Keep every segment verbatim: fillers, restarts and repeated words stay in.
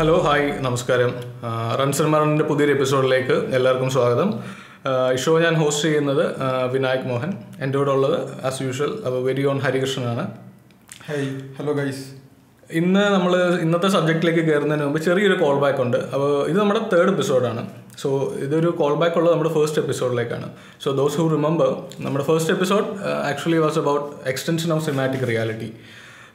Hello hi നമസ്കാരം run cinema റണ്ണിൻ്റെ പുതിയൊരു എപ്പിസോഡിലേക്ക് എല്ലാവർക്കും സ്വാഗതം ഈ ഷോ ഞാൻ ഹോസ്റ്റ് ചെയ്യുന്നത് വിനായക് മോഹൻ എൻ്റെ കൂടെ ഉള്ളത് ആസ് യൂഷ്വൽ വെരി ഓൺ ഹരികൃഷ്ണനാണ് ഹൈ ഹലോ ഗൈസ് ഇന്ന് നമ്മൾ ഇന്നത്തെ സബ്ജക്റ്റിലേക്ക് കയറുന്നതിന് മുമ്പ് ചെറിയൊരു കോൾ ബാക്ക് ഉണ്ട് അപ്പോൾ ഇത് നമ്മുടെ തേർഡ് എപ്പിസോഡാണ് സോ ഇതൊരു കോൾ ബാക്ക് ഉള്ളത് നമ്മുടെ ഫസ്റ്റ് എപ്പിസോഡിലേക്കാണ് സോ ദോസ് ഹു റിമെമ്പർ നമ്മുടെ first episode actually was about extension of cinematic reality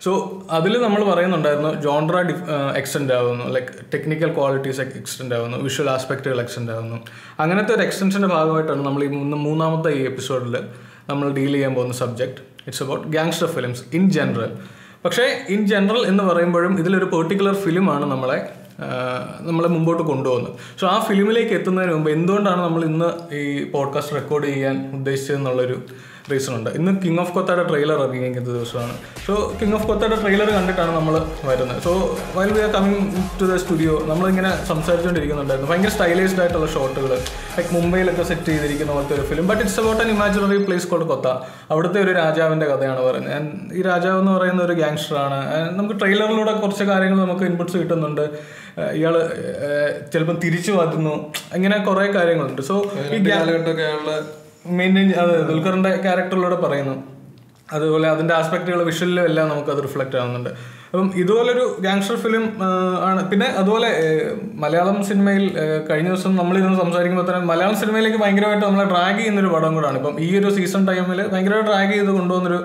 so അതിൽ നമ്മൾ പറയുന്നുണ്ടായിരുന്നു ജോൺഡ്ര ഡിഫ് എക്സ്റ്റെൻഡ് ആവുന്നു ലൈക്ക് ടെക്നിക്കൽ ക്വാളിറ്റീസ് എക്സ്റ്റെൻഡ് ആവുന്നു വിഷ്വൽ ആസ്പെക്റ്റുകൾ എക്സ്റ്റെൻഡ് ആവുന്നു അങ്ങനത്തെ ഒരു എക്സ്റ്റൻഷൻ്റെ ഭാഗമായിട്ടാണ് നമ്മൾ ഈ മൂന്ന് മൂന്നാമത്തെ ഈ എപ്പിസോഡിൽ നമ്മൾ ഡീൽ ചെയ്യാൻ പോകുന്ന subject it's about gangster films in general പക്ഷേ ഇൻ ജനറൽ എന്ന് പറയുമ്പോഴും ഇതിലൊരു പെർട്ടിക്കുലർ ഫിലിമാണ് നമ്മളെ നമ്മളെ മുമ്പോട്ട് കൊണ്ടുപോകുന്നത് സോ ആ ഫിലിമിലേക്ക് എത്തുന്നതിന് മുമ്പ് എന്തുകൊണ്ടാണ് നമ്മൾ ഇന്ന് ഈ പോഡ്കാസ്റ്റ് റെക്കോർഡ് ചെയ്യാൻ ഉദ്ദേശിച്ചതെന്നുള്ളൊരു റീസൺ ഉണ്ട് ഇന്ന് കിങ് ഓഫ് കൊത്തയുടെ ട്രെയിലർ ഇറങ്ങിയിരിക്കുന്ന ദിവസമാണ് സോ കിങ് ഓഫ് കൊത്തയുടെ ട്രെയിലർ കണ്ടിട്ടാണ് നമ്മൾ വരുന്നത് so while we are coming to the studio നമ്മളിങ്ങനെ സംസാരിച്ചുകൊണ്ടിരിക്കുന്നുണ്ടായിരുന്നു ഭയങ്കര സ്റ്റൈലൈസ്ഡ് ആയിട്ടുള്ള ഷോട്ടുകൾ ലൈക്ക് മുംബൈയിലൊക്കെ സെറ്റ് ചെയ്തിരിക്കുന്ന പോലത്തെ ഒരു film but it's about an imaginary place called Kotha അവിടുത്തെ ഒരു രാജാവിൻ്റെ കഥയാണ് പറയുന്നത് ഈ രാജാവ് എന്ന് പറയുന്ന ഒരു ഗ്യാങ്സ്റ്ററാണ് നമുക്ക് ട്രെയിലറിലൂടെ കുറച്ച് കാര്യങ്ങൾ നമുക്ക് ഇൻപുട്സ് കിട്ടുന്നുണ്ട് ഇയാൾ ചിലപ്പോൾ തിരിച്ചു മാറ്റുന്നു അങ്ങനെ കുറേ കാര്യങ്ങളുണ്ട് സോ ഈ കാലഘട്ടമൊക്കെയുള്ള മെയിൻറ്റെയിൻ അത് ദുൽഖറിൻ്റെ ക്യാരക്ടറിലൂടെ പറയുന്നു അതുപോലെ അതിൻ്റെ ആസ്പെക്റ്റുകൾ വിഷ്വലിലും എല്ലാം നമുക്കത് റിഫ്ലക്റ്റ് ആവുന്നുണ്ട് അപ്പം ഇതുപോലൊരു ഗാങ്സ്റ്റർ ഫിലിം ആണ് പിന്നെ അതുപോലെ മലയാളം സിനിമയിൽ കഴിഞ്ഞ ദിവസം നമ്മളിരുന്ന് സംസാരിക്കുമ്പോൾ തന്നെ മലയാളം സിനിമയിലേക്ക് ഭയങ്കരമായിട്ട് നമ്മളെ ഡ്രാഗ് ചെയ്യുന്നൊരു പടം കൂടാണ് ഇപ്പം ഈ ഒരു സീസൺ ടൈമിൽ ഭയങ്കരമായിട്ട് ഡ്രാഗ് ചെയ്ത് കൊണ്ടുപോകുന്നൊരു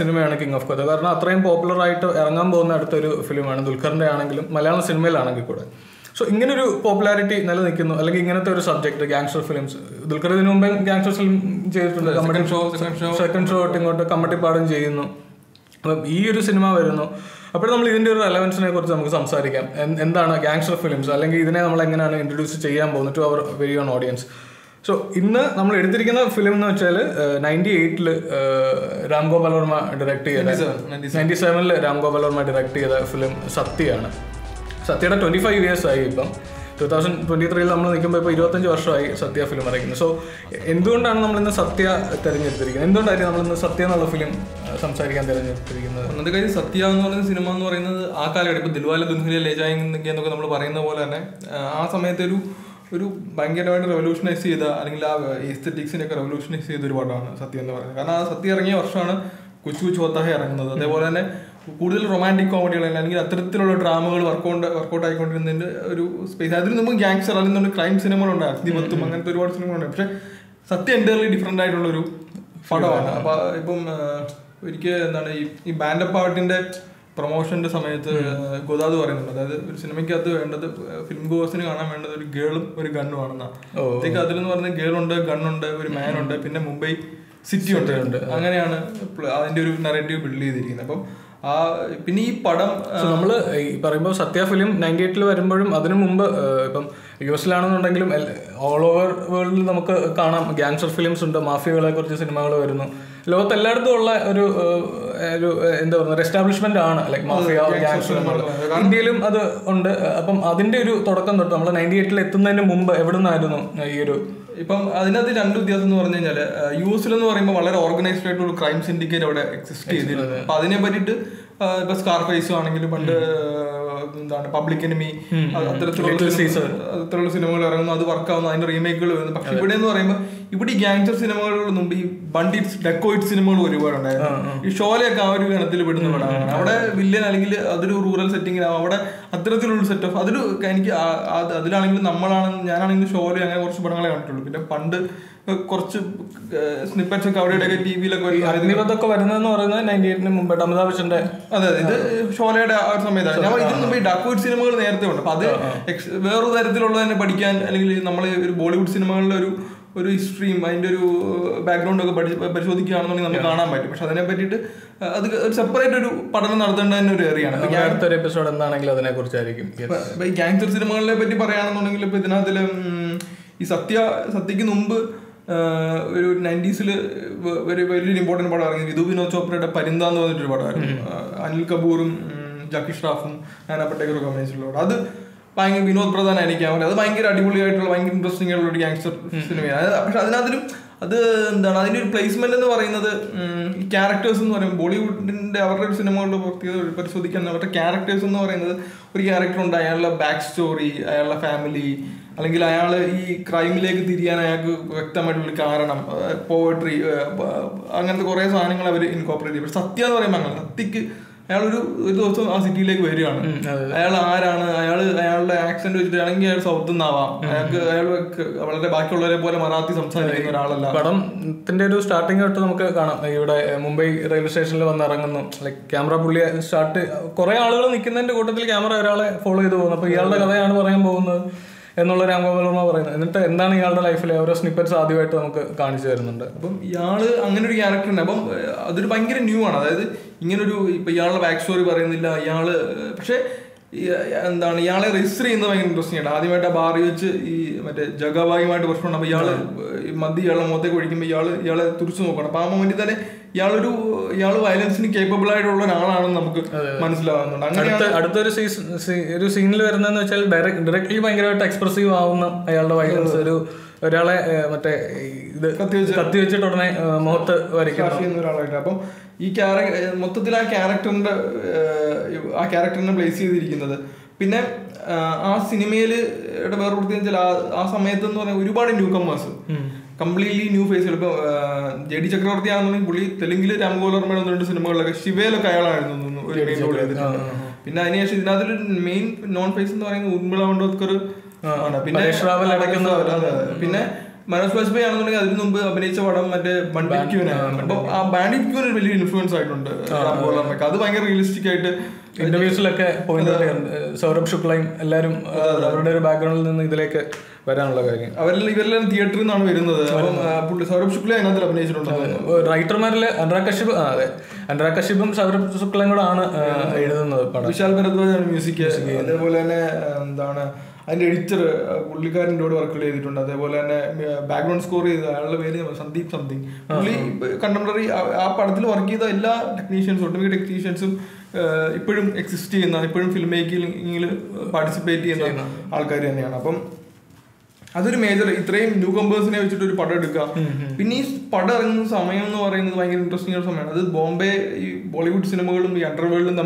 സിനിമയാണ് കിങ് ഓഫ് കൊത്ത കാരണം അത്രയും പോപ്പുലറായിട്ട് ഇറങ്ങാൻ പോകുന്ന അടുത്തൊരു ഫിലിമാണ് ദുൽഖറിൻ്റെ ആണെങ്കിലും മലയാളം സിനിമയിലാണെങ്കിൽ കൂടെ സോ ഇങ്ങനൊരു പോപ്പുലാരിറ്റി നിലനിൽക്കുന്നു അല്ലെങ്കിൽ ഇങ്ങനത്തെ ഒരു സബ്ജക്ട് ഗാങ്സ്റ്റർ ഫിലിംസ് ദുൽഖർ ഇതിനു മുമ്പേ ഗാങ്സ്റ്റർ ഫിലിം ചെയ്തിട്ടുണ്ട് കമ്മട്ടി ഷോ സെക്കൻഡ് ഷോ തൊട്ട് ഇങ്ങോട്ട് കമ്മട്ടിപ്പാടും ചെയ്യുന്നു അപ്പം ഈ ഒരു സിനിമ വരുന്നു അപ്പോൾ നമ്മൾ ഇതിൻ്റെ ഒരു റെലവൻസിനെ കുറിച്ച് നമുക്ക് സംസാരിക്കാം എന്താണ് ഗാങ്സ്റ്റർ ഫിലിംസ് അല്ലെങ്കിൽ ഇതിനെ നമ്മൾ എങ്ങനെയാണ് ഇൻട്രൊഡ്യൂസ് ചെയ്യാൻ പോകുന്നത് to our very own audience so ഇന്ന് നമ്മൾ എടുത്തിരിക്കുന്ന ഫിലിം എന്ന് വെച്ചാൽ നയൻറ്റി എയ്റ്റിൽ രാം ഗോപാൽ വർമ്മ ഡയറക്റ്റ് ചെയ്ത നയൻറ്റി സെവനിൽ രാം ഗോപാൽ വർമ്മ ഡയറക്റ്റ് ചെയ്ത ഫിലിം സത്യയാണ് സത്യയുടെ ട്വൻറ്റി ഫൈവ് ഇയേഴ്സ് ആയി ഇപ്പം ടു തൗസൻഡ് ട്വൻറ്റി ത്രീയിൽ നമ്മൾ നിൽക്കുമ്പോൾ ഇപ്പോൾ ഇരുപത്തഞ്ച് വർഷമായി സത്യ ഫിലിം ഇറക്കുന്നത് സോ എന്തുകൊണ്ടാണ് നമ്മളിന്ന് സത്യ തിരഞ്ഞെടുത്തിരിക്കുന്നത് എന്തുകൊണ്ടായിരിക്കും നമ്മളിന്ന് സത്യ എന്നുള്ള ഫിലിം സംസാരിക്കാൻ തിരഞ്ഞെടുത്തിരിക്കുന്നത് ഒന്നാമത്തെ കാര്യം സത്യ എന്ന് പറയുന്ന സിനിമ എന്ന് പറയുന്നത് ആ കാലഘട്ടം ഇപ്പോൾ ദിൽവാല ദുൽഹനിയ ലേ ജായേംഗെ എന്നൊക്കെ നമ്മൾ പറയുന്ന പോലെ തന്നെ ആ സമയത്ത് ഒരു ഒരു ഭയങ്കരമായിട്ട് റെവല്യൂഷനൈസ് ചെയ്ത അല്ലെങ്കിൽ ആ എസ്തെറ്റിക്സിനെയൊക്കെ റെവല്യൂഷനൈസ് ചെയ്തൊരു പാട്ടാണ് സത്യ എന്ന് പറയുന്നത് കാരണം ആ സത്യ ഇറങ്ങിയ വർഷമാണ് കുച്ച് കുച്ച് ഹോത്താഹ ഇറങ്ങുന്നത് അതേപോലെ തന്നെ കൂടുതൽ റൊമാൻറ്റിക് കോമഡികൾ അല്ലെങ്കിൽ അത്തരത്തിലുള്ള ഡ്രാമകൾ വർക്കൗണ്ട് വർക്കൗട്ട് ആയിക്കൊണ്ടിരുന്നതിൻ്റെ ഒരു സ്പേസ് അതിൽ നമുക്ക് ഗ്യാങ്സ്റ്റർ അതിൽ നിന്ന് ക്രൈം സിനിമകളുണ്ട് അഗ്നിപത്തും അങ്ങനത്തെ ഒരുപാട് സിനിമകളുണ്ട് പക്ഷെ സത്യം എൻ്റയർലി ഡിഫറെൻ്റ് ആയിട്ടുള്ളൊരു പടമാണ് അപ്പോൾ ഇപ്പം ഒരിക്കൽ എന്താണ് ഈ ഈ ബാൻഡപ്പ് പാട്ടിൻ്റെ പ്രൊമോഷൻ്റെ സമയത്ത് ഗോദാദ് പറയുന്നുണ്ട് അതായത് ഒരു സിനിമയ്ക്കകത്ത് വേണ്ടത് ഫിലിം ഗോവേഴ്സിന് കാണാൻ വേണ്ടത് ഒരു ഗേളും ഒരു ഗണ്ണും ആണെന്നാണ് അതിലെന്ന് പറഞ്ഞാൽ ഗേളുണ്ട് ഗണ്ണുണ്ട് ഒരു മാനുണ്ട് പിന്നെ മുംബൈ സിറ്റി ഉണ്ട് അങ്ങനെയാണ് അതിൻ്റെ ഒരു നറേറ്റീവ് ബിൽഡ് ചെയ്തിരിക്കുന്നത് അപ്പം ആ പിന്നെ ഈ പടം നമ്മൾ ഈ പറയുമ്പോൾ സത്യ ഫിലിം നയൻറ്റി എയ്റ്റിൽ വരുമ്പോഴും അതിനു മുമ്പ് ഇപ്പം യു എസിലാണെന്നുണ്ടെങ്കിലും ഓൾ ഓവർ വേൾഡിൽ നമുക്ക് കാണാം ഗാങ്സ്റ്റർ ഫിലിംസ് ഉണ്ട് മാഫിയകളെ കുറിച്ച് സിനിമകൾ വരുന്നു ലോകത്ത് എല്ലായിടത്തും ഉള്ള ഒരു ഒരു എന്താ പറയുക എസ്റ്റാബ്ലിഷ്മെന്റ് ആണ് ലൈക് മാഫിയ ഗാങ്സ്റ്റർ ഇന്ത്യയിലും അത് ഉണ്ട് അപ്പം അതിന്റെ ഒരു തുടക്കം തൊട്ട് നമ്മൾ നയൻറ്റി എയ്റ്റിൽ എത്തുന്നതിന് മുമ്പ് എവിടെ നിന്നായിരുന്നു ഈ ഒരു ഇപ്പം അതിനകത്ത് രണ്ട് വ്യത്യാസം എന്ന് പറഞ്ഞു കഴിഞ്ഞാൽ യു എസിലെന്ന് പറയുമ്പോൾ വളരെ ഓർഗനൈസ്ഡ് ആയിട്ടുള്ള ക്രൈം സിൻഡിക്കേറ്റ് അവിടെ എക്സിസ്റ്റ് ചെയ്തിരുന്നത് അപ്പം അതിനെ പറ്റിയിട്ട് ഇപ്പൊ സ്കാർഫേസ് ആണെങ്കിലും പണ്ട് എന്താണ് പബ്ലിക് എനിമി അത്തരത്തിലുള്ള അത്തരത്തിലുള്ള സിനിമകൾ ഇറങ്ങുന്നു അത് വർക്കാവുന്നു അതിന്റെ റീമേക്കുകൾ വരുന്നു പക്ഷെ ഇവിടെ എന്ന് പറയുമ്പോൾ ഇവിടെ ഈ ഗാങ്സ്റ്റർ സിനിമകളുടെ മുമ്പ് ഈ ബണ്ടിറ്റ്സ് ഡെക്കോയിറ്റ് സിനിമകൾ ഒരുപാടുണ്ടായിരുന്നു ഈ ഷോലയൊക്കെ ആ ഒരു ഗണത്തിൽ പെടുന്ന പടമാണ് അവിടെ വില്ലൻ അല്ലെങ്കിൽ അതൊരു റൂറൽ സെറ്റിങ്ങിലാവും അവിടെ അത്തരത്തിലുള്ള സെറ്റ് ഓഫ് അതിൽ എനിക്ക് അതിലാണെങ്കിലും നമ്മളാണ് ഞാനാണെങ്കിലും ഷോല അങ്ങനെ കുറച്ച് പടങ്ങളെ കണ്ടിട്ടുള്ളൂ പിന്നെ പണ്ട് കുറച്ച് സ്നിപ്പറ്റ്സ് ഒക്കെ അവിടെയൊക്കെ ടി വിയിലൊക്കെ അഗ്നിപഥൊക്കെ വരുന്നതെന്ന് പറയുന്നത് നയൻറ്റി എയ്റ്റിന് മുമ്പ് അമിതാഭ് ബച്ചൻ്റെ അതെ ഇത് ഷോലയുടെ ആ ഒരു സമയത്താണ് ഞാൻ ഇതിന് മുമ്പ് ഈ ഡക്കോയിറ്റ് സിനിമകൾ നേരത്തെ ഉണ്ട് അപ്പം അത് വേറൊരു തരത്തിലുള്ള തന്നെ പഠിക്കാൻ അല്ലെങ്കിൽ നമ്മൾ ഒരു ബോളിവുഡ് സിനിമകളിലെ ഒരു ഒരു ഹിസ്റ്ററിയും അതിൻ്റെ ഒരു ബാക്ക്ഗ്രൗണ്ടൊക്കെ പഠി പരിശോധിക്കുകയാണെന്നുണ്ടെങ്കിൽ നമുക്ക് കാണാൻ പറ്റും പക്ഷെ അതിനെ പറ്റിയിട്ട് അത് ഒരു സെപ്പറേറ്റ് ഒരു പഠനം നടത്തേണ്ടതന്നെ ഒരു ഏറിയാണ് അടുത്തൊരു എപ്പിസോഡ് എന്താണെങ്കിലും അതിനെക്കുറിച്ചായിരിക്കും ഈ ഗാങ്സ്റ്റർ സിനിമകളെ പറ്റി പറയുകയാണെന്നുണ്ടെങ്കിൽ ഇപ്പം ഇതിനകത്തിൽ ഈ സത്യ സത്യയ്ക്ക് മുമ്പ് ഒരു നയൻറ്റീസിൽ ഒരു വലിയൊരു ഇമ്പോർട്ടൻറ്റ് പടം ഇറങ്ങിയത് വിധു വിനോദ് ചോപ്രയുടെ പരിന്ത എന്ന് പറഞ്ഞിട്ടൊരു പടമായിരുന്നു അനിൽ കപൂറും ജക്കി ഷ്രാഫും നാനാ പട്ടേക്കറും ഒക്കെ അഭിനയിച്ചിട്ടുള്ള പടം അത് ഭയങ്കര വിനോദ് പ്രധാനായിരിക്കും അത് ഭയങ്കര അടിപൊളിയായിട്ടുള്ള ഭയങ്കര ഇൻട്രസ്റ്റിംഗ് ആയിട്ടുള്ള ഒരു ഗാങ്സ്റ്റർ സിനിമയാണ് പക്ഷെ അതിനകത്തും That's placement in characters in Bollywood cinema characters backstory, family, crime poetry, incorporated. Satya I also a city like Varian. I accent which they are south of Nava. But starting at Mumbai railway station, like camera start camera follow and all Ram Gopal Varma, and then Yalda life level snippets are the way to Kanjana. Yard, I'm going to character Nabum, other banker new one. You know, do Yala backstory or in the Yala and then Yala history in the industry. Adimata Barich, Jagabai might work from Yala, Madi Yala Mote, Yala, Yala Tursu, Pama, Yellow violence is capable of doing all I was able to this character in place. As cinema, there are newcomers. Completely new faces. J D Chakravarthy, the main non-face is Urmila Matondkar. Manoj Bajpayee is a bandit queen. A bandit queen is very influenced. That's very realistic. In interviews, Saurabh Shukla and background in the theatre. Saurabh Shukla is another nation. Writer Anurag Kashyap. Anurag Kashyap and Saurabh Shukla is another music. And editor, Pullikar and Dodo work related to another background score is Sandeep something. Only contemporary technicians, automatic technicians, exist in the filmmaking, participate in the Alcarian. Other major newcomers in a potter. Pinny's potter and Saman or interesting or some other Bombay, Bollywood cinema, the underworld and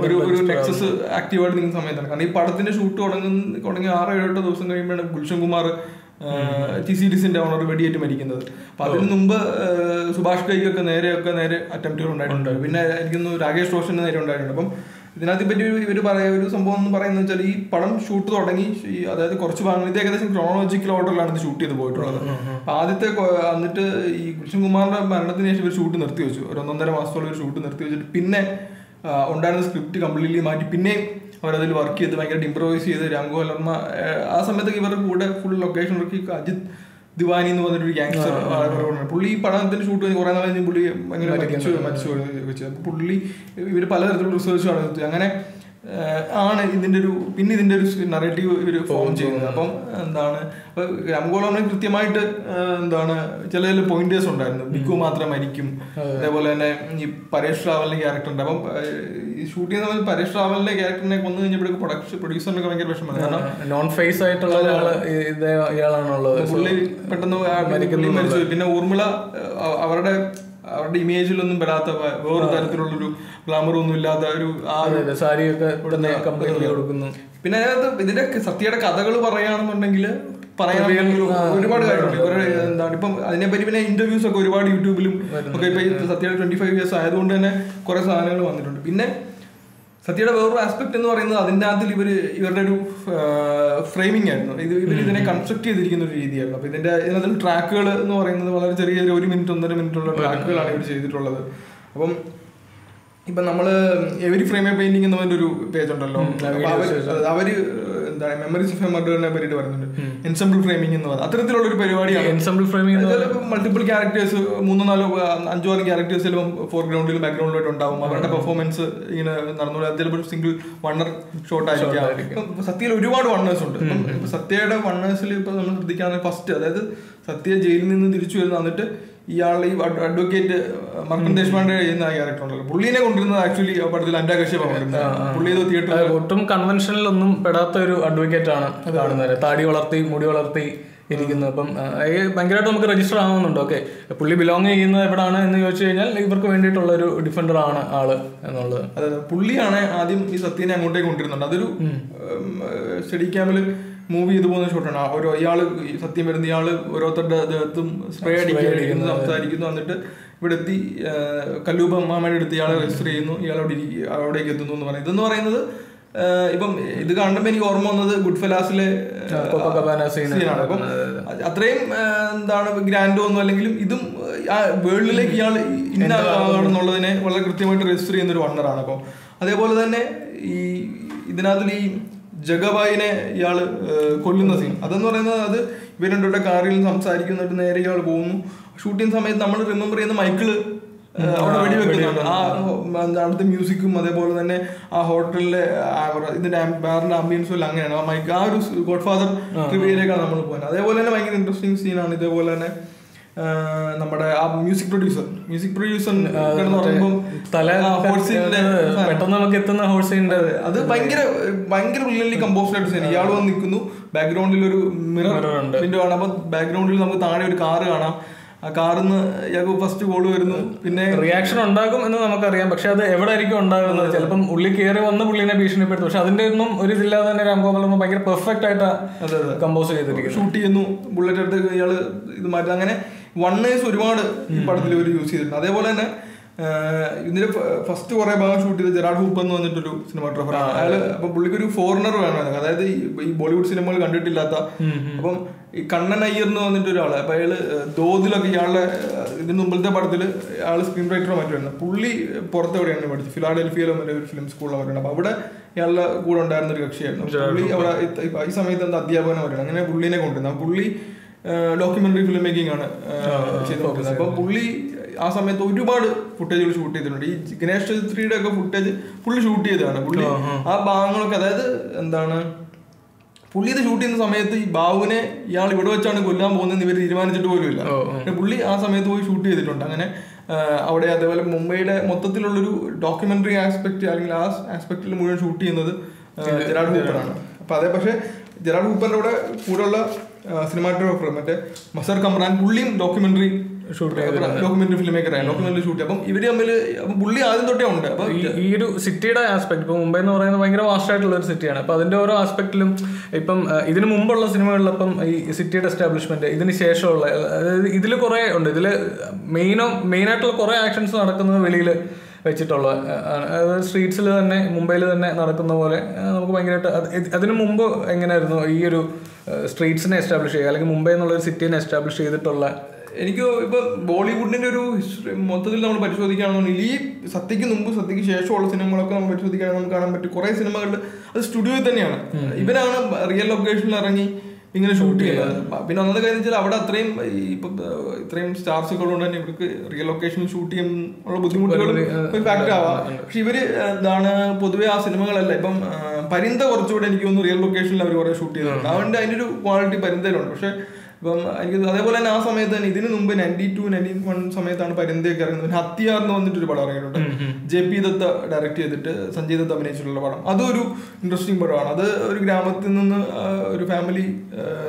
the Texas activated in some other. And he parted shoot on according to Gulshan Kumar, T C D down or radiated American. Pathum Subash Kanare attempted on Vinayak Mohan and I don't know. Then I think some one paranjali, Padam shoot or any other Korchuan, they get a chronological order and shoot the boat rather. Aditha and the Gulshan Kumar will shoot in the theatre, Rananda was solo shoot in the theatre, Pinne, Ondana script completely mighty Pinne, or other work, the Maker improvise, the Ram Gopal Varma, Asamata give her a full location or kick Ajit. Divine in the one gangster or Pulli, Padan shoot in Orana and Pulli, which Pulli with Paladin research or Yangana. Anna in the narrative form chain and Ram Gopal Varma Krithamite and Chalel pointers on that. Biku Matra Maricum. There were an Paris traveling character. Shooting the Paris travel character and producer non face side. But no, American our image is not that. Or that is not glamour. Or not that. The saree is complete. Then I think that Satya is a Parayam, interviews of YouTube. Satya twenty-five years I don't know. Satya aspect in the other framing it. Constructed another tracker nor every minute on the tracker and every frame of painting in the page on the long. Memories of a murder and a very different ensemble framing in the other ensemble framing multiple characters, Munanalo, Anjor characters, foreground, background, performance in a single wonder short. Satya, you want wonders. Satya, wonders, the can first. Satya jail in the ritual on the Yali advocate Markandeshman in the character. Pulina actually about the Landakaship. Pulido theatre. Conventional Pedatho advocate. Tadi Olati, Mudi Olati. ഇരിക്കുന്നത്. അപ്പം ഭയങ്കരമായിട്ട് നമുക്ക് register ആവുന്നുണ്ട്. Okay, പുള്ളി belong ചെയ്യുന്നത് എവിടെയാണ് എന്ന് ചോദിച്ചു കഴിഞ്ഞാൽ ഇവർക്ക് വേണ്ടിയിട്ടുള്ള ഒരു ഡിഫൻഡർ ആണ് ആള് എന്നുള്ളത്. അതായത് പുള്ളിയാണ് ആദ്യം ഈ സത്യനെ അങ്ങോട്ടേക്ക് കൊണ്ടിരുന്നുണ്ട്. അതൊരു സ്റ്റഡി ക്യാമ്പിൽ മൂവ് ചെയ്തു പോകുന്ന ഷോട്ടാണ്. ഓരോ ഇയാൾ സത്യം വരുന്ന ഇയാൾ ഓരോരുത്തരുടെ ദേഹത്തും സ്പ്രേ അടിക്കുന്നു, സംസാരിക്കുന്നു. എന്നിട്ട് ഇവിടെ എത്തി കല്ലൂബ മാമയുടെ അടുത്ത് ഇയാളെ രജിസ്റ്റർ ചെയ്യുന്നു, ഇയാളോട് അവിടേക്ക് എത്തുന്നു എന്ന് പറയുന്നത്. ഇതെന്ന് പറയുന്നത് ഇപ്പം ഇത് കാണുമ്പോൾ എനിക്ക് ഓർമ്മ വന്നത് ഗുഡ് ഫെലാസിലെ സീനാണ്. അപ്പം അത്രയും എന്താണ് ഗ്രാൻഡ് ഒന്നും അല്ലെങ്കിലും ഇതും ആ വേൾഡിലേക്ക് ഇയാൾ ഇന്നാണെന്നുള്ളതിനെ വളരെ കൃത്യമായിട്ട് രജിസ്റ്റർ ചെയ്യുന്ന ഒരു വണ്ണറാണ്. അപ്പം അതേപോലെ തന്നെ ഈ ഇതിനകത്തിൽ ഈ ജഗബായിനെ ഇയാൾ കൊല്ലുന്ന സീൻ അതെന്ന് പറയുന്നത് അത് ഇവർ രണ്ടുപേരുടെ കാറിൽ സംസാരിക്കുന്നിട്ട് നേരെ ഇയാൾ പോകുന്നു. ഷൂട്ടിങ് സമയത്ത് നമ്മൾ റിമെമ്പർ ചെയ്യുന്ന മൈക്കിള് അവിടെ വെടിവെക്കുന്നുണ്ട്. ആ അവിടുത്തെ മ്യൂസിക്കും അതേപോലെ തന്നെ ആ ഹോട്ടലിലെ ഇതിന്റെ ബാറിന്റെ ആംബിയൻസും എല്ലാം അങ്ങനെയാണ്. ആ മൈക്ക് ആ ഒരു ഗോഡ് ഫാദർ ട്രിവിയയിലേക്കാണ് നമ്മൾ പോകുന്നത്. അതേപോലെ തന്നെ ഭയങ്കര ഇൻട്രസ്റ്റിംഗ് സീനാണ്. ഇതേപോലെ തന്നെ നമ്മുടെ ആ മ്യൂസിക് പ്രൊഡ്യൂസർ മ്യൂസിക് പ്രൊഡ്യൂസറിന് അത് ഭയങ്കര ഭയങ്കര ഉള്ളിൽ കമ്പോസ്ഡായിട്ട് സീൻ. ഇയാൾ വന്ന് നിൽക്കുന്നു, ബാക്ക്ഗ്രൗണ്ടിൽ ഒരു മിറർ ഉണ്ട്. അപ്പൊ ബാക്ക്ഗ്രൗണ്ടിൽ നമുക്ക് താഴെ ഒരു കാറ് കാണാം. ആ കാറിന്ന് ഇയാൾക്ക് ഫസ്റ്റ് കോൾ വരുന്നു. പിന്നെ റിയാക്ഷൻ ഉണ്ടാകും എന്ന് നമുക്കറിയാം, പക്ഷെ അത് എവിടെ ആയിരിക്കും ഉണ്ടാകുന്നത്. ചിലപ്പം ഉള്ളി കയറി വന്ന് പുള്ളിനെ ഭീഷണിപ്പെടുത്തും. പക്ഷെ അതിന്റെ ഒന്നും ഒരു ഇതില്ലാതെ തന്നെ രാംഗോപാൽ വർമ്മ ഭയങ്കര പെർഫെക്റ്റ് ആയിട്ടാണ് കമ്പോസ് ചെയ്തിരിക്കുന്നത്. ഷൂട്ട് ചെയ്യുന്നു, ബുള്ളറ്റ് എടുത്ത് ഇയാള് ഇത് മാറ്റും. അങ്ങനെ വണ്ണേഴ്സ് ഒരുപാട് ഈ പടത്തിൽ ഒരു യൂസ് ചെയ്തിട്ടുണ്ട്. അതേപോലെ തന്നെ ഇതിന്റെ ഫസ്റ്റ് കുറെ ഭാഗം ഷൂട്ട് ചെയ്ത് ജെറാഡ് ഹൂപ്പ് എന്ന് പറഞ്ഞിട്ടൊരു സിനിമാറ്റോഗ്രാഫറാണ് അയാള്. അപ്പൊ പുള്ളിക്കൊരു ഫോറിനർ വേണം, അതായത് ഈ ബോളിവുഡ് സിനിമകൾ കണ്ടിട്ടില്ലാത്ത. അപ്പം ഈ കണ്ണൻ അയ്യർ എന്ന് പറഞ്ഞിട്ടൊരാള്, അപ്പൊ അയാള് ദോദിലൊക്കെ ഇയാളുടെ ഇതിന് മുമ്പിലത്തെ പടത്തില് അയാൾ സ്ക്രീൻ റൈറ്ററോ മറ്റും. പുള്ളി പുറത്തെവിടെയാണ് പഠിച്ചത്, ഫിലാഡൽഫിയയിലോ മറ്റേ ഒരു ഫിലിം സ്കൂളിലോ മറ്റും. അപ്പൊ അവിടെ ഇയാളുടെ കൂടെ ഉണ്ടായിരുന്ന ഒരു കക്ഷിയായിരുന്നു. പുള്ളി അവിടെ ഈ സമയത്ത് എന്താ അധ്യാപകനെ മറ്റും അങ്ങനെ പുള്ളിനെ കൊണ്ടുവരുന്നത്. പുള്ളി ഡോക്യുമെന്ററി ഫിലിം മേക്കിംഗ് ആണ് ചെയ്തുകൊണ്ടിരുന്നത്. അപ്പൊ പുള്ളി ആ സമയത്ത് ഒരുപാട് ഫുട്ടേജുകൾ ഷൂട്ട് ചെയ്തിട്ടുണ്ട്. ഈ ഗണേഷ് ചതുർത്ഥിയുടെ ഒക്കെ ഫുട്ടേജ് പുള്ളി ഷൂട്ട് ചെയ്തതാണ്. പുള്ളി ആ ഭാഗങ്ങളൊക്കെ, അതായത് എന്താണ് പുള്ളി ഇത് ഷൂട്ട് ചെയ്യുന്ന സമയത്ത് ഈ ബാബുവിനെ ഇയാൾ ഇവിടെ വെച്ചാണ് കൊല്ലാൻ പോകുന്നതെന്ന് ഇവർ തീരുമാനിച്ചിട്ട് പോലും ഇല്ല. പുള്ളി ആ സമയത്ത് പോയി ഷൂട്ട് ചെയ്തിട്ടുണ്ട്. അങ്ങനെ അവിടെ അതേപോലെ മുംബൈയുടെ മൊത്തത്തിലുള്ളൊരു ഡോക്യുമെന്ററി ആസ്പെക്ട് അല്ലെങ്കിൽ ആ ആസ്പെക്ടിൽ മുഴുവൻ ഷൂട്ട് ചെയ്യുന്നത് ജെറാഡ് ഹൂപ്പറാണ്. അപ്പൊ അതേ പക്ഷെ ജെറാഡ് ഹൂപ്പറിന്റെ കൂടെ കൂടെയുള്ള സിനിമാറ്റോഗ്രാഫർ മറ്റേ മസർ കമ്രാൻ, പുള്ളിയും ഡോക്യുമെന്ററി ഡോക്യുമെന്ററി ഫിലിം മേക്കർ ആണ്. ഡോക്യുമെന്ററി ഷൂട്ട് അപ്പം ഇവര് തമ്മിൽ പുള്ളി ആദ്യം തൊട്ടേ ഉണ്ട്. അപ്പൊ ഈ ഒരു സിറ്റിയുടെ ആസ്പെക്ട്, ഇപ്പൊ മുംബൈ എന്ന് പറയുന്നത് ഭയങ്കര വാസ്റ്റ് ആയിട്ടുള്ള ഒരു സിറ്റിയാണ്. അപ്പൊ അതിന്റെ ഓരോ ആസ്പെക്ടിലും ഇപ്പം ഇതിന് മുമ്പുള്ള സിനിമകളിലപ്പം ഈ സിറ്റിയുടെ എസ്റ്റാബ്ലിഷ്മെന്റ്, ഇതിന് ശേഷമുള്ള, അതായത് ഇതിൽ കുറെ ഉണ്ട്. ഇതിൽ മെയിനോ മെയിനായിട്ടുള്ള കുറെ ആക്ഷൻസ് നടക്കുന്നത് വെളിയിൽ വെച്ചിട്ടുള്ള, അതായത് സ്ട്രീറ്റ്സിൽ തന്നെ മുംബൈയിൽ തന്നെ നടക്കുന്ന പോലെ നമുക്ക് ഭയങ്കരമായിട്ട്. അതിന് മുമ്പ് എങ്ങനെയായിരുന്നു ഈ ഒരു സ്ട്രീറ്റ്സിനെ എസ്റ്റാബ്ലിഷ് ചെയ്യുക, അല്ലെങ്കിൽ മുംബൈ എന്നുള്ള ഒരു സിറ്റിനെ എസ്റ്റാബ്ലിഷ് ചെയ്തിട്ടുള്ള? എനിക്ക് ഇപ്പൊ ബോളിവുഡിന്റെ ഒരു ഹിസ്റ്ററി മൊത്തത്തിൽ നമ്മൾ പരിശോധിക്കുകയാണെന്നുണ്ടെങ്കിൽ ഈ സത്യയ്ക്ക് മുമ്പ് സത്യയ്ക്ക് ശേഷമുള്ള സിനിമകളൊക്കെ നമ്മൾ പരിശോധിക്കുകയാണെങ്കിൽ നമുക്ക് കാണാൻ പറ്റും കുറെ സിനിമകളിൽ അത് സ്റ്റുഡിയോയിൽ തന്നെയാണ്. ഇവരാണ് റിയൽ ലൊക്കേഷനിൽ ഇറങ്ങി ഇങ്ങനെ ഷൂട്ട് ചെയ്യുന്നത്. പിന്നെ ഒന്നത് കാര്യം വെച്ചാൽ അവിടെ അത്രയും ഇപ്പം ഇത്രയും സ്റ്റാർസുകൾ കൊണ്ട് തന്നെ ഇവർക്ക് റിയൽ ലൊക്കേഷനിൽ ഷൂട്ട് ചെയ്യാൻ ഉള്ള ബുദ്ധിമുട്ടുകൾ ഒരു ഫാക്ടർ ആവാം. പക്ഷെ ഇവര് എന്താണ് പൊതുവെ ആ സിനിമകളല്ല, ഇപ്പം പരിന്ത കുറച്ചുകൂടെ എനിക്ക് തോന്നുന്നു റിയൽ ലൊക്കേഷനിൽ അവർ കുറെ ഷൂട്ട് ചെയ്തിട്ടുണ്ട്. അതുകൊണ്ട് അതിൻ്റെ ഒരു ക്വാളിറ്റി പരിന്തയിലുണ്ട്. പക്ഷെ ഇപ്പം എനിക്ക് അതേപോലെ തന്നെ ആ സമയത്ത് തന്നെ ഇതിന് മുമ്പ് നയൻറ്റി ടു നയൻറ്റി വൺ സമയത്താണ് പരിന്തയൊക്കെ ഇറങ്ങുന്നത്. പിന്നെ ഹത്യാർ എന്ന് വന്നിട്ടൊരു പടം ഇറങ്ങിയിട്ടുണ്ട്, ജെ പി ദത്ത ഡയറക്റ്റ് ചെയ്തിട്ട് സഞ്ജയ് ദത്ത് അഭിനയിച്ചിട്ടുള്ള പടം. അതൊരു ഇൻട്രസ്റ്റിംഗ് പടമാണ്. അത് ഒരു ഗ്രാമത്തിൽ നിന്ന് ഒരു ഫാമിലി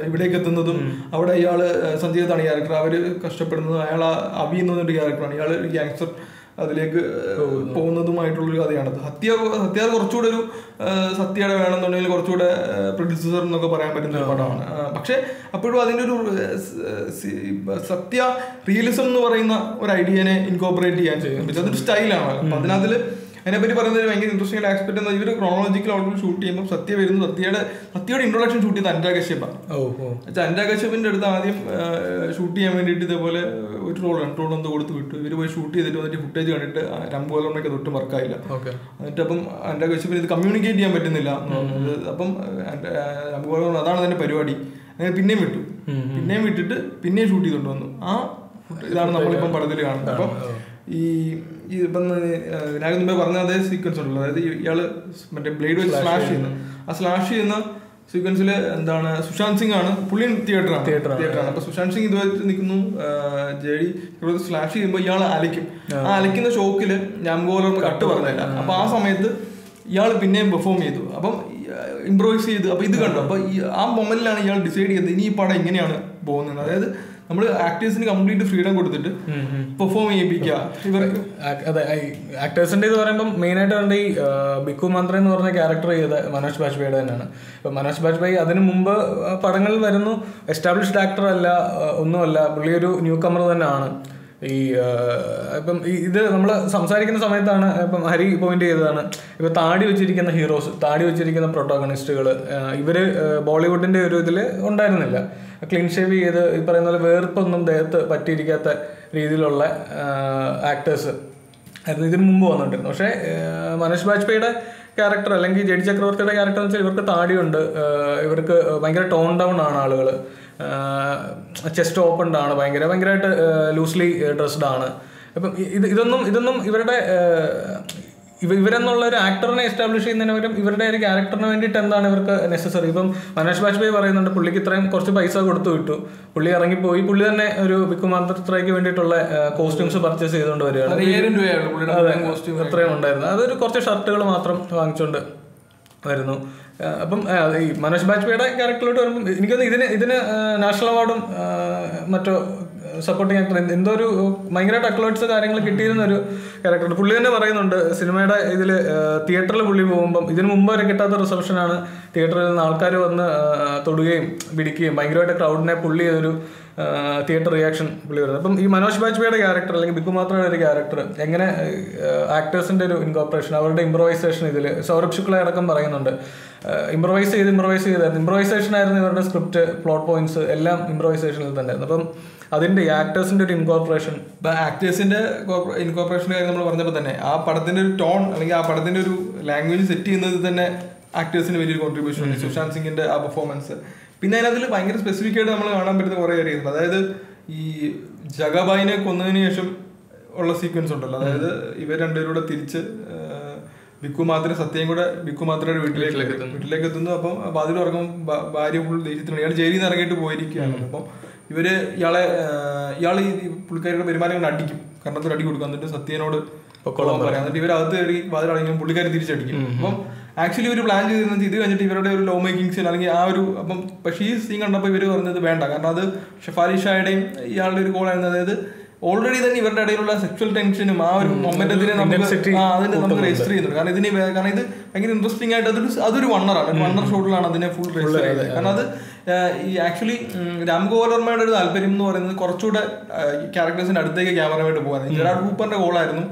ഇവിടേക്ക് എത്തുന്നതും അവിടെ ഇയാൾ സഞ്ജയ് ദത്താണ് ക്യാരക്ടർ, അവർ കഷ്ടപ്പെടുന്നതും അയാൾ അബി എന്ന് പറഞ്ഞൊരു ക്യാരക്ടറാണ്, ഇയാൾ ഒരു ഗ്യാങ്സ്റ്റർ അതിലേക്ക് പോകുന്നതുമായിട്ടുള്ളൊരു കഥയാണത്. ഹത്യ ഹത്യാർ കുറച്ചുകൂടെ ഒരു സത്യയുടെ വേണമെന്നുണ്ടെങ്കിൽ കുറച്ചുകൂടെ പ്രൊഡ്യൂസർ എന്നൊക്കെ പറയാൻ പറ്റുന്ന ഒരു പടമാണ്. പക്ഷെ അപ്പോഴും അതിൻ്റെ ഒരു സത്യ റിയലിസം എന്ന് പറയുന്ന ഒരു ഐഡിയനെ ഇൻകോപ്പറേറ്റ് ചെയ്യാൻ ചെയ്യും. അതൊരു സ്റ്റൈലാണ്. അപ്പം അതിനകത്ത് അതിനെപ്പറ്റി പറയുന്നത് ഭയങ്കര ഇൻട്രസ്റ്റിംഗ് ആയിട്ട് ആസ്പെക്ട് എന്നാൽ ഇവർ ക്രോണോളജിക്കൽ ഔട്ട്പുട്ട് ഷൂട്ട് ചെയ്യുമ്പോൾ സത്യ വരുന്നു. സത്യയുടെ സത്യയുടെ ഇൻട്രൊഡക്ഷൻ ഷൂട്ട് ചെയ്ത് അനുരാഗ് കശ്യപ്പാണ്. അനുരാഗ് കശ്യപ്പിന്റെ അടുത്ത് ആദ്യം ഷൂട്ട് ചെയ്യാൻ വേണ്ടിയിട്ട് ഇതേപോലെ ഒരു റോൾ രണ്ട് റോൾ ഒന്ന് കൊടുത്ത് വിട്ടു. ഇവർ പോയി ഷൂട്ട് ചെയ്തിട്ട് വന്നിട്ട് ഫുട്ടേജ് കണ്ടിട്ട് രാം ഗോപാൽ വർമ്മയ്ക്ക് അത് ഒട്ടും വർക്കായില്ല. എന്നിട്ട് അപ്പം അനുരാഗ് കശ്യപ്പിന് ഇത് കമ്മ്യൂണിക്കേറ്റ് ചെയ്യാൻ പറ്റുന്നില്ല. അപ്പം രാം ഗോപാൽ വർമ്മ അതാണ് അതിന്റെ പരിപാടി, അങ്ങനെ പിന്നെയും വിട്ടു. പിന്നെയും വിട്ടിട്ട് പിന്നെയും ഷൂട്ട് ചെയ്തോണ്ട് വന്നു. ആ ഇതാണ് നമ്മളിപ്പം പടത്തിൽ കാണുന്നത്. അപ്പം ഈ ഇപ്പം വിനായകൻ മുമ്പേ പറഞ്ഞ അതേ സീക്വൻസ് ഉണ്ടല്ലോ, അതായത് ഇയാള് മറ്റേ ബ്ലേഡ് വെച്ച് സ്ലാഷ് ചെയ്യുന്ന ആ സ്ലാഷ് ചെയ്യുന്ന സീക്വൻസിൽ എന്താണ് സുശാന്ത് സിംഗ് ആണ്, പുള്ളി തിയേറ്ററാണ് തിയേറ്ററാണ് അപ്പൊ സുശാന്ത് സിംഗ് ഇതുവരെ നിൽക്കുന്നു, ജെ ഡി ചക്രവർത്തി സ്ലാഷ് ചെയ്യുമ്പോൾ ഇയാൾ അലയ്ക്കും. ആ അലയ്ക്കുന്ന ഷോക്കില് രാം ഗോപാൽ കട്ട് പറഞ്ഞില്ല. അപ്പൊ ആ സമയത്ത് ഇയാൾ പിന്നെയും പെർഫോം ചെയ്തു. അപ്പം ഇംപ്രൂവൈസ് ചെയ്ത്, അപ്പം ഇത് കണ്ടു. അപ്പം ഈ ആ മൊമെന്റിലാണ് ഇയാൾ ഡിസൈഡ് ചെയ്തത് ഇനി ഈ പടം എങ്ങനെയാണ് പോകുന്നത്. അതായത് നമ്മൾ ആക്ടേഴ്സിന് കംപ്ലീറ്റ് ഫ്രീഡം കൊടുത്തിട്ട് പെർഫോം ചെയ്യിപ്പിക്കുക. ഇവർക്ക് അതെ ആക്ടേഴ്സിൻ്റെ ഇത് പറയുമ്പോൾ മെയിനായിട്ട് കണ്ട ഈ ബിക്കു മന്ത്രി എന്ന് പറഞ്ഞ ക്യാരക്ടർ ചെയ്ത മനോജ് ബാജ്പേയിയുടെ തന്നെയാണ്. ഇപ്പം മനോജ് ബാജ്പേയി അതിന് മുമ്പ് പടങ്ങളിൽ വരുന്നു, എസ്റ്റാബ്ലിഷ്ഡ് ആക്ടർ അല്ല, ഒന്നുമല്ല, പുള്ളിയൊരു ന്യൂ കമർ തന്നെയാണ്. ഈ ഇപ്പം ഇത് നമ്മൾ സംസാരിക്കുന്ന സമയത്താണ് ഇപ്പം ഹരി പോയിന്റ് ചെയ്തതാണ്, ഇപ്പം താടി വെച്ചിരിക്കുന്ന ഹീറോസ്, താടി വെച്ചിരിക്കുന്ന പ്രൊട്ടോഗണിസ്റ്റുകൾ ഇവർ ബോളിവുഡിൻ്റെ ഒരു ഇതിൽ ഉണ്ടായിരുന്നില്ല. ക്ലീൻ ഷേവ് ചെയ്ത് ഈ പറയുന്ന പോലെ വേർപ്പൊന്നും ദേഹത്ത് പറ്റിയിരിക്കാത്ത രീതിയിലുള്ള ആക്ടേഴ്സ് ആയിരുന്നു ഇതിന് മുമ്പ് വന്നിട്ടുണ്ടായിരുന്നു. പക്ഷേ മനോജ് ബാജ്പേയിയുടെ ക്യാരക്ടർ അല്ലെങ്കിൽ ജെ ഡി ചക്രവർത്തിയുടെ ക്യാരക്ടർ എന്ന് വെച്ചാൽ ഇവർക്ക് താടിയുണ്ട്, ഇവർക്ക് ഭയങ്കര ടോൺ ഡൗൺ ആണ് ആളുകൾ, ചെസ്റ്റ് ഓപ്പൺഡ് ആണ്, ഭയങ്കര ഭയങ്കരമായിട്ട് ലൂസ്ലി ഡ്രസ്ഡ് ആണ്. അപ്പം ഇത് ഇതൊന്നും ഇതൊന്നും ഇവരുടെ ഇവ ഇവരെന്നുള്ള ഒരു ആക്ടറിനെ എസ്റ്റാബ്ലിഷ് ചെയ്യുന്നതിന് പകരം ഇവരുടെ ഒരു ക്യാരക്ടറിന് വേണ്ടിയിട്ട് എന്താണ് ഇവർക്ക് നെസസറി. ഇപ്പം മനോജ് ബാജ്പേയി പറയുന്നുണ്ട് പുള്ളിക്ക് ഇത്രയും കുറച്ച് പൈസ കൊടുത്തു വിട്ടു, പുള്ളി ഇറങ്ങിപ്പോയി, പുള്ളി തന്നെ ഒരു ബിക്കുമാത്രയ്ക്ക് വേണ്ടിയിട്ടുള്ള കോസ്റ്റ്യൂംസ് പർച്ചേസ് ചെയ്തുകൊണ്ട് വരികയാണ്. അത്രയും ഉണ്ടായിരുന്നു, അതൊരു കുറച്ച് ഷർട്ടുകൾ മാത്രം വാങ്ങിച്ചുകൊണ്ട് വരുന്നു. അപ്പം ഈ മനോജ് ബാജ്പേയിയുടെ ക്യാരക്ടറിലോട്ട് വരുമ്പോൾ എനിക്കൊന്ന് ഇതിന് ഇതിന് നാഷണൽ അവാർഡും മറ്റോ സപ്പോർട്ടിങ് ആക്ടർ എന്തോ ഒരു ഭയങ്കരമായിട്ട് അക്ലോഡ്സ് കാര്യങ്ങൾ കിട്ടിയിരുന്ന ഒരു ക്യാരക്ടർ. പുള്ളി തന്നെ പറയുന്നുണ്ട് സിനിമയുടെ ഇതിൽ തിയേറ്ററിൽ പുള്ളി പോകുമ്പം ഇതിന് മുമ്പ് വരെ കിട്ടാത്ത റിസപ്ഷനാണ്, തിയേറ്ററിൽ നിന്ന് ആൾക്കാർ വന്ന് തൊടുകയും പിടിക്കുകയും ഭയങ്കരമായിട്ട് ക്രൗഡിനെ പുള്ളി ഒരു തിയേറ്റർ റിയാക്ഷൻ പുള്ളി വരുന്നത്. അപ്പം ഈ മനോജ് ബാജ്പേയിയുടെ ക്യാരക്ടർ അല്ലെങ്കിൽ ബിക്കു മാത്രയുടെ ഒരു ക്യാരക്ടർ എങ്ങനെ ആക്ടേഴ്സിൻ്റെ ഒരു ഇൻകോർപ്പറേഷൻ, അവരുടെ ഇംപ്രൊവൈസേഷൻ, ഇതിൽ സൗരഭ് ശുക്ല അടക്കം പറയുന്നുണ്ട് ഇംപ്രൊവൈസ് ചെയ്ത് ഇംപ്രൊവൈസ് ചെയ്തായിരുന്നു, ഇംപ്രൊവൈസേഷൻ ആയിരുന്നു ഇവരുടെ സ്ക്രിപ്റ്റ്, പ്ലോട്ട് പോയിന്റ്സ് എല്ലാം ഇംപ്രൊവൈസേഷനിൽ തന്നെയായിരുന്നു. അപ്പം അതിൻ്റെ ആക്ടേഴ്സിൻ്റെ ഒരു ഇൻകോർപ്പറേഷൻ, ആക്ടേഴ്സിൻ്റെ ഇൻകോർപ്പറേഷൻ്റെ കാര്യം നമ്മൾ പറഞ്ഞപ്പോൾ തന്നെ ആ പടത്തിൻ്റെ ഒരു ടോൺ അല്ലെങ്കിൽ ആ പടത്തിൻ്റെ ഒരു ലാംഗ്വേജ് സെറ്റ് ചെയ്യുന്നത് തന്നെ ആക്ടേഴ്സിന് വലിയൊരു കോൺട്രിബ്യൂഷൻ ഉണ്ട്. സുശാന്ത് സിംഗിൻ്റെ ആ പെർഫോമൻസ്, പിന്നെ അതിനകത്ത് ഭയങ്കര സ്പെസിഫിക് ആയിട്ട് നമ്മൾ കാണാൻ പറ്റുന്ന കുറേ കാര്യങ്ങൾ, അതായത് ഈ ജഗബായിനെ കൊന്നതിന് ശേഷം ഉള്ള സീക്വൻസ് ഉണ്ടല്ലോ, അതായത് ഇവർ രണ്ടുപേരൂടെ തിരിച്ച് ബിക്കു മാത്ര സത്യം കൂടെ ബിക്കു മാത്രയുടെ വീട്ടിലേക്ക് വീട്ടിലേക്ക് എത്തുന്നു. അപ്പം വാതിൽ ഉറങ്ങും, ഭാര്യ ഫുൾ ദേഷ്യത്തിനുണ്ട്, ഇയാൾ ജയിലിൽ നിന്ന് ഇറങ്ങിയിട്ട് പോയിരിക്കുകയാണ്. അപ്പം ഇവർ ഇയാളെ ഇയാൾ ഈ പുള്ളിക്കാരിയുടെ പെരുമാറ്റം കൊണ്ട് അടിക്കും, കരണത്തിൽ അടി കൊടുക്കുക, എന്നിട്ട് സത്യനോട് കൊള്ളാൻ പറയാം, എന്നിട്ട് ഇവരകത്ത് കയറി വാതിൽ അടങ്ങിയും പുള്ളിക്കാരി തിരിച്ചടിക്കും. അപ്പം ആക്ച്വലി ഇവർ പ്ലാൻ ചെയ്തിരുന്നത് ഇത് കഴിഞ്ഞിട്ട് ഇവരുടെ ഒരു ലോ മേക്കിംഗ് സീൻ അല്ലെങ്കിൽ ആ ഒരു അപ്പം പക്ഷേ ഈ സീൻ കണ്ടപ്പോൾ ഇവർ പറഞ്ഞത് വേണ്ട, കാരണം അത് ഷെഫാലി ഷായുടെയും ഇയാളുടെ ഒരു കോളായിരുന്നു. അതായത് ഓൾറെഡി തന്നെ ഇവരുടെ ഇടയിലുള്ള സെക്ച്വൽ ടെൻഷനും ആ ഒരു മൊമെന്റത്തിനെ നമുക്ക് അതിനെ നമുക്ക് രജിസ്റ്റർ ചെയ്യുന്നുണ്ട്. കാരണം ഇതിന് കാരണം ഇത് ഭയങ്കര ഇൻട്രസ്റ്റിംഗ് ആയിട്ട് അതൊരു അതൊരു വണ്ണറാണ്, വണ്ണർ ഷോട്ടിലാണ് അതിനെ ഫുൾ രജിസ്റ്റർ ചെയ്തത്. കാരണം അത് ഈ ആക്ച്വലി രാം ഗോപാൽ വർമ്മയുടെ ഒരു താല്പര്യം എന്ന് പറയുന്നത് കുറച്ചുകൂടെ ക്യാരക്ടേഴ്സിന്റെ അടുത്തേക്ക് ക്യാമറയുമായിട്ട് പോകാൻ, ജെറാർഡ് ഹൂപ്പറിന്റെ ഗോളായിരുന്നു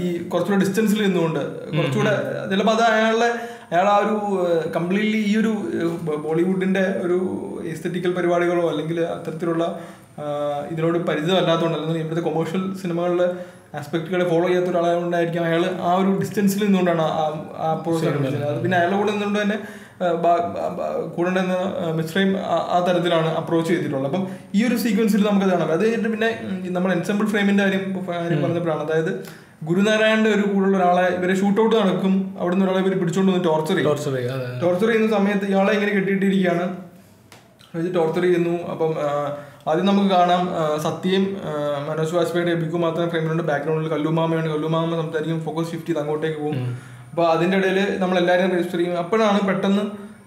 ഈ കുറച്ചുകൂടെ ഡിസ്റ്റൻസിൽ നിന്നുകൊണ്ട് കുറച്ചുകൂടെ ചിലപ്പോൾ അത് അയാളുടെ അയാൾ ആ ഒരു കംപ്ലീറ്റ്ലി ഈ ഒരു ബോളിവുഡിന്റെ ഒരു എസ്തെറ്റിക്കൽ പരിപാടികളോ അല്ലെങ്കിൽ അത്തരത്തിലുള്ള ഇതിനോട് പരിചയമല്ലാത്തതുകൊണ്ട് അല്ലെങ്കിൽ ഇവിടുത്തെ കൊമേഴ്ഷ്യൽ സിനിമകളിലെ ആസ്പെക്റ്റുകളെ ഫോളോ ചെയ്യാത്ത ഒരാളായതുകൊണ്ടായിരിക്കും അയാൾ ആ ഒരു ഡിസ്റ്റൻസിൽ നിന്നുകൊണ്ടാണ് ആ അപ്രോച്ച്. അത് പിന്നെ അയാളുടെ കൂടെ നിന്നുകൊണ്ട് തന്നെ കൂടെ നിന്ന് മിശ്രയും ആ തരത്തിലാണ് അപ്രോച്ച് ചെയ്തിട്ടുള്ളത്. അപ്പം ഈ ഒരു സീക്വൻസിൽ നമുക്കത് കാണാം. അത് കഴിഞ്ഞിട്ട് പിന്നെ നമ്മൾ എൻസെമ്പിൾ ഫ്രെയിമിൻ്റെ കാര്യം കാര്യം പറഞ്ഞപ്പോഴാണ്, അതായത് ഗുരുനാരായണന്റെ ഒരു കൂടെയുള്ള ഒരാളെ ഇവരെ ഷൂട്ടൗട്ട് നടക്കും, അവിടെ നിന്ന് ഒരാളെ ഇവർ പിടിച്ചോണ്ട് വന്ന് ടോർച്ചർ ചെയ്യും. ടോർച്ചർ ചെയ്യുന്ന സമയത്ത് ഇയാളെ ഇങ്ങനെ കെട്ടിയിട്ടിരിക്കുകയാണ്, ടോർച്ചർ ചെയ്യുന്നു. അപ്പം ആദ്യം നമുക്ക് കാണാം സത്യം മനോജ് വാജ്പേയിയുടെ ബിക്കു മാത്രം ഫ്രെയിമിലുണ്ട്, ബാക്ക്ഗ്രൗണ്ടിൽ കല്ലുമാമയാണ്, കല്ലുമാമ സംസാരിക്കും, ഫോക്കസ് ഷിഫ്റ്റ് ചെയ്ത് അങ്ങോട്ടേക്ക് പോകും. അപ്പോൾ അതിൻ്റെ ഇടയിൽ നമ്മളെല്ലാവരും രജിസ്റ്റർ ചെയ്യും. അപ്പോഴാണ് പെട്ടെന്ന്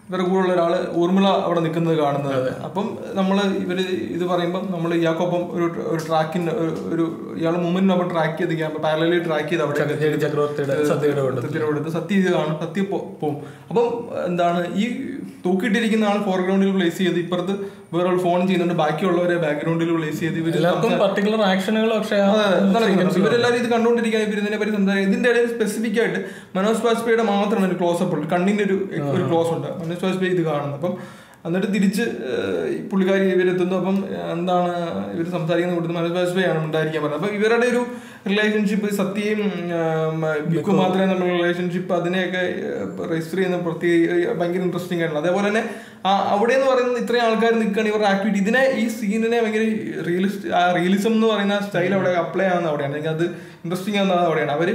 ഇവരുടെ കൂടെ ഉള്ള ഒരാൾ ഊർമിള അവിടെ നിൽക്കുന്നത് കാണുന്നത്. അപ്പം നമ്മൾ ഇവർ ഇത് പറയുമ്പം നമ്മൾ ഇയാൾക്കൊപ്പം ഒരു ഒരു ട്രാക്കിൻ്റെ ഒരു ഇയാൾ മൂവ്മെന്റിനൊപ്പം ട്രാക്ക് ചെയ്ത് പാരലലി ട്രാക്ക് ചെയ്ത് അവിടെ ചക്രവർത്തിയുടെ സത്യ ഇത് കാണും, സത്യ പോവും. അപ്പം എന്താണ് ഈ തൂക്കിയിട്ടിരിക്കുന്ന ആൾ ഫോർഗ്രൗണ്ടിൽ പ്ലേസ് ചെയ്ത് ഇപ്പുറത്ത് വേറെ ഫോൺ ചെയ്യുന്നുണ്ട്, ബാക്കിയുള്ളവരെ ബാക്ക്ഗ്രൗണ്ടിൽ പ്ലേസ് ചെയ്ത് ഇവരെല്ലാവരും ഇത് കണ്ടുകൊണ്ടിരിക്കാൻ ഇവരിതിനെ പറ്റി സംസാരിക്കും. ഇതിൻ്റെ ഇടയിൽ സ്പെസിഫിക് ആയിട്ട് മനോജ് ബാജ്പേയിയുടെ മാത്രമാണ് ഒരു ക്ലോസപ്പ് ഉള്ളൂ, കണ്ണിൻ്റെ ഒരു ഒരു ക്ലോസ് ഉണ്ട്, മനോജ് ബാജ്പേയി ഇത് കാണുന്നു. അപ്പം എന്നിട്ട് തിരിച്ച് പുള്ളിക്കാരി ഇവരെത്തുന്നു. അപ്പം എന്താണ് ഇവർ സംസാരിക്കുന്ന കൊടുത്ത് മനോജ് ബാജ്പേയി ആണ് ഉണ്ടായിരിക്കാൻ പറഞ്ഞത്. അപ്പം ഇവരുടെ ഒരു റിലേഷൻഷിപ്പ്, സത്യയും ബിക്കു മാത്രമേ നമ്മുടെ റിലേഷൻഷിപ്പ് അതിനെയൊക്കെ രജിസ്റ്റർ ചെയ്യുന്ന പ്രത്യേക ഭയങ്കര ഇൻട്രസ്റ്റിംഗ് ആയിട്ടുള്ളത്. അതേപോലെ തന്നെ ആ അവിടെ എന്ന് പറയുന്നത് ഇത്രയും ആൾക്കാർ നിൽക്കുകയാണ്, ഇവരുടെ ആക്ടിവിറ്റി ഇതിനെ ഈ സീനിനെ ഭയങ്കര റിയലിസ്റ്റ് ആ റിയലിസം എന്ന് പറയുന്ന സ്റ്റൈൽ അവിടെ അപ്ലൈ ആവുന്ന അവിടെയാണ്, അല്ലെങ്കിൽ അത് ഇൻട്രസ്റ്റിംഗ് ആവുന്നത് അവിടെയാണ്. അവർ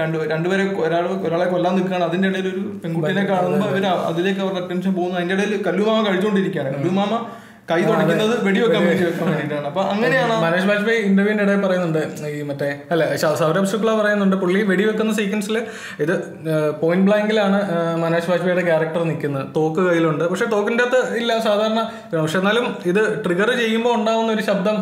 രണ്ട് രണ്ടുപേരെ ഒരാൾ ഒരാളെ കൊല്ലാൻ നിൽക്കുകയാണ്, അതിൻ്റെ ഇടയിൽ ഒരു പെൺകുട്ടിനെ കാണുമ്പോൾ അവർ അതിലേക്ക് അവരുടെ അറ്റൻഷൻ പോകുന്നു. അതിൻ്റെ ഇടയിൽ കല്ലുമാമ കഴിച്ചുകൊണ്ടിരിക്കുകയാണ്, കല്ലുമാമ കൈ തുടയ്ക്കുന്നത് വെടിവെക്കാൻ വേണ്ടിയിട്ടാണ്. അപ്പൊ അങ്ങനെയാണ് മനോജ് ബാജ്പേയി ഇന്റർവ്യൂവിന്റെ ഇടയിൽ പറയുന്നുണ്ട്, ഈ മറ്റേ അല്ലെ സൗരഭ് ശുക്ല പറയുന്നുണ്ട് പുള്ളി വെടിവെക്കുന്ന സീക്വൻസിൽ ഇത് പോയിന്റ് ബ്ലാങ്കിലാണ് മനോജ് ബാജ്പേയിയുടെ ക്യാരക്ടർ നിൽക്കുന്നത്. തോക്ക് കയ്യിലുണ്ട്, പക്ഷെ തോക്കിൻ്റെ അകത്ത് ഇല്ല സാധാരണ. പക്ഷെ എന്നാലും ഇത് ട്രിഗർ ചെയ്യുമ്പോൾ ഉണ്ടാകുന്ന ഒരു ശബ്ദം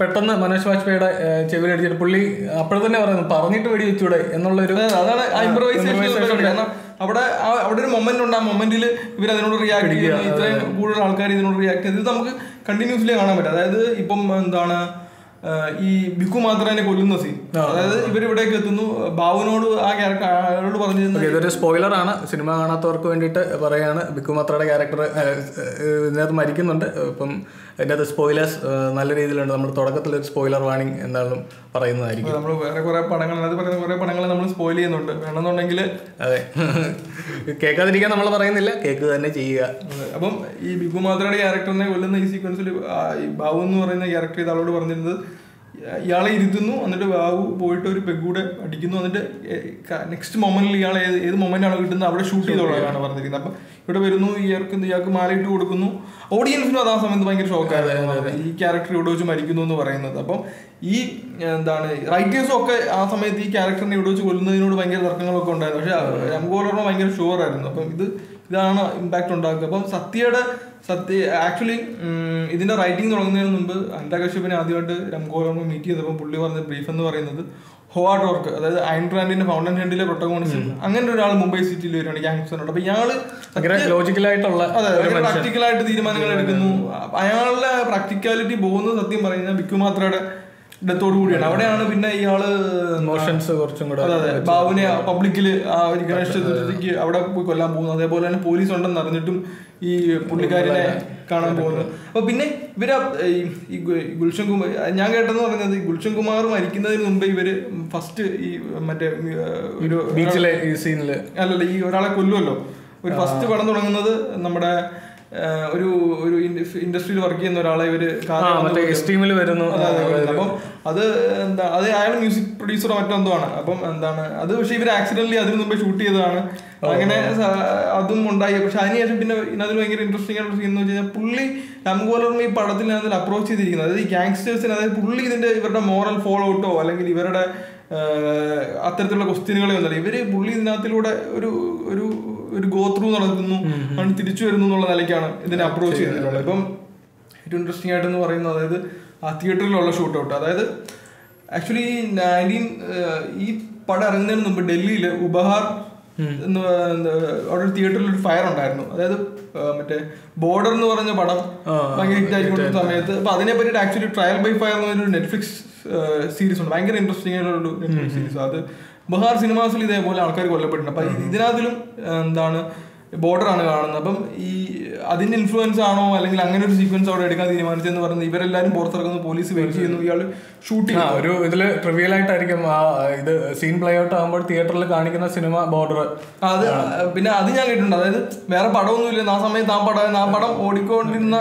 പെട്ടെന്ന് മനോജ് വാജ്പേയിയുടെ ചെവിയിലടിച്ചിട്ട് പുള്ളി അപ്പോൾ തന്നെ പറയുന്നു പറഞ്ഞിട്ട് വെടി വെച്ചൂടെ എന്നുള്ളൊരു, അതാണ് ഇംപ്രവൈസേഷൻ. അവിടെ അവിടെ ഒരു മൊമെന്റ് ഉണ്ട്, ആ മൊമെന്റിൽ ഇവർ അതിനോട് റിയാക്ട് ചെയ്യുന്നത്, ഇത്രയും കൂടുതൽ ആൾക്കാർ ഇതിനോട് റിയാക്ട് ചെയ്ത് നമുക്ക് കണ്ടിന്യൂസ്ലി കാണാൻ പറ്റും. അതായത് ഇപ്പം എന്താണ് ഈ ബിക്കു മാത്രനെ കൊല്ലുന്ന സീൻ, അതായത് ഇവരിവിടേക്ക് എത്തുന്നു, ബാബുവിനോട് ആ ക്യാരക്ടറോട് പറഞ്ഞു. ഇതൊരു സ്പോയിലർ ആണ്, സിനിമ കാണാത്തവർക്ക് വേണ്ടിയിട്ട് പറയാണ്. ബിക്കു മാത്രയുടെ ക്യാരക്ടർ ഇതിനകത്ത് മരിക്കുന്നുണ്ട്. ഇപ്പം അതിൻ്റെ അത് സ്പോയിലേഴ്സ് നല്ല രീതിയിലുണ്ട്. നമ്മൾ തുടക്കത്തിൽ ഒരു സ്പോയിലർ വാണിംഗ് എന്താണെന്നും പറയുന്നതായിരിക്കും. നമ്മൾ വേറെ കുറെ പടങ്ങൾ, അത് പറയുന്ന കുറെ പടങ്ങൾ നമ്മൾ സ്പോയിൽ ചെയ്യുന്നുണ്ട്, വേണമെന്നുണ്ടെങ്കിൽ അതെ കേൾക്കാതിരിക്കാൻ നമ്മൾ പറയുന്നില്ല, കേക്ക് തന്നെ ചെയ്യുക. അപ്പം ഈ ബിക്കു മാത്രയുടെ ക്യാരക്ടറിനെ കൊല്ലുന്ന ഈ സീക്വൻസിൽ ബാബു എന്ന് പറയുന്ന ക്യാരക്ടർ ഇത് ആളോട് പറഞ്ഞിരുന്നത്, ഇയാളെ ഇരുത്തുന്നു, എന്നിട്ട് ബാബു പോയിട്ട് ഒരു പെഗ്ഗൂടെ അടിക്കുന്നു, എന്നിട്ട് നെക്സ്റ്റ് മൊമെന്റിൽ ഇയാൾ ഏത് ഏത് മൊമെന്റാണോ കിട്ടുന്നത് അവിടെ ഷൂട്ട് ചെയ്തോളാണ് പറഞ്ഞിരിക്കുന്നത്. അപ്പം ഇവിടെ വരുന്നു, ഇയാൾക്ക് ഇയാൾക്ക് മാലയിട്ട് കൊടുക്കുന്നു. ഓഡിയൻസിനും അതാ സമയത്ത് ഭയങ്കര ഷോക്കായിരുന്നു ഈ ക്യാരക്ടർ ഇവിടെ വെച്ച് മരിക്കുന്നു എന്ന് പറയുന്നത്. അപ്പം ഈ എന്താണ് റൈറ്റേഴ്സും ഒക്കെ ആ സമയത്ത് ഈ ക്യാരക്ടറിനെ ഇവിടെ വെച്ച് കൊല്ലുന്നതിനോട് ഭയങ്കര തർക്കങ്ങളൊക്കെ ഉണ്ടായിരുന്നു. പക്ഷെ രാംഗോപാൽ ഭയങ്കര ഷുവർ ആയിരുന്നു. അപ്പം ഇത് ഇതാണ് ഇമ്പാക്ട് ഉണ്ടാക്കുക. അപ്പം സത്യയുടെ സത്യ ആക്ച്വലി ഇതിൻ്റെ റൈറ്റിംഗ് തുടങ്ങുന്നതിന് മുമ്പ് അനുരാഗ് കശ്യപിനെ ആദ്യമായിട്ട് രാംഗോപാൽ വർമ്മ മീറ്റ് ചെയ്തപ്പോൾ പുള്ളി പറഞ്ഞ ബ്രീഫ് എന്ന് പറയുന്നത് ഹോവാർഡ് വർക്ക്, അതായത് അയൺ ബ്രാൻഡിന്റെ ഫൗണ്ടൻ ഹണ്ടിലെ പ്രൊട്ടഗോണിസ്റ്റ്, അങ്ങനെ ഒരാൾ മുംബൈ സിറ്റിയിൽ വരുവാണ് ഗാങ്സ്റ്ററിനോട്. അപ്പൊ ഇയാള് ലോജിക്കലായിട്ടുള്ള പ്രാക്ടിക്കലായിട്ട് തീരുമാനങ്ങൾ എടുക്കുന്നു. അയാളുടെ പ്രാക്ടിക്കാലിറ്റി പോകുന്നത് സത്യം പറയുന്ന ബിക്കു മാത്രയുടെ ഡെത്തോട് കൂടിയാണ്. അവിടെയാണ് പിന്നെ ഇയാള് മോഷൻസ് കുറച്ചും കൂടെ, അതെ ബാബുവിനെ പബ്ലിക്കില് ആ ഒരു ഗണേഷ് ചതുർത്ഥിക്ക് അവിടെ പോയി കൊല്ലാൻ പോകുന്നു. അതേപോലെ തന്നെ പോലീസ് ഉണ്ടെന്ന് അറിഞ്ഞിട്ടും ഈ പുള്ളിക്കാരനെ കാണാൻ പോകുന്നത്. അപ്പൊ പിന്നെ ഇവര് ഈ ഗുൽഷൻ കുമാർ, ഞാൻ കേട്ടെന്ന് പറയുന്നത് ഗുൽഷൻ കുമാർ മരിക്കുന്നതിന് മുമ്പേ ഇവര് ഫസ്റ്റ് ഈ മറ്റേ ഒരു ബീച്ചിലെ ഈ സീനില് അല്ലല്ലോ ഈ ഒരാളെ കൊല്ലുമല്ലോ, ഒരു ഫസ്റ്റ് പടം തുടങ്ങുന്നത് നമ്മുടെ ഒരു ഒരു ഇൻഡസ്ട്രിയിൽ വർക്ക് ചെയ്യുന്ന ഒരാളെ ഇവര് വരുന്നു. അപ്പം അത് എന്താ അത് അയാൾ മ്യൂസിക് പ്രൊഡ്യൂസറോ മറ്റെന്തോ ആണ്. അപ്പം എന്താണ് അത്, പക്ഷെ ഇവർ ആക്സിഡന്റലി അതിന് മുമ്പേ ഷൂട്ട് ചെയ്തതാണ്. അങ്ങനെ അതും ഉണ്ടായി. പക്ഷെ അതിനുശേഷം പിന്നെ അതിൽ ഭയങ്കര ഇൻട്രസ്റ്റിംഗ് ആയിട്ട് ചെയ്യുന്ന വെച്ച് കഴിഞ്ഞാൽ പുള്ളി രാംഗോപാൽ വർമ്മ ഈ പടത്തിൽ അതിൽ അപ്രോച്ച് ചെയ്തിരിക്കുന്നത്, അതായത് ഈ ഗാങ്സ്റ്റേഴ്സിന്, അതായത് പുള്ളി ഇതിന്റെ ഇവരുടെ മോറൽ ഫോളോ ഔട്ടോ അല്ലെങ്കിൽ ഇവരുടെ അത്തരത്തിലുള്ള ക്വസ്റ്റ്യനുകളെ ഒന്നല്ല, ഇവര് പുള്ളി ഇതിനകത്തിലൂടെ ഒരു ഒരു ഒരു ഗോത്രൂ നടത്തുന്നു, അങ്ങനെ തിരിച്ചു വരുന്നു എന്നുള്ള നിലയ്ക്കാണ് ഇതിനെ അപ്രോച്ച് ചെയ്തിട്ടുള്ളത്. ഇപ്പം ഏറ്റവും ഇൻട്രസ്റ്റിംഗ് ആയിട്ടെന്ന് പറയുന്നത് അതായത് ആ തിയേറ്ററിലുള്ള ഷൂട്ട് ഔട്ട്, അതായത് ആക്ച്വലി നയൻറ്റീൻ ഈ പടം ഇറങ്ങുന്നതിന് മുമ്പ് ഡൽഹിയിൽ ഉബഹാർ എന്ന് അവിടെ ഒരു തിയേറ്ററിൽ ഒരു ഫയർ ഉണ്ടായിരുന്നു. അതായത് മറ്റേ ബോർഡർ എന്ന് പറഞ്ഞ പടം ഭയങ്കര ഹിറ്റ് ആയിക്കൊണ്ടിരുന്ന സമയത്ത്. അപ്പൊ അതിനെ പറ്റി ആക്ച്വലി ട്രയൽ ബൈ ഫയർ എന്ന് പറഞ്ഞൊരു നെറ്റ്ഫ്ലിക്സ് സീരീസ് ഉണ്ട്, ഭയങ്കര ഇൻട്രസ്റ്റിംഗ് ആയിട്ടുള്ളൊരു നെറ്റ്ഫ്ലിക്സ് സീരീസ്. അത് ബഹാർ സിനിമാസിൽ ഇതേപോലെ ആൾക്കാർ കൊല്ലപ്പെട്ടിട്ടുണ്ട്. അപ്പം ഇതിനകത്തിലും എന്താണ് ബോർഡറാണ് കാണുന്നത്. അപ്പം ഈ അതിൻ്റെ ഇൻഫ്ലുവൻസ് ആണോ അല്ലെങ്കിൽ അങ്ങനെ ഒരു സീക്വൻസ് അവിടെ എടുക്കാൻ തീരുമാനിച്ചെന്ന് പറയുന്നത്, ഇവരെല്ലാവരും പുറത്തിറങ്ങുന്ന പോലീസ് വെയിറ്റ് ചെയ്യുന്നു, ഇയാൾ ഷൂട്ട് ചെയ്യുന്നു. ഒരു ഇതിൽ ട്രിവിയൽ ആയിട്ടായിരിക്കും ആ ഇത് സീൻ പ്ലേ ഔട്ട് ആകുമ്പോൾ തിയേറ്ററിൽ കാണിക്കുന്ന സിനിമ ബോർഡർ. അത് പിന്നെ അത് ഞാൻ കേട്ടിട്ടുണ്ട്, അതായത് വേറെ പടമൊന്നുമില്ല ആ സമയത്ത്, ആ പടം ആ പടം ഓടിക്കൊണ്ടിരുന്ന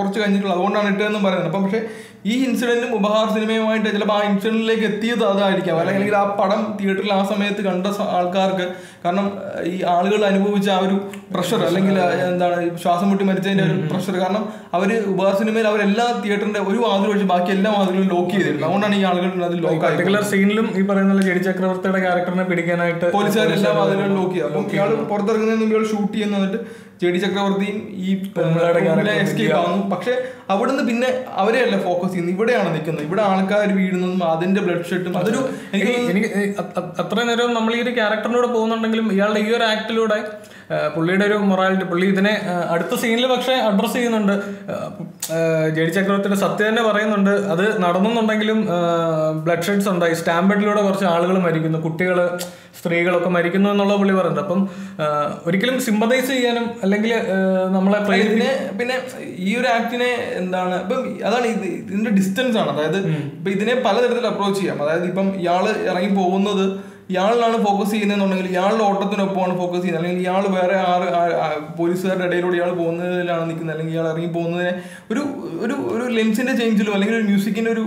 കുറച്ച് കഴിഞ്ഞിട്ടുള്ളൂ, അതുകൊണ്ടാണ് ഇട്ടതെന്നും പറയുന്നത്. അപ്പം പക്ഷേ ഈ ഇൻസിഡന്റും ഉപഹാർ സിനിമയുമായിട്ട് ചിലപ്പോൾ ആ ഇൻസിഡന്റിലേക്ക് എത്തിയത് അതായിരിക്കാം, അല്ലെങ്കിൽ ആ പടം തിയേറ്ററിൽ ആ സമയത്ത് കണ്ട ആൾക്കാർക്ക്, കാരണം ഈ ആളുകൾ അനുഭവിച്ച ആ ഒരു പ്രഷർ, അല്ലെങ്കിൽ എന്താണ് ശ്വാസം മുട്ടി മരിച്ചതിന്റെ ഒരു പ്രഷർ, കാരണം അവര് ഉപഹാർ സിനിമയിൽ അവരെല്ലാ തിയേറ്ററിന്റെ ഒരു വാതിൽ ഒഴിച്ച് ബാക്കി എല്ലാ വാതിലും ലോക്ക് ചെയ്തിരുന്നു. അതുകൊണ്ടാണ് ഈ ആളുകൾ പർട്ടിക്കുലർ സീനിലും ഈ പറയുന്ന ജെ ഡി ചക്രവർത്തിയുടെ ക്യാരക്ടറിനെ പിടിക്കാനായിട്ട് പോലീസുകാർ എല്ലാ വാതിലും ലോക്ക് ചെയ്തു. അപ്പം ഇയാൾ പുറത്തിറങ്ങുന്നതിന് മുമ്പ് ഇയാൾ ഷൂട്ട് ചെയ്യുന്നതിട്ട് ജെ ഡി ചക്രവർത്തിയും ഈ എസ്കേപ്പ് ആവുന്നു. പക്ഷെ അവിടുന്ന് പിന്നെ അവരെയല്ല ഫോക്കസ് ചെയ്യുന്നത്, ഇവിടെയാണ് നിൽക്കുന്നത്, ഇവിടെ ആൾക്കാർ വീഴുന്നതും അതിന്റെ ബ്ലഡ് ഷെഡും. അതൊരു എനിക്ക് അത്ര നേരം നമ്മൾ ഈ ഒരു ക്യാരക്ടറിലൂടെ പോകുന്നുണ്ടെങ്കിലും ഇയാളുടെ ഈ ഒരു ആക്ടിലൂടെ പുള്ളിയുടെ ഒരു മൊറാലിറ്റി പുള്ളി ഇതിനെ അടുത്ത സീനിൽ പക്ഷെ അഡ്രസ്സ് ചെയ്യുന്നുണ്ട്. ജെ ഡി ചക്രവർത്തിയുടെ സത്യം തന്നെ പറയുന്നുണ്ട്, അത് നടന്നുണ്ടെങ്കിലും ബ്ലഡ് ഷെഡ്സ് ഉണ്ടായി, സ്റ്റാമ്പേഡിലൂടെ കുറച്ച് ആളുകൾ മരിക്കുന്നു, കുട്ടികൾ സ്ത്രീകളൊക്കെ മരിക്കുന്നു എന്നുള്ള പുള്ളി പറയുന്നുണ്ട്. അപ്പം ഒരിക്കലും സിമ്പതൈസ് ചെയ്യാനും അല്ലെങ്കിൽ നമ്മളെ പ്രേരിപ്പിനെ പിന്നെ ഈ ഒരു ആക്ടിനെ എന്താണ് ഇപ്പം അതാണ് ഇത് ഇതിന്റെ ഡിസ്റ്റൻസ് ആണ്. അതായത് ഇപ്പം ഇതിനെ പലതരത്തിൽ അപ്രോച്ച് ചെയ്യാം. അതായത് ഇപ്പം ഇയാൾ ഇറങ്ങി പോകുന്നത് ഇയാളിലാണ് ഫോക്കസ് ചെയ്യുന്നതെന്നുണ്ടെങ്കിൽ ഇയാളുടെ ഓട്ടത്തിനൊപ്പമാണ് ഫോക്കസ് ചെയ്യുന്നത്, അല്ലെങ്കിൽ ഇയാൾ വേറെ ആറ് പോലീസുകാരുടെ ഇടയിലൂടെ ഇയാൾ പോകുന്നതിലാണ് നിൽക്കുന്നത്, അല്ലെങ്കിൽ ഇയാൾ ഇറങ്ങി പോകുന്നതിനെ ഒരു ഒരു ഒരു ലെൻസിന്റെ ചേഞ്ചിലും അല്ലെങ്കിൽ ഒരു മ്യൂസിക്കിന്റെ ഒരു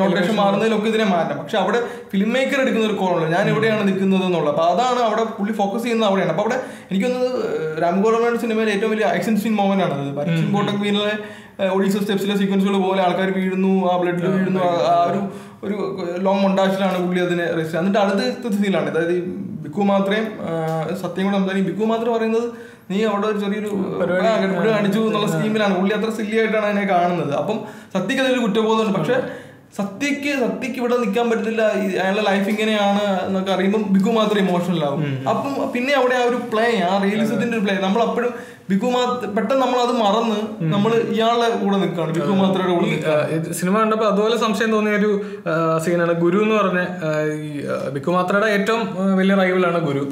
നോട്ടേഷൻ മാറുന്നതിലൊക്കെ ഇതിനെ മാറ്റാം. പക്ഷെ അവിടെ ഫിലിം മേക്കർ എടുക്കുന്ന ഒരു കോളാണ് ഞാൻ എവിടെയാണ് നിൽക്കുന്നത് എന്നുള്ളത്. അപ്പോൾ അതാണ് അവിടെ പുള്ളി ഫോക്കസ് ചെയ്യുന്നത് അവിടെയാണ്. അപ്പോൾ അവിടെ എനിക്കൊന്ന് രാം ഗോപാൽ വർമ്മയുടെ സിനിമയിലെ ഏറ്റവും വലിയ ആക്ഷൻ സീൻ മോമെന്റ് ആണ് പരിച്ചിൻ കോട്ടക് വീനിലെ ഒഡീസ സ്റ്റെപ്സിലെ സീക്വൻസുകൾ പോലെ ആൾക്കാർ വീഴുന്നു, ആ ബ്ലഡിൽ വീഴുന്നു, ആ ഒരു ഒരു ലോങ് മൊണ്ടാഷിലാണ് പുള്ളി അതിനെ രജിസ്റ്റർ. എന്നിട്ട് അടുത്ത സീനാണ്, അതായത് ഈ ബിക്കു മാത്രമേ സത്യം കൂടെ സംസാരിക്കും. ബിക്കു മാത്രം പറയുന്നത് നീ അവിടെ ഒരു ചെറിയൊരു ഗഡ്ബിഡ് കാണിച്ചു എന്നുള്ള സ്കീമിലാണ്. പുള്ളി അത്ര സില്ലി ആയിട്ടാണ് അതിനെ കാണുന്നത്. അപ്പം സത്യക്ക് അതിലൊരു കുറ്റബോധമുണ്ട്. പക്ഷെ സത്യക്ക് സത്യക്ക് ഇവിടെ നിൽക്കാൻ പറ്റുന്നില്ല, അയാളുടെ ലൈഫ് ഇങ്ങനെയാണ് എന്നൊക്കെ അറിയുമ്പം ബിക്കു മാത്രം ഇമോഷണൽ ആവും. അപ്പം പിന്നെ അവിടെ ആ ഒരു പ്ലേ, ആ റിയലിസത്തിന്റെ ഒരു പ്ലേ നമ്മൾ അപ്പോഴും ബിക്കു മാത്രം പെട്ടെന്ന് നമ്മളത് മറന്ന് നമ്മൾ ഇയാളുടെ കൂടെ നിൽക്കുകയാണ്, ബിക്കു മാത്രയുടെ കൂടെ. സിനിമ കണ്ടപ്പോൾ അതുപോലെ സംശയം തോന്നിയ ഒരു സീനാണ് ഗുരു എന്ന് പറഞ്ഞ, ഈ ബിക്കു മാത്രയുടെ ഏറ്റവും വലിയ റൈവലാണ് ഗുരു.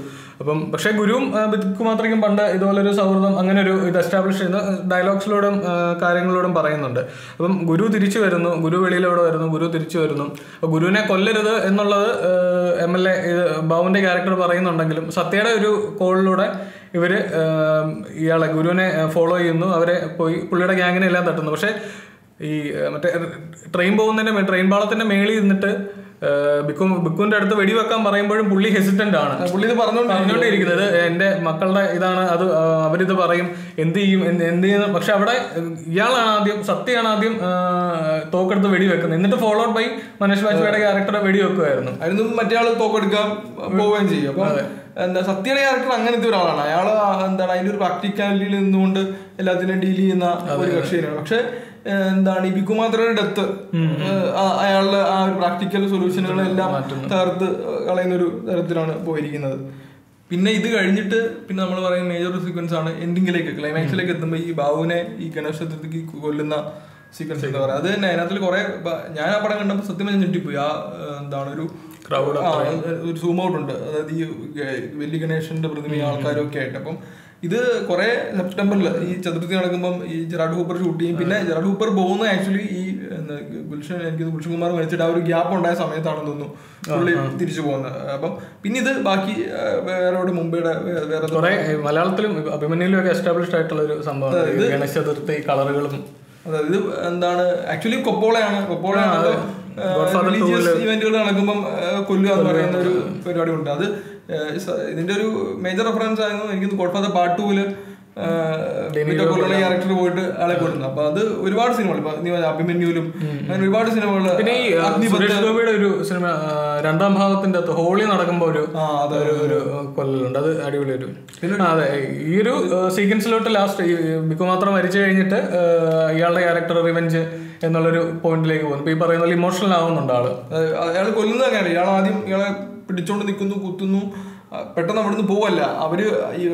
അപ്പം പക്ഷേ ഗുരുവും ബിക്കു മാത്രയ്ക്കും പണ്ട് ഇതുപോലൊരു സൗഹൃദം അങ്ങനെ ഒരു ഇത് എസ്റ്റാബ്ലിഷ് ചെയ്യുന്ന ഡയലോഗ്സിലൂടെയും കാര്യങ്ങളിലൂടെയും പറയുന്നുണ്ട്. അപ്പം ഗുരു തിരിച്ചു വരുന്നു, ഗുരു വെളിയിലൂടെ വരുന്നു, ഗുരു തിരിച്ചു വരുന്നു. അപ്പോൾ ഗുരുവിനെ കൊല്ലരുത് എന്നുള്ളത് എം എൽ എ ഇത് ബാബുവിൻ്റെ ക്യാരക്ടർ പറയുന്നുണ്ടെങ്കിലും സത്യയുടെ ഒരു കോളിലൂടെ ഇവർ ഇയാളെ ഗുരുവിനെ ഫോളോ ചെയ്യുന്നു, അവരെ പോയി പുള്ളിയുടെ ഗ്യാങ്ങിനെ എല്ലാം തട്ടുന്നു. പക്ഷേ ഈ മറ്റേ ട്രെയിൻ പോകുന്നതിൻ്റെ ട്രെയിൻ പാളത്തിൻ്റെ മേളിൽ നിന്നിട്ട് ബിക്കു ബിക്കുവിന്റെ അടുത്ത് വെടിവെക്കാൻ പറയുമ്പോഴും പുള്ളി ഹെസിറ്റന്റ് ആണ്. പുള്ളി ഇത് പറഞ്ഞു പറഞ്ഞോണ്ടേ ഇരിക്കുന്നത് എന്റെ മക്കളുടെ ഇതാണ്, അത് അവരിത് പറയും, എന്ത് ചെയ്യും എന്ത് ചെയ്യുന്നു. പക്ഷെ അവിടെ ഇയാളാണ് ആദ്യം, സത്യയാണ് ആദ്യം തോക്കെടുത്ത് വെടിവെക്കുന്നത്. എന്നിട്ട് ഫോളോഡ് ബൈ മനോജ് ബാജ്പേയിയുടെ ക്യാരക്ടറെ വെടിവെക്കുമായിരുന്നു. അതിന് മറ്റേ ആൾ തോക്കെടുക്കാൻ പോവുകയും ചെയ്യും. അപ്പൊ എന്താ സത്യയുടെ ക്യാരക്ടർ അങ്ങനത്തെ ഒരാളാണ്. അയാൾ എന്താണ് അതിൻ്റെ ഒരു പ്രാക്ടിക്കാലിറ്റിയിൽ നിന്നുകൊണ്ട് എല്ലാത്തിനും ഡീൽ ചെയ്യുന്ന ഒരു കക്ഷിയാണ്. പക്ഷെ എന്താണ് ഈ ബിക്കു മാത്രയുടെ ഡെത്ത് അയാളുടെ ആ ഒരു പ്രാക്ടിക്കൽ സൊല്യൂഷനുകളെല്ലാം തകർത്ത് കളയുന്ന ഒരു തരത്തിലാണ് പോയിരിക്കുന്നത്. പിന്നെ ഇത് കഴിഞ്ഞിട്ട് പിന്നെ നമ്മൾ പറയുന്ന മേജർ സീക്വൻസ് ആണ് എൻഡിങ്ങിലേക്ക്, ക്ലൈമാക്സിലേക്ക് എത്തുമ്പോൾ ഈ ബാബുവിനെ ഈ ഗണേശ ചതുർത്ഥിക്ക് കൊല്ലുന്ന സീക്വൻസ് എന്ന് പറയുന്നത്. അത് തന്നെ അതിനകത്തിൽ കുറെ ഞാൻ ആ പടം കണ്ടപ്പോൾ സത്യം ഞെട്ടിപ്പോയി. ആ എന്താണ് ഒരു ക്രൗഡ്, ഒരു സൂം ഔട്ട് ഉണ്ട്, അതായത് ഈ വലിയ ഗണേശന്റെ പ്രതിമ ആൾക്കാരും ഒക്കെ ആയിട്ട്. അപ്പം ഇത് കുറെ സെപ്റ്റംബറിൽ ഈ ചതുർത്ഥി നടക്കുമ്പം ഈ ജെറാഡ് ഹൂപ്പർ ഷൂട്ട് ചെയ്യും. പിന്നെ ജെറാഡ് ഹൂപ്പർ പോകുന്ന ആക്ച്വലി ഈ ഗുൽഷൻ എനിക്ക് ഗുൽഷൻ കുമാർ മരിച്ചിട്ട് ആ ഒരു ഗ്യാപ്പ് ഉണ്ടായ സമയത്താണെന്ന് തോന്നുന്നു പുള്ളി തിരിച്ചു പോകുന്നത്. അപ്പം പിന്നെ ഇത് ബാക്കി വേറെ മുംബൈയുടെ വേറെ മലയാളത്തിലും അഭിമന്യയിലും ഒക്കെ എസ്റ്റാബ്ലിഷ് ആയിട്ടുള്ള ഒരു സംഭവമാണ് ഗണേശ ചതുർത്ഥി കളറുകളും. അതായത് എന്താണ് ആക്ച്വലി കൊപ്പോളയാണ് കൊപ്പോളയാണ് റിലീജിയസ് ഇവന്റുകൾ നടക്കുമ്പം കൊല്ലുക എന്ന് പറയുന്ന ഒരു പരിപാടി ഉണ്ട്. അത് ഇതിന്റെ ഒരു മേജർ റെഫറൻസ് ആയിരുന്നു എനിക്ക് ഗോഡ്ഫാദർ പാർട്ട് ടൂല് കൊല്ലുള്ള ക്യാരക്ടർ പോയിട്ട് ആളെ കൊല്ലുന്നത്. അപ്പൊ അത് ഒരുപാട് സിനിമകൾ അഭിമന്യൂലും അങ്ങനെ ഒരുപാട് സിനിമകൾ. പിന്നെ ഈ അഗ്നിപഥയുടെ ഒരു സിനിമ രണ്ടാം ഭാഗത്തിന്റെ അകത്ത് ഹോളി നടക്കുമ്പോ ഒരു ഒരു കൊല്ലുണ്ട്, അത് അടിപൊളി ഒരു. അതെ ഈ ഒരു സീക്വൻസിലോട്ട് ലാസ്റ്റ് ബിക്കു മാത്രം മരിച്ചു കഴിഞ്ഞിട്ട് ഇയാളുടെ ക്യാരക്ടർ റിവെഞ്ച് എന്നുള്ളൊരു പോയിന്റിലേക്ക് പോകുന്നു. ഇപ്പൊ ഈ പറയുന്ന പോലെ ഇമോഷണൽ ആവുന്നുണ്ട് ആള്. അയാൾ കൊല്ലുന്നത് അങ്ങനെയാണ്, ഇയാൾ ആദ്യം ഇയാളെ പിടിച്ചോണ്ട് നിൽക്കുന്നു, കുത്തുന്നു, പെട്ടെന്ന് അവിടുന്ന് പോവല്ല. അവര് ഈ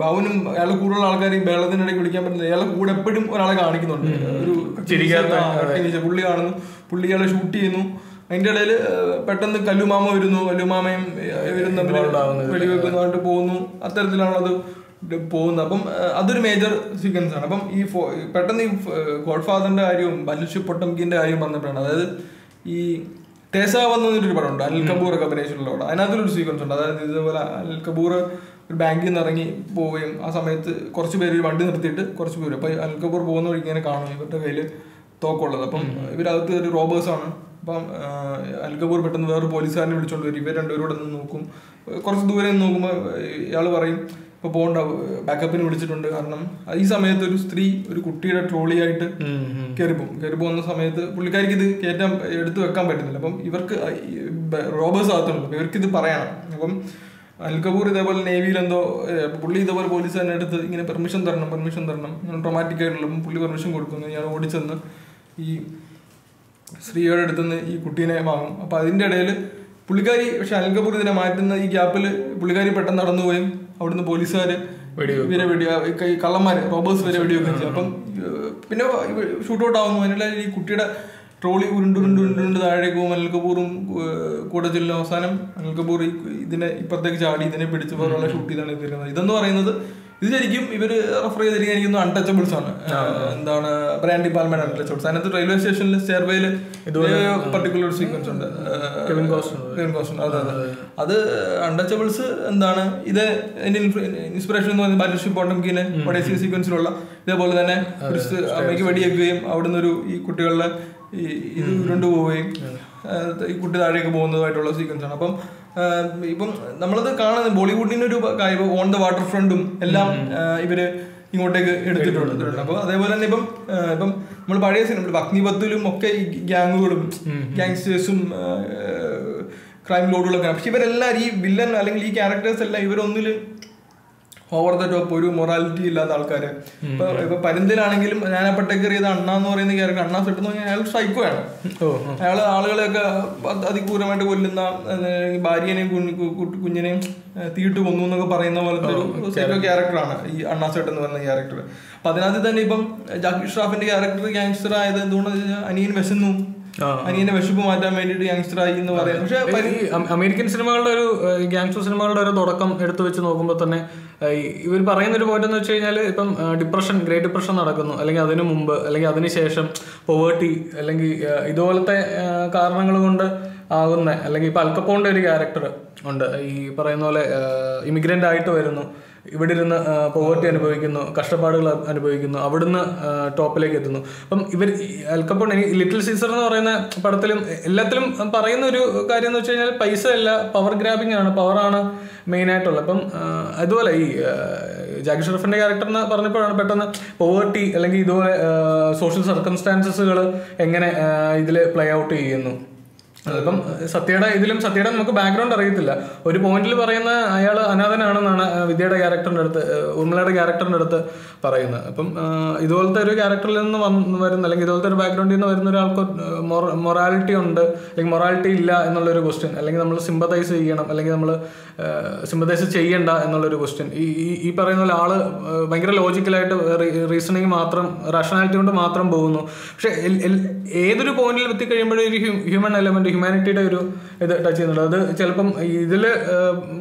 ബാബുവിനും അയാൾ കൂടുതലുള്ള ആൾക്കാർ ഈ ബഹളത്തിനിടയ്ക്ക് പിടിക്കാൻ പറ്റുന്നത് അയാളെ കൂടെ എപ്പോഴും ഒരാളെ കാണിക്കുന്നുണ്ട്, ഒരു ചിരിക്കാത്ത പുള്ളി കാണുന്നു, പുള്ളി ഇയാളെ ഷൂട്ട് ചെയ്യുന്നു. അതിന്റെ ഇടയിൽ പെട്ടെന്ന് കല്ലുമാമ വരുന്നു, കല്ലുമാമയും ഇവരും തമ്മിൽ വെടിവെക്കുന്നതായിട്ട് പോകുന്നു. അത്തരത്തിലാണത് പോകുന്നത്. അപ്പം അതൊരു മേജർ സീക്വൻസ് ആണ്. അപ്പം ഈ പെട്ടെന്ന് ഈ ഗോഡ് ഫാദറിന്റെ കാര്യവും ബനുഷ് പൊട്ടംകിന്റെ കാര്യവും വന്നപ്പോഴാണ്, അതായത് ഈ തേസാവ് എന്ന് പറഞ്ഞൊരു പടമുണ്ട് അനിൽ കപൂർ ഒക്കെ അഭിനയിച്ചിട്ടുള്ള പടം. അതിനകത്തൊരു സീക്വൻസ് ഉണ്ട്, അതായത് ഇതേപോലെ അനിൽ കപൂർ ഒരു ബാങ്കിൽ നിന്ന് ഇറങ്ങി പോവുകയും ആ സമയത്ത് കുറച്ച് പേര് ഒരു വണ്ടി നിർത്തിയിട്ട് കുറച്ച് പേര് അപ്പം അനിൽ കപൂർ പോകുന്ന വഴി ഇങ്ങനെ കാണും ഇവരുടെ കയ്യിൽ തോക്കുള്ളത്. അപ്പം ഇവരകത്ത് ഒരു റോബേഴ്സാണ്. അപ്പം അനിൽ കപൂർ പെട്ടെന്ന് വേറൊരു പോലീസുകാരനെ വിളിച്ചോണ്ട് വരും, ഇവർ രണ്ടുപേരോടെ നിന്ന് നോക്കും. കുറച്ച് ദൂരെ നിന്ന് നോക്കുമ്പോൾ ഇയാൾ പറയും ഇപ്പോൾ പോകണ്ട, ബാക്കപ്പിന് വിളിച്ചിട്ടുണ്ട്. കാരണം ഈ സമയത്ത് ഒരു സ്ത്രീ ഒരു കുട്ടിയുടെ ട്രോളിയായിട്ട് കയറിപ്പോകും. കയറി പോകുന്ന സമയത്ത് പുള്ളിക്കാർക്ക് ഇത് കയറ്റാൻ എടുത്തു വെക്കാൻ പറ്റുന്നില്ല. അപ്പം ഇവർക്ക് റോബേഴ്സ് ആകത്തുള്ളൂ, അപ്പം ഇവർക്കിത് പറയണം. അപ്പം അനിൽ കപൂർ ഇതേപോലെ നേവിയിലെന്തോ പുള്ളി ഇതേപോലെ പോലീസ് തന്നെ എടുത്ത് ഇങ്ങനെ പെർമിഷൻ തരണം പെർമിഷൻ തരണം ഇങ്ങനെ ട്രോമാറ്റിക് ആയിട്ടുള്ള പുള്ളി പെർമിഷൻ കൊടുക്കുന്നു. ഇയാൾ ഓടിച്ചെന്ന് ഈ സ്ത്രീയുടെ അടുത്തുനിന്ന് ഈ കുട്ടീനെ വാങ്ങും. അപ്പം അതിൻ്റെ ഇടയിൽ പുള്ളിക്കാരി, പക്ഷെ അനിൽ കപൂർ ഇതിനെ മാറ്റുന്ന ഈ ഗ്യാപ്പിൽ പുള്ളിക്കാരി പെട്ടെന്ന് നടന്നു പോയും അവിടുന്ന് പോലീസുകാർ ഇവരെ വെടി കള്ളന്മാർ റോബേഴ്സ് വരെ വെടിവെക്കുകയും ചെയ്യും. അപ്പം പിന്നെ ഷൂട്ട് ഔട്ട് ആവുന്നു. അതിനുള്ള ഈ കുട്ടിയുടെ ട്രോളി ഉരുണ്ടുരുണ്ട് ഉരുണ്ടുണ്ട് താഴേക്ക് പോകും. അനിൽ കപൂറും കൂടെ ചെല്ലും. അവസാനം അനിൽ കപൂർ ഇതിനെ ഇപ്പുറത്തേക്ക് ചാടി ഇതിനെ പിടിച്ച് പോലുള്ള ഷൂട്ട് ചെയ്താണ് എത്തിയിരിക്കുന്നത്. ഇതെന്ന് പറയുന്നത് ഇത് ശരിക്കും ഇവർ റെഫർ ചെയ്തിരിക്കുന്ന അൺടച്ചബിൾസ് ആണ്. എന്താണ് ബ്രാൻഡി പാൽമയുടെ അൺടച്ചബിൾസ്. അതിനകത്ത് റെയിൽവേ സ്റ്റേഷനിൽ സ്റ്റെയർവേയിൽ പർട്ടിക്കുലർ സീക്വൻസ് ഉണ്ട്. അതെ അതെ അത് അൺടച്ചബിൾസ് എന്താണ് ഇത് അതിന്റെ ഇൻസ്പിറേഷൻ എന്ന് പറയുന്നത് ബാറ്റിൽ ഷിപ്പ് ബോട്ടംകിയിലെ ഒഡേസി സീക്വൻസിലുള്ള ഇതേപോലെ തന്നെ ഒരു അമ്മയ്ക്ക് വെടിയേക്കുകയും അവിടുന്ന് ഒരു ഈ കുട്ടികളുടെ ഈ ഇത് ഉരുണ്ടുപോവുകയും ഈ കുട്ടി താഴേക്ക് പോകുന്നതായിട്ടുള്ള സീക്വൻസാണ്. അപ്പം ഇപ്പം നമ്മളത് കാണുന്നത് ബോളിവുഡിൻ്റെ ഒരു കാര്യം ഓൺ ദ വാട്ടർ ഫ്രണ്ടും എല്ലാം ഇവര് ഇങ്ങോട്ടേക്ക് എടുത്തിട്ടുണ്ട്. അപ്പോൾ അതേപോലെ തന്നെ ഇപ്പം ഇപ്പം നമ്മൾ പഴയ സിനിമ അഗ്നിപഥിലും ഒക്കെ ഈ ഗ്യാങ്ങുകളും ഗ്യാങ്സ്റ്റേഴ്സും ക്രൈം ലോഡുകളൊക്കെ, പക്ഷെ ഇവരെല്ലാവരും ഈ വില്ലൻ അല്ലെങ്കിൽ ഈ ക്യാരക്ടേഴ്സ് എല്ലാം ഇവരൊന്നിൽ ഓവർ ദ ടോപ്പ് ഒരു മൊറാലിറ്റി ഇല്ലാത്ത ആൾക്കാര്. ഇപ്പൊ ഇപ്പൊ പരുന്തിലാണെങ്കിലും ഞാനാ പട്ടേക്കറി ചെയ്ത അണ്ണ എന്ന് പറയുന്ന ക്യാരക്ടർ അണ്ണാ സെട്ട് എന്ന് പറഞ്ഞാൽ അയാൾ സൈക്കോ ആണ്. അയാൾ ആളുകളെയൊക്കെ അതിക്രൂരമായിട്ട് കൊല്ലുന്ന ഭാര്യനെയും കുഞ്ഞിനെയും തീയിട്ട് കൊന്നു എന്നൊക്കെ പറയുന്ന പോലത്തെ ഒരു സൈക്കോ ക്യാരക്ടറാണ് ഈ അണ്ണാ സെട്ട് എന്ന് പറയുന്ന ക്യാരക്ടർ. അപ്പൊ അതിനകത്ത് തന്നെ ഇപ്പം ജാക്കി ഷ്രോഫിന്റെ ക്യാരക്ടർ ഗ്യാങ്സ്റ്റർ ആയത് എന്തുകൊണ്ടെന്ന് വെച്ചാൽ അനിയൻ വിശന്നു അനിയന്റെ വിശപ്പ് മാറ്റാൻ വേണ്ടിട്ട് ഗ്യാങ്സ്റ്ററായി എന്ന് പറയാം. പക്ഷെ അമേരിക്കൻ സിനിമകളുടെ ഒരു ഗ്യാങ്സ്റ്റർ സിനിമകളുടെ ഒരു തുടക്കം എടുത്തു വെച്ച് നോക്കുമ്പോൾ തന്നെ ഇവർ പറയുന്നൊരു പോയിന്റ് എന്ന് വെച്ച് കഴിഞ്ഞാൽ ഇപ്പം ഡിപ്രഷൻ ഗ്രേറ്റ് ഡിപ്രഷൻ നടക്കുന്നു, അല്ലെങ്കിൽ അതിനു മുമ്പ് അല്ലെങ്കിൽ അതിന് ശേഷം പോവേർട്ടി അല്ലെങ്കിൽ ഇതുപോലത്തെ കാരണങ്ങൾ കൊണ്ട് ആകുന്ന, അല്ലെങ്കിൽ ഇപ്പം അൽ കപ്പൂറിന്റെ ഒരു ക്യാരക്ടർ ഉണ്ട് ഈ പറയുന്ന പോലെ ഇമിഗ്രൻ്റ് ആയിട്ട് വരുന്നു, ഇവിടെ ഇരുന്ന് പോവർട്ടി അനുഭവിക്കുന്നു, കഷ്ടപ്പാടുകൾ അനുഭവിക്കുന്നു, അവിടുന്ന് ടോപ്പിലേക്ക് എത്തുന്നു. അപ്പം ഇവർ അൽ കപ്പൂർ ലിറ്റിൽ സീസർ എന്ന് പറയുന്ന പടത്തിലും എല്ലാത്തിലും പറയുന്ന ഒരു കാര്യം എന്ന് വെച്ച് കഴിഞ്ഞാൽ പൈസ അല്ല, പവർ ഗ്രാബിംഗ് ആണ്, പവറാണ് മെയിനായിട്ടുള്ളത്. അപ്പം അതുപോലെ ഈ ജാക്കി ഷറഫിൻ്റെ ക്യാരക്ടർ എന്ന് പറഞ്ഞപ്പോഴാണ് പെട്ടെന്ന് പോവർട്ടി അല്ലെങ്കിൽ ഇതുപോലെ സോഷ്യൽ സർക്കംസ്റ്റാൻസസുകൾ എങ്ങനെ ഇതിൽ പ്ലേ ഔട്ട് ചെയ്യുന്നു. അതിപ്പം സത്യയുടെ ഇതിലും സത്യയുടെ നമുക്ക് ബാക്ക്ഗ്രൗണ്ട് അറിയത്തില്ല. ഒരു പോയിന്റിൽ പറയുന്ന അയാൾ അനാഥനാണെന്നാണ് വിദ്യയുടെ ക്യാരക്ടറിൻ്റെ അടുത്ത് ഉർമിളയുടെ ക്യാരക്ടറിൻ്റെ അടുത്ത് പറയുന്നത്. അപ്പം ഇതുപോലത്തെ ഒരു ക്യാരക്ടറിൽ നിന്ന് വന്ന് വരുന്ന അല്ലെങ്കിൽ ഇതുപോലത്തെ ഒരു ബാക്ക്ഗ്രൗണ്ടിൽ നിന്ന് വരുന്ന ഒരാൾക്ക് മൊറാലിറ്റി ഉണ്ട് അല്ലെങ്കിൽ മൊറാലിറ്റി ഇല്ല എന്നുള്ളൊരു ക്വസ്റ്റ്യൻ, അല്ലെങ്കിൽ നമ്മൾ സിമ്പതൈസ് ചെയ്യണം അല്ലെങ്കിൽ നമ്മൾ സിമ്പതൈസ് ചെയ്യണ്ട എന്നുള്ളൊരു ക്വസ്റ്റ്യൻ. ഈ ഈ പറയുന്ന പോലെ ആൾ ഭയങ്കര ലോജിക്കലായിട്ട് റീസണിങ് മാത്രം റാഷണാലിറ്റി കൊണ്ട് മാത്രം പോകുന്നു. പക്ഷെ ഏതൊരു പോയിന്റിൽ എത്തിക്കഴിയുമ്പോഴും ഒരു ഹ്യൂമൻ എലമെന്റ് ഹ്യൂമാനിറ്റിയുടെ ഒരു ഇത് ടച്ച് ചെയ്യുന്നുണ്ട്. അത് ചിലപ്പം ഇതിൽ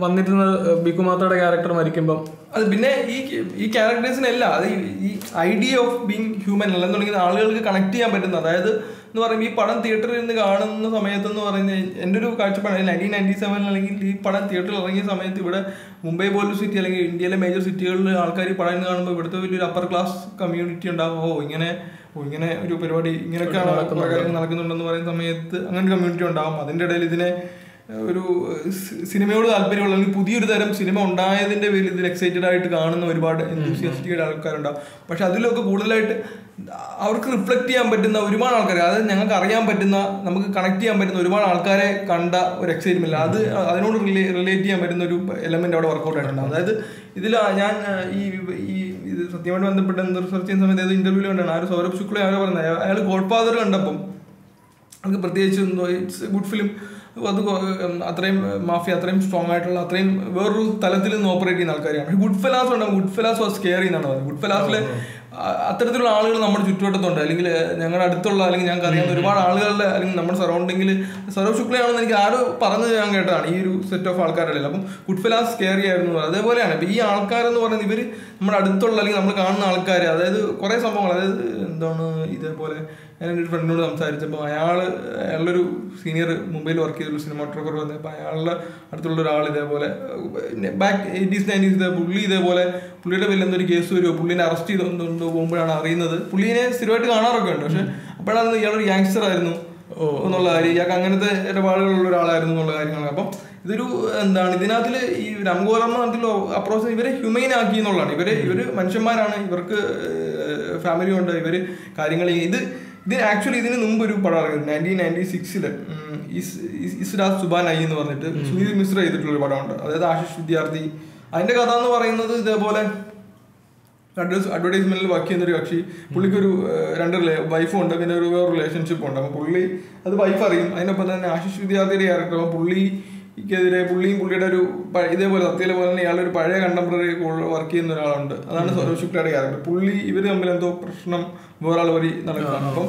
വന്നിരുന്നത് ബിക്കുമാത്രയുടെ ക്യാരക്ടർ മരിക്കുമ്പം അത് പിന്നെ ഈ ഈ ക്യാരക്ടേഴ്സിനെല്ലാം അത് ഈ ഐഡിയ ഓഫ് ബീങ് ഹ്യൂമൻ അല്ലെന്ന് തുടങ്ങി ആളുകൾക്ക് കണക്ട് ചെയ്യാൻ പറ്റുന്ന, അതായത് എന്ന് പറയുമ്പോൾ ഈ പടം തിയേറ്ററിൽ ഇരുന്ന് കാണുന്ന സമയത്തെന്ന് പറയുന്നത് എൻ്റെ ഒരു കാഴ്ചപ്പാട് നയൻറ്റീൻ നയൻറ്റി സെവൻ അല്ലെങ്കിൽ ഈ പടം തിയേറ്ററിൽ ഇറങ്ങിയ സമയത്ത് ഇവിടെ മുംബൈ പോലൊരു സിറ്റി അല്ലെങ്കിൽ ഇന്ത്യയിലെ മേജർ സിറ്റികളിൽ ആൾക്കാർ ഈ പടം ഇരുന്ന് കാണുമ്പോൾ ഇവിടുത്തെ വലിയൊരു അപ്പർ ക്ലാസ് കമ്മ്യൂണിറ്റി ഉണ്ടാകും. ഓ ഇങ്ങനെ ഇങ്ങനെ ഒരു പരിപാടി ഇങ്ങനെയൊക്കെയാണ് നടക്കുന്നുണ്ടെന്ന് പറയുന്ന സമയത്ത് അങ്ങനെ കമ്മ്യൂണിറ്റി ഉണ്ടാകും. അതിൻ്റെ ഇടയിൽ ഇതിനെ ഒരു സിനിമയോട് താല്പര്യമുള്ള അല്ലെങ്കിൽ പുതിയൊരു തരം സിനിമ ഉണ്ടായതിൻ്റെ പേരിൽ ഇതിൽ എക്സൈറ്റഡ് ആയിട്ട് കാണുന്ന ഒരുപാട് എന്തൂസിയാസ്റ്റിക് ആൾക്കാരുണ്ടാകും. പക്ഷെ അതിലൊക്കെ കൂടുതലായിട്ട് അവർക്ക് റിഫ്ലക്ട് ചെയ്യാൻ പറ്റുന്ന ഒരുപാട് ആൾക്കാർ, അതായത് ഞങ്ങൾക്ക് അറിയാൻ പറ്റുന്ന നമുക്ക് കണക്ട് ചെയ്യാൻ പറ്റുന്ന ഒരുപാട് ആൾക്കാരെ കണ്ട ഒരു എക്സൈറ്റ്മെൻറ്റ് അത് അതിനോട് റിലേ റിലേറ്റ് ചെയ്യാൻ പറ്റുന്ന ഒരു എലമെൻറ്റ് അവിടെ വർക്കൗട്ട് ആയിട്ടുണ്ടാകും. അതായത് ഇതിൽ ഞാൻ ഈ ഈ ഇത് സത്യമായിട്ട് ബന്ധപ്പെട്ട റിസർച്ച് ചെയ്യുന്ന സമയത്ത് ഏത് ഇൻ്റർവ്യൂവിൽ ഉണ്ടാണ് ആ ഒരു സൗരഭ് ശുക്ല അവർ പറഞ്ഞത് അയാൾ ഗോഡ് ഫാദർ കണ്ടപ്പം അവർക്ക് പ്രത്യേകിച്ച് എന്തോ ഇറ്റ്സ് ഗുഡ് ഫിലിം, അത് അത്രയും മാഫിയ അത്രയും സ്ട്രോങ് ആയിട്ടുള്ള അത്രയും വേറൊരു തലത്തിൽ നിന്ന് ഓപ്പറേറ്റ് ചെയ്യുന്ന ആൾക്കാരാണ്. ഗുഡ് ഫെലാസ് ഉണ്ടാകും, ഗുഡ് ഫെലാസ് വാസ് കെയർ എന്നാണ് പറയുന്നത്. ഗുഡ് ഫെലാസിലെ അത്തരത്തിലുള്ള ആളുകൾ നമ്മുടെ ചുറ്റുവട്ടത്തുണ്ട് അല്ലെങ്കിൽ ഞങ്ങളുടെ അടുത്തുള്ള അല്ലെങ്കിൽ ഞങ്ങൾക്ക് അറിയാവുന്ന ഒരുപാട് ആളുകളുടെ അല്ലെങ്കിൽ നമ്മുടെ സറൗണ്ടിങ്ങിൽ സൗരവ് ശുക്ലയാണെന്ന് എനിക്ക് ആരും പറഞ്ഞു ഞാൻ കേട്ടതാണ് ഈ ഒരു സെറ്റ് ഓഫ് ആൾക്കാരുടെ. അപ്പം ഗുഡ് ഫെലാസ് കെയർ ആയിരുന്നു പറയുന്നത്. അതേപോലെയാണ് ഇപ്പം ഈ ആൾക്കാരെന്ന് പറയുന്നത് ഇവർ നമ്മുടെ അടുത്തുള്ള അല്ലെങ്കിൽ നമ്മൾ കാണുന്ന ആൾക്കാർ, അതായത് കുറേ സംഭവങ്ങൾ, അതായത് എന്താണ് ഇതേപോലെ ഞാൻ എൻ്റെ ഒരു ഫ്രണ്ടിനോട് സംസാരിച്ചപ്പോൾ അയാൾ അയാളൊരു സീനിയർ മുംബൈയിൽ വർക്ക് ചെയ്തൊരു സിനിമാറ്റോഗ്രാഫർ വന്നത്. അപ്പോൾ അയാളുടെ അടുത്തുള്ള ഒരാൾ ഇതേപോലെ ബാക്ക് എയ്റ്റീസ് നയൻറ്റീസ് പുള്ളി ഇതേപോലെ പുള്ളിയുടെ പേരിൽ എന്തൊരു കേസ് വരുമോ പുള്ളിനെ അറസ്റ്റ് ചെയ്തുകൊണ്ട് പോകുമ്പോഴാണ് അറിയുന്നത്. പുള്ളീനെ സ്ഥിരമായിട്ട് കാണാറൊക്കെ ഉണ്ട്, പക്ഷെ അപ്പോഴാണ് ഇയാളൊരു ഗ്യാങ്സ്റ്റർ ആയിരുന്നു എന്നുള്ള കാര്യം, ഇയാൾക്ക് അങ്ങനത്തെ ഇടപാടുകളുള്ള ഒരാളായിരുന്നു എന്നുള്ള കാര്യങ്ങളാണ്. അപ്പം ഇതൊരു എന്താണ് ഇതിനകത്തിൽ ഈ രാംഗോപാൽ വർമ്മ അപ്രോച്ച് ഇവരെ ഹ്യൂമൈൻ ആക്കി എന്നുള്ളതാണ്. ഇവര് ഇവർ മനുഷ്യന്മാരാണ്, ഇവർക്ക് ഫാമിലി ഉണ്ട്, ഇവർ കാര്യങ്ങൾ ഇത് ഇതിന് ആക്ച്വലി ഇതിന് മുമ്പ് ഒരു പടം ഇറങ്ങിയിരുന്നു നയൻറ്റീൻ നയൻറ്റി സിക്സില് ഇസ്രാസ് സുബാൻ ഐ എന്ന് പറഞ്ഞിട്ട് സുനിൽ മിശ്ര ചെയ്തിട്ടുള്ളൊരു പടമുണ്ട്, അതായത് ആശിഷ് വിദ്യാർത്ഥി. അതിൻ്റെ കഥ എന്ന് പറയുന്നത് ഇതേപോലെ അഡ്വസ് അഡ്വർടൈസ്മെന്റിൽ വർക്ക് ചെയ്യുന്നൊരു കക്ഷി, പുള്ളിക്കൊരു രണ്ട് വൈഫും ഉണ്ട്, പിന്നെ ഒരു വേറെ റിലേഷൻഷിപ്പ് ഉണ്ട്. അപ്പോൾ പുള്ളി അത് വൈഫ് അറിയും. അതിനൊപ്പം തന്നെ ആശിഷ് വിദ്യാർത്ഥിയുടെ ക്യാരക്ടർ, അപ്പോൾ പുള്ളിക്കെതിരെ പുള്ളിയും പുള്ളിയുടെ ഒരു ഇതേപോലെ സത്യയിലെ പോലെ തന്നെ ഇയാളൊരു പഴയ കണ്ടംപററി വർക്ക് ചെയ്യുന്ന ഒരാളുണ്ട്, അതാണ് സൗരവ് ശുക്ലയുടെ ക്യാരക്ടർ. പുള്ളി ഇവർ തമ്മിൽ എന്തോ പ്രശ്നം വേറൊരാൾ വഴി നടക്കുകയാണ്. അപ്പം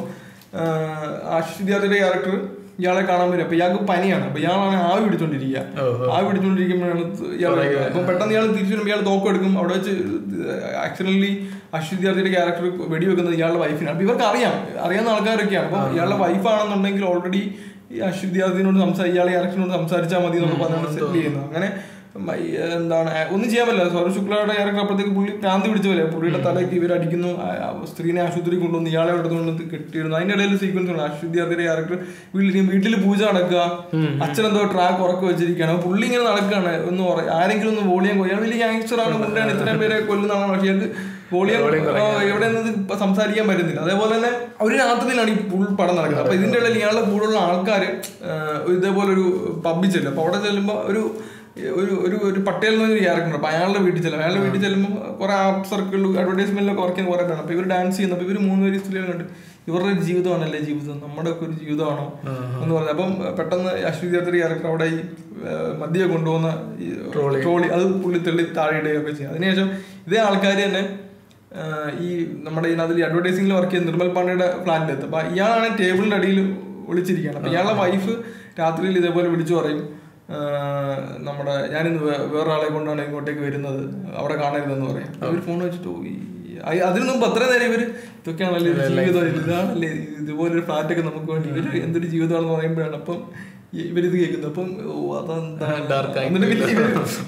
Ashish the other day, character, Yala Kana, Yaku Paniana, but Yana, I would do India. I would do Yala, Patania, teacher, and Yala Doko, accidentally Ashish the other character, video than the Yala wife. And we were Karia, Ariana Algaraka, Yala wife on the Nangle already. Ashish the other no Samsa Yala, Samsar Jamadino, my and only Javala, Sorosukla, I particularly can't do it. Put it at the Radicino, I was three Nashudrikun on the Yala, nine sequence on Ashu, the other character, will immediately puja Alaka, Acharanda track or Kojikana, pulling an Alaka, no, I think on the volume, really youngster on the moon and it's a very colonel. Volume, evidence Samsaria Medina. There was an Anthony Pool Padana. I didn't tell Yala Puru Alka with the Publisher, Powder. ഒരു പട്ടേൽ എന്നൊരു ക്യാരക്ടറുണ്ട്. അയാളുടെ വീട്ടിൽ ചെല്ലും. അയാളുടെ വീട്ടിൽ ചെല്ലുമ്പോൾ കുറെ art circle അഡ്വർടൈസ്മെന്റിലൊക്കെ work ചെയ്യുന്ന കുറെ കാണാം. അപ്പൊ ഇവർ ഡാൻസ് ചെയ്യുന്നപ്പോൾ ഇവർ മൂന്ന് പേര് സ്ത്രീകളുണ്ട്. ഇവരുടെ ജീവിതമാണല്ലേ ജീവിതം, നമ്മുടെ ഒക്കെ ഒരു ജീവിതമാണോ എന്ന് പറഞ്ഞത്. അപ്പം പെട്ടെന്ന് അശ്വതിയാത്രി ക്യാരക്ടർ അവിടെ ഈ മദ്യം കൊണ്ടുപോകുന്ന ട്രോളി അത് പുള്ളി തെള്ളി താഴെയിടുകയൊക്കെ ചെയ്യും. അതിനുശേഷം ഇതേ ആൾക്കാർ തന്നെ ഈ നമ്മുടെ ഇതിനകത്ത് ഈ അഡ്വർടൈസിംഗിൽ വർക്ക് ചെയ്യുന്ന നിർമ്മൽ പാണ്ഡയുടെ പ്ലാനിലെത്തും. അപ്പൊ ഇയാളാണ് ടേബിളിന്റെ അടിയിൽ ഒളിച്ചിരിക്കുകയാണ്. അപ്പൊ ഇയാളുടെ വൈഫ് രാത്രിയിൽ ഇതേപോലെ വിളിച്ചു പറയും, നമ്മുടെ ഞാനിന്ന് വേറൊരാളെ കൊണ്ടാണ് ഇങ്ങോട്ടേക്ക് വരുന്നത്, അവിടെ കാണരുതെന്ന് പറയാം. അവർ ഫോൺ വെച്ചിട്ട് പോയി. അതിന് മുമ്പ് അത്ര നേരം ഇവർ ഇതൊക്കെയാണല്ലേ ജീവിതം, ഇതാണല്ലേ ഇതുപോലൊരു ഫ്ലാറ്റൊക്കെ നമുക്ക് വേണ്ടി, ഇവർ എന്തൊരു ജീവിതമാണെന്ന് പറയുമ്പോഴാണ് അപ്പം ഇവരിത് കേൾക്കുന്നത്. അപ്പം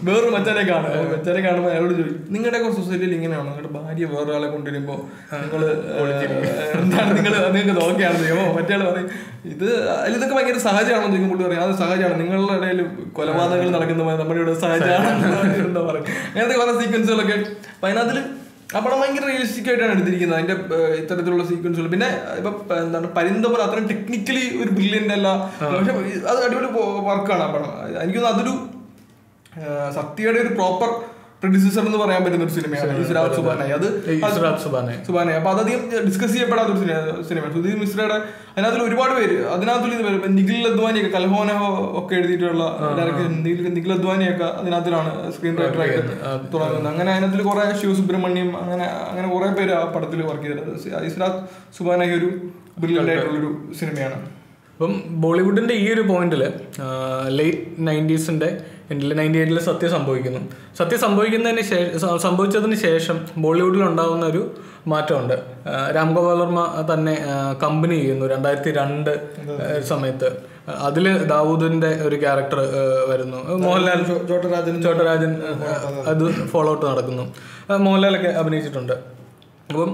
വേറൊരു മച്ചാനെ കാണും. മച്ചാനെ കാണുമ്പോൾ അയാളോട് ചോദിക്കും, നിങ്ങളുടെയൊക്കെ സൊസൈറ്റിയിൽ ഇങ്ങനെയാണോ? നിങ്ങളുടെ ഭാര്യ വേറൊരാളെ കൊണ്ടുവരുമ്പോൾ നിങ്ങൾ എന്താണ്, നിങ്ങൾ നിങ്ങൾക്ക് നോക്കിയാണ് ചെയ്യുമോ? മറ്റേ ആൾ പറയും, ഇത് ഇതൊക്കെ ഭയങ്കര സഹജമാണെന്ന് ചോദിക്കും. പുള്ളി പറയും, അത് സഹജമാണ്, നിങ്ങളുടെ ഇടയിൽ കൊലപാതകങ്ങൾ നടക്കുന്ന നമ്മുടെ ഇവിടെ സഹജമാണെന്ന് എന്താ പറയുക, അങ്ങനത്തെ കുറേ സീക്വൻസുകളൊക്കെ. അപ്പം അതിനകത്തിൽ അപ്പോൾ ഭയങ്കര റിയലിസ്റ്റിക് ആയിട്ടാണ് എടുത്തിരിക്കുന്നത് അതിന്റെ ഇത്തരത്തിലുള്ള സീക്വൻസുകൾ. പിന്നെ ഇപ്പൊ എന്താണ് പരിന്തപുര അത്ര ടെക്നിക്കലി ഒരു ബ്രില്യന്റ് അല്ല, പക്ഷെ അത് അടിപൊളി വർക്കാണ് ആ പടം. എനിക്കൊന്നും അതൊരു സത്യയുടെ ഒരു പ്രോപ്പർ പ്രൊഡ്യൂസർ എന്ന് പറയാൻ പറ്റുന്ന ഒരു സിനിമയാണ് സുബാനായി. അത് സുബാനായി അപ്പൊ അതധികം ഡിസ്കസ് ചെയ്യപ്പെടാത്ത ഒരു സിനിമയാണ് സുധീർ മിശ്രയുടെ. അതിനകത്തിൽ ഒരുപാട് പേര് അതിനകത്തുള്ള നിഖിൽ അദ്വാനിയൊക്കെ കൽഹോനഹോ ഒക്കെ എഴുതിയിട്ടുള്ള നിഖിൽ അദ്വാനിയൊക്കെ അതിനകത്തിലാണ് സ്ക്രീൻ റൈറ്ററായിട്ട് തുടങ്ങുന്നത്. അങ്ങനെ അതിനകത്തിൽ കുറെ ശിവസുബ്രഹ്മണ്യം അങ്ങനെ അങ്ങനെ കുറെ പേര് ആ പടത്തിൽ വർക്ക് ചെയ്തിട്ടുണ്ട്. ഇസ്രാത് സുബാനായി ഒരു ബ്രില്യൻ്റ് ആയിട്ടുള്ളൊരു സിനിമയാണ്. അപ്പം ബോളിവുഡിന്റെ ഈ ഒരു പോയിന്റിൽ ലേറ്റ് നയൻറ്റീസിന്റെ നയൻറ്റി എയ്റ്റിൽ സത്യ സംഭവിക്കുന്നു. സത്യ സംഭവിക്കുന്നതിന് ശേഷം സംഭവിച്ചതിന് ശേഷം ബോളിവുഡിലുണ്ടാകുന്ന ഒരു മാറ്റമുണ്ട്. രാം ഗോപാൽ വർമ്മ തന്നെ കമ്പനി ചെയ്യുന്നു രണ്ടായിരത്തി രണ്ട് സമയത്ത്. അതിൽ ദാവൂദിന്റെ ഒരു ക്യാരക്ടർ വരുന്നു, മോഹൻലാൽ ചോട്ടരാജൻ ചോട്ടരാജൻ അത് ഫോളോ ഔട്ട് നടക്കുന്നു, മോഹൻലാലൊക്കെ അഭിനയിച്ചിട്ടുണ്ട്. അപ്പം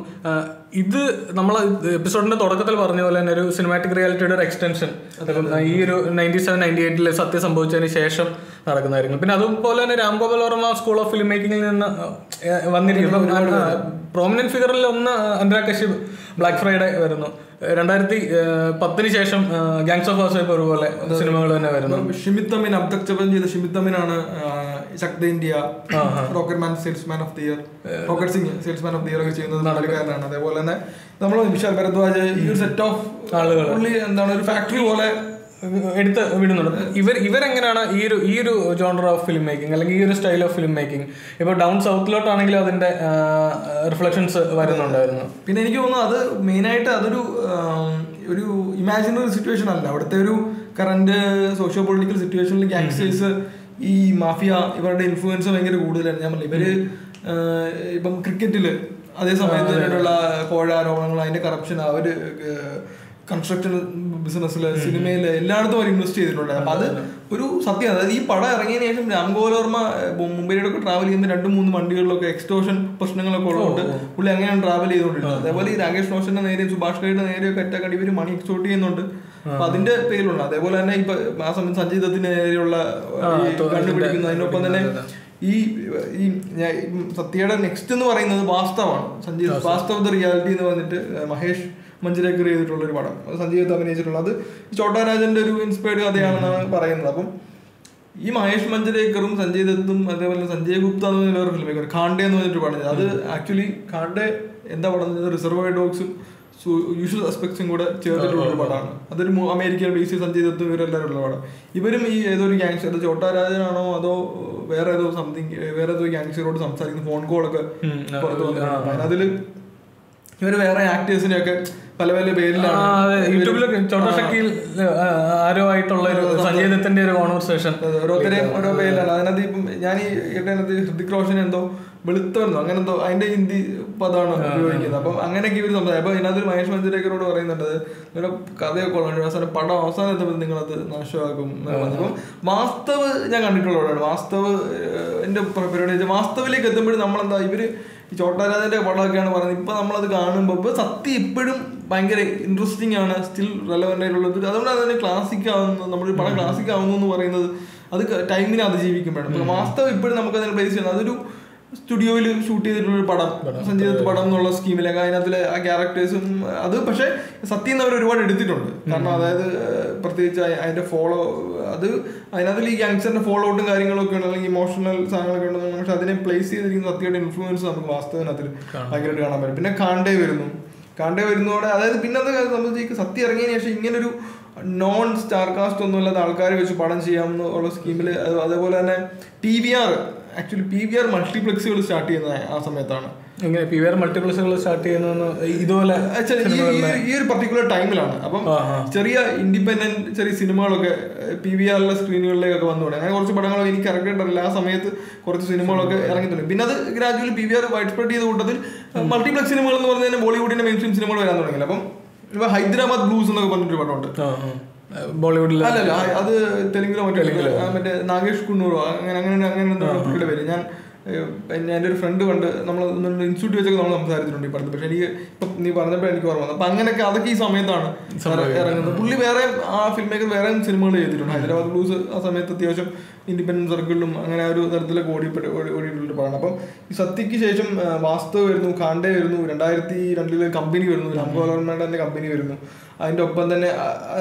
ഇത് നമ്മൾ എപ്പിസോഡിന്റെ തുടക്കത്തിൽ പറഞ്ഞ പോലെ തന്നെ ഒരു സിനിമാറ്റിക് റിയാലിറ്റിയുടെ ഒരു എക്സ്റ്റൻഷൻ ഈ ഒരു നയൻറ്റി സെവൻ നയൻറ്റി എയ്റ്റിൽ സത്യം സംഭവിച്ചതിന് ശേഷം നടക്കുന്നതായിരുന്നു. പിന്നെ അതുപോലെ തന്നെ Ram Gopal Varma school of film മേക്കിങ്ങിൽ നിന്ന് വന്നിരിക്കുന്ന പ്രോമിനന്റ് ഫിഗറിൽ ഒന്ന് അനുരാഗ് കശ്യപ്. ബ്ലാക്ക് ഫ്രൈഡേ വരുന്നു. രണ്ടായിരത്തി പത്തിന് ശേഷം ഗാങ്സ് ഓഫ് വാസേപ്പ് ഒരുപോലെ സിനിമകൾ തന്നെ വരുന്നു. ഷിമിത് അമീൻ അബ്ദക്ചബൻ ചെയ്ത ഷിമിത് അമീനാണ് ശക്തി India, rocket man salesman of the year, rocket Singh salesman of the year ഒക്കെ ചെയ്യുന്നത് നാടകക്കാരനാണ്. അതേപോലെ തന്നെ നമ്മൾ വിശാൽ ഭരദ്വാജ്, ഈ ഒരു സെറ്റ് ഓഫ് ആളുകൾ പുള്ളി എന്താണ് ഒരു ഫാക്ടറി പോലെ എടുത്ത് വിടുന്നുണ്ട്. ഇവർ ഇവരെങ്ങനെയാണ് ഈ ഒരു ഈ ഒരു ജോണർ ഓഫ് ഫിലിം മേക്കിംഗ് അല്ലെങ്കിൽ ഈ ഒരു സ്റ്റൈൽ ഓഫ് ഫിലിം മേക്കിംഗ് ഇപ്പോൾ ഡൗൺ സൗത്തിലോട്ടാണെങ്കിലും അതിന്റെ റിഫ്ലക്ഷൻസ് വരുന്നുണ്ടായിരുന്നു. പിന്നെ എനിക്ക് തോന്നുന്നു അത് മെയിനായിട്ട് അതൊരു ഒരു ഇമാജിനറി സിറ്റുവേഷൻ അല്ല, അവിടുത്തെ ഒരു കറന്റ് സോഷ്യോ പൊളിറ്റിക്കൽ സിറ്റുവേഷനിൽ ഗാങ്സ്റ്റേഴ്സ് ഈ മാഫിയ ഇവരുടെ ഇൻഫ്ലുവൻസ് ഭയങ്കര കൂടുതലായിരുന്നു. ഞാൻ പറഞ്ഞില്ല, ഇവര് ഇപ്പം ക്രിക്കറ്റില് അതേ സമയത്ത് വേണ്ടിയിട്ടുള്ള കോഴാരോപണങ്ങൾ, അതിന്റെ കറപ്ഷൻ, അവര് കൺസ്ട്രക്ഷൻ ബിസിനസ്സില്, സിനിമയില്, എല്ലായിടത്തും അവർ ഇൻവെസ്റ്റ് ചെയ്തിട്ടുണ്ട്. അപ്പൊ അത് ഒരു സത്യം. അതായത് ഈ പടം ഇറങ്ങിയതിനു ശേഷം രാം ഗോപാൽ വർമ്മ മുംബൈയിലൊക്കെ ട്രാവൽ ചെയ്യുന്ന രണ്ടു മൂന്ന് വണ്ടികളിലൊക്കെ എക്സ്റ്റോഷൻ പ്രശ്നങ്ങളൊക്കെ ഉള്ളതുകൊണ്ട് പുള്ളി അങ്ങനെയാണ് ട്രാവൽ ചെയ്തുകൊണ്ടിരുന്നത്. അതേപോലെ ഈ രാകേഷ് റോഷന്റെ നേരെയും സുഭാഷ് കൈയുടെ നേരെയൊക്കെ അറ്റാക്ക് ഇവര് മണി എക്സ്റ്റോർട്ട് ചെയ്യുന്നുണ്ട്. അപ്പൊ അതിന്റെ പേരിലുണ്ട്. അതേപോലെ തന്നെ ഇപ്പൊ ആ സമയത്ത് സഞ്ജീതത്തിന് നേരെയുള്ള കണ്ടുപിടിക്കുന്നത്. അതിനൊപ്പം തന്നെ ഈ ഈ സത്യയുടെ നെക്സ്റ്റ് എന്ന് പറയുന്നത് വാസ്തവാണ്. സഞ്ജീവ് വാസ്തവ ദ റിയാലിറ്റി എന്ന് പറഞ്ഞിട്ട് മഹേഷ് മഞ്ജുരേക്കർ ചെയ്തിട്ടുള്ള ഒരു പടം, സഞ്ജീവ് അഭിനയിച്ചിട്ടുള്ളത്. ചോട്ടാരാജന്റെ ഒരു ഇൻസ്പയർഡ് കഥയാണെന്നാണ് പറയുന്നത്. അപ്പം ഈ മഹേഷ് മഞ്ജുരേക്കറും സഞ്ജയ് ദത്തും അതേപോലെ സഞ്ജയ് ഗുപ്ത എന്ന് പറഞ്ഞ വേറെ ഫിലിം മേക്കർ ഖാണ്ഡേ എന്ന് പറഞ്ഞിട്ട് പടം. അത് ആക്ച്വലി ഖാണ്ഡേ എന്താ പടം, റിസർവോയർ ഡോഗ്സും യൂഷ്വൽ ആസ്പെക്ട്സും കൂടെ ചേർത്തിട്ടുള്ളൊരു പടമാണ്. അതൊരു അമേരിക്കൻ ബേസ് സഞ്ജയ് ദത്തും ഇവരെല്ലാവരും ഉള്ള പടം. ഇവരും ഈ ഏതൊരു ഗാങ്സ്റ്റർ, അത് ചോട്ടാരാജനാണോ അതോ വേറെ ഏതോ സംതിങ് വേറെ ഏതോ ഗാങ്സ്റ്ററോട് സംസാരിക്കുന്ന ഫോൺ കോളൊക്കെ പുറത്തു വന്നിട്ടുണ്ട്. അതിൽ ഇവര് വേറെ ആക്ടേഴ്സിനെയൊക്കെ പല പല പേരിലാണ് യൂട്യൂബിലൊക്കെ ചോട്ടോഷക്കിയിൽ ആരോ ആയിട്ടുള്ള ഒരു സംഗീതത്തിന്റെ ഒരു കോൺവെർസേഷൻ ഓരോരുത്തരെയും ഓരോ പേരിലാണ്. അതിനകത്ത് ഇപ്പം ഞാൻ ഈ ഇടനകത്ത് ഹൃതിക് റോഷൻ എന്തോ വെളുത്തമെന്നോ അങ്ങനെ എന്തോ അതിന്റെ ഹിന്ദി പദമാണ് ഉപയോഗിക്കുന്നത്. അപ്പം അങ്ങനെയൊക്കെ ഇവർ സംസാരിക്കും. അപ്പൊ ഇതിനകത്ത് മഹേഷ് മഞ്ജുരേക്കറോട് പറയുന്നുണ്ട് ഇവരുടെ കഥയൊക്കെ ഉള്ളത് അവസാനം പടം അവസാനത്തെ നിങ്ങളത് നാശമാക്കും. അപ്പം വാസ്തവ് ഞാൻ കണ്ടിട്ടുള്ളവരാണ്. വാസ്തവ് എന്റെ പരിപാടി വാസ്തവിലേക്ക് എത്തുമ്പോഴും നമ്മളെന്താ ഇവര് ഈ ചോട്ടാരാജന്റെ പടമൊക്കെയാണ് പറയുന്നത്. ഇപ്പൊ നമ്മളത് കാണുമ്പോൾ ഇപ്പൊ സത്യം ഇപ്പോഴും ഭയങ്കര ഇൻട്രസ്റ്റിംഗ് ആണ്, സ്റ്റിൽ റെലവെന്റ് ആയിട്ടുള്ളത്. അതുകൊണ്ടാണ് അതിന് ക്ലാസിക് ആവുന്നത്. നമ്മുടെ പടം ക്ലാസിക് ആവുന്നു എന്ന് പറയുന്നത് അത് ടൈമിനെ അതിജീവിക്കുമ്പോഴാണ്. വാസ്തവം ഇപ്പോഴും നമുക്ക് അതിന് പ്ലേസ് ചെയ്യണം. അതൊരു സ്റ്റുഡിയോയിൽ ഷൂട്ട് ചെയ്തിട്ടുള്ളൊരു പടം, സഞ്ജീവത്ത് പടം എന്നുള്ള സ്കീമിലൊക്കെ അതിനകത്തിലെ ആ ക്യാരക്ടേഴ്സും അത് പക്ഷെ സത്യം എന്ന് അവർ ഒരുപാട് എടുത്തിട്ടുണ്ട്. കാരണം അതായത് പ്രത്യേകിച്ച് അതിന്റെ ഫോളോ അത് അതിനകത്തിൽ ഈ യങ്സ്റ്ററിന്റെ ഫോളോ ഔട്ടും കാര്യങ്ങളൊക്കെ ഉണ്ട്, അല്ലെങ്കിൽ ഇമോഷണൽ സാധനങ്ങളൊക്കെ ഉണ്ടെന്ന്. പക്ഷെ അതിനെ പ്ലേസ് ചെയ്തിരിക്കുന്ന സത്യയുടെ ഇൻഫ്ലുവൻസ് നമുക്ക് വാസ്തവനകത്തിൽ ഭയങ്കരമായിട്ട് കാണാൻ പറ്റും. പിന്നെ കാണ്ടേ വരുന്നു. കാണ്ടേ വരുന്നതോടെ അതായത് പിന്നെ അത് സംബന്ധിച്ച് സത്യം ഇറങ്ങിയതിന് ശേഷം ഇങ്ങനൊരു നോൺ സ്റ്റാർ കാസ്റ്റ് ഒന്നുമില്ലാത്ത ആൾക്കാരെ വെച്ച് പടം ചെയ്യാമെന്ന് ഉള്ള സ്കീമിൽ. അതേപോലെ തന്നെ P V R actually P V R മൾട്ടിപ്ലക്സുകൾ സ്റ്റാർട്ട് ചെയ്യുന്നത് ആ സമയത്താണ്. ഇങ്ങനെ പി വി ആർ മൾട്ടിപ്ലക്സുകൾ സ്റ്റാർട്ട് ചെയ്യുന്ന ഇതുപോലെ ഈ ഒരു പർട്ടിക്കുലർ ടൈമിലാണ്. അപ്പം ചെറിയ ഇൻഡിപെൻഡന്റ് ചെറിയ സിനിമകളൊക്കെ പി വി ആറിലെ സ്ക്രീനുകളിലേക്കൊക്കെ വന്നു തുടങ്ങി. അങ്ങനെ കുറച്ച് പടങ്ങളൊക്കെ എനിക്ക് ഇറങ്ങിയിട്ടുണ്ടല്ലോ ആ സമയത്ത്, കുറച്ച് സിനിമകളൊക്കെ ഇറങ്ങിയിട്ടുണ്ട്. പിന്നെ അത് gradually P V R wide spread ചെയ്ത കൂട്ടത്തിൽ മൾട്ടിപ്ലക്സ് സിനിമകൾ എന്ന് പറഞ്ഞു കഴിഞ്ഞാൽ ബോളിവുഡിന്റെ മെയിൻ സ്ട്രീം സിനിമകൾ വരാൻ തുടങ്ങിയില്ല. അപ്പം ഇപ്പൊ ഹൈദരാബാദ് ബ്ലൂസ് എന്നൊക്കെ പറഞ്ഞിട്ടൊരു പടമുണ്ട് ബോളിവുഡിൽ. അല്ലല്ല, അത് തെലുങ്കിലോ മറ്റോ മറ്റേ നാഗേഷ് കുണ്ണൂറോ അങ്ങനെ അങ്ങനെ അങ്ങനെ പേര്. ഞാൻ എൻ്റെ ഒരു ഫ്രണ്ട് കണ്ട് നമ്മൾ ഇൻസ്റ്റിറ്റ്യൂട്ട് വെച്ചൊക്കെ നമ്മൾ സംസാരിച്ചിട്ടുണ്ട് ഈ പടത്ത്. പക്ഷെ എനിക്ക് ഇപ്പം നീ പറഞ്ഞപ്പോഴാണ് എനിക്ക് ഓർമ്മ വന്നത്. അപ്പം അങ്ങനെയൊക്കെ അതൊക്കെ ഈ സമയത്താണ് ഇറങ്ങുന്നത്. പുള്ളി വേറെ ആ ഫിലിം മേക്കർ വേറെ സിനിമകൾ ചെയ്തിട്ടുണ്ട്. ഹൈദരാബാദ് ബ്ലൂസ് ആ സമയത്ത് അത്യാവശ്യം ഇൻഡിപെൻഡൻസ് സർക്കിളിലും അങ്ങനെ ഒരു തരത്തിലൊക്കെ ഓടിപ്പെട്ട് ഓടിയിട്ടുള്ള പടമാണ്. അപ്പം ഈ സത്യയ്ക്ക് ശേഷം വാസ്തവ് വരുന്നു, കാണ്ടേ വരുന്നു, രണ്ടായിരത്തി രണ്ടില് കമ്പനി വരുന്നു, രാം ഗോപാൽ വർമ്മയുടെ കമ്പനി വരുന്നു. അതിൻ്റെ ഒപ്പം തന്നെ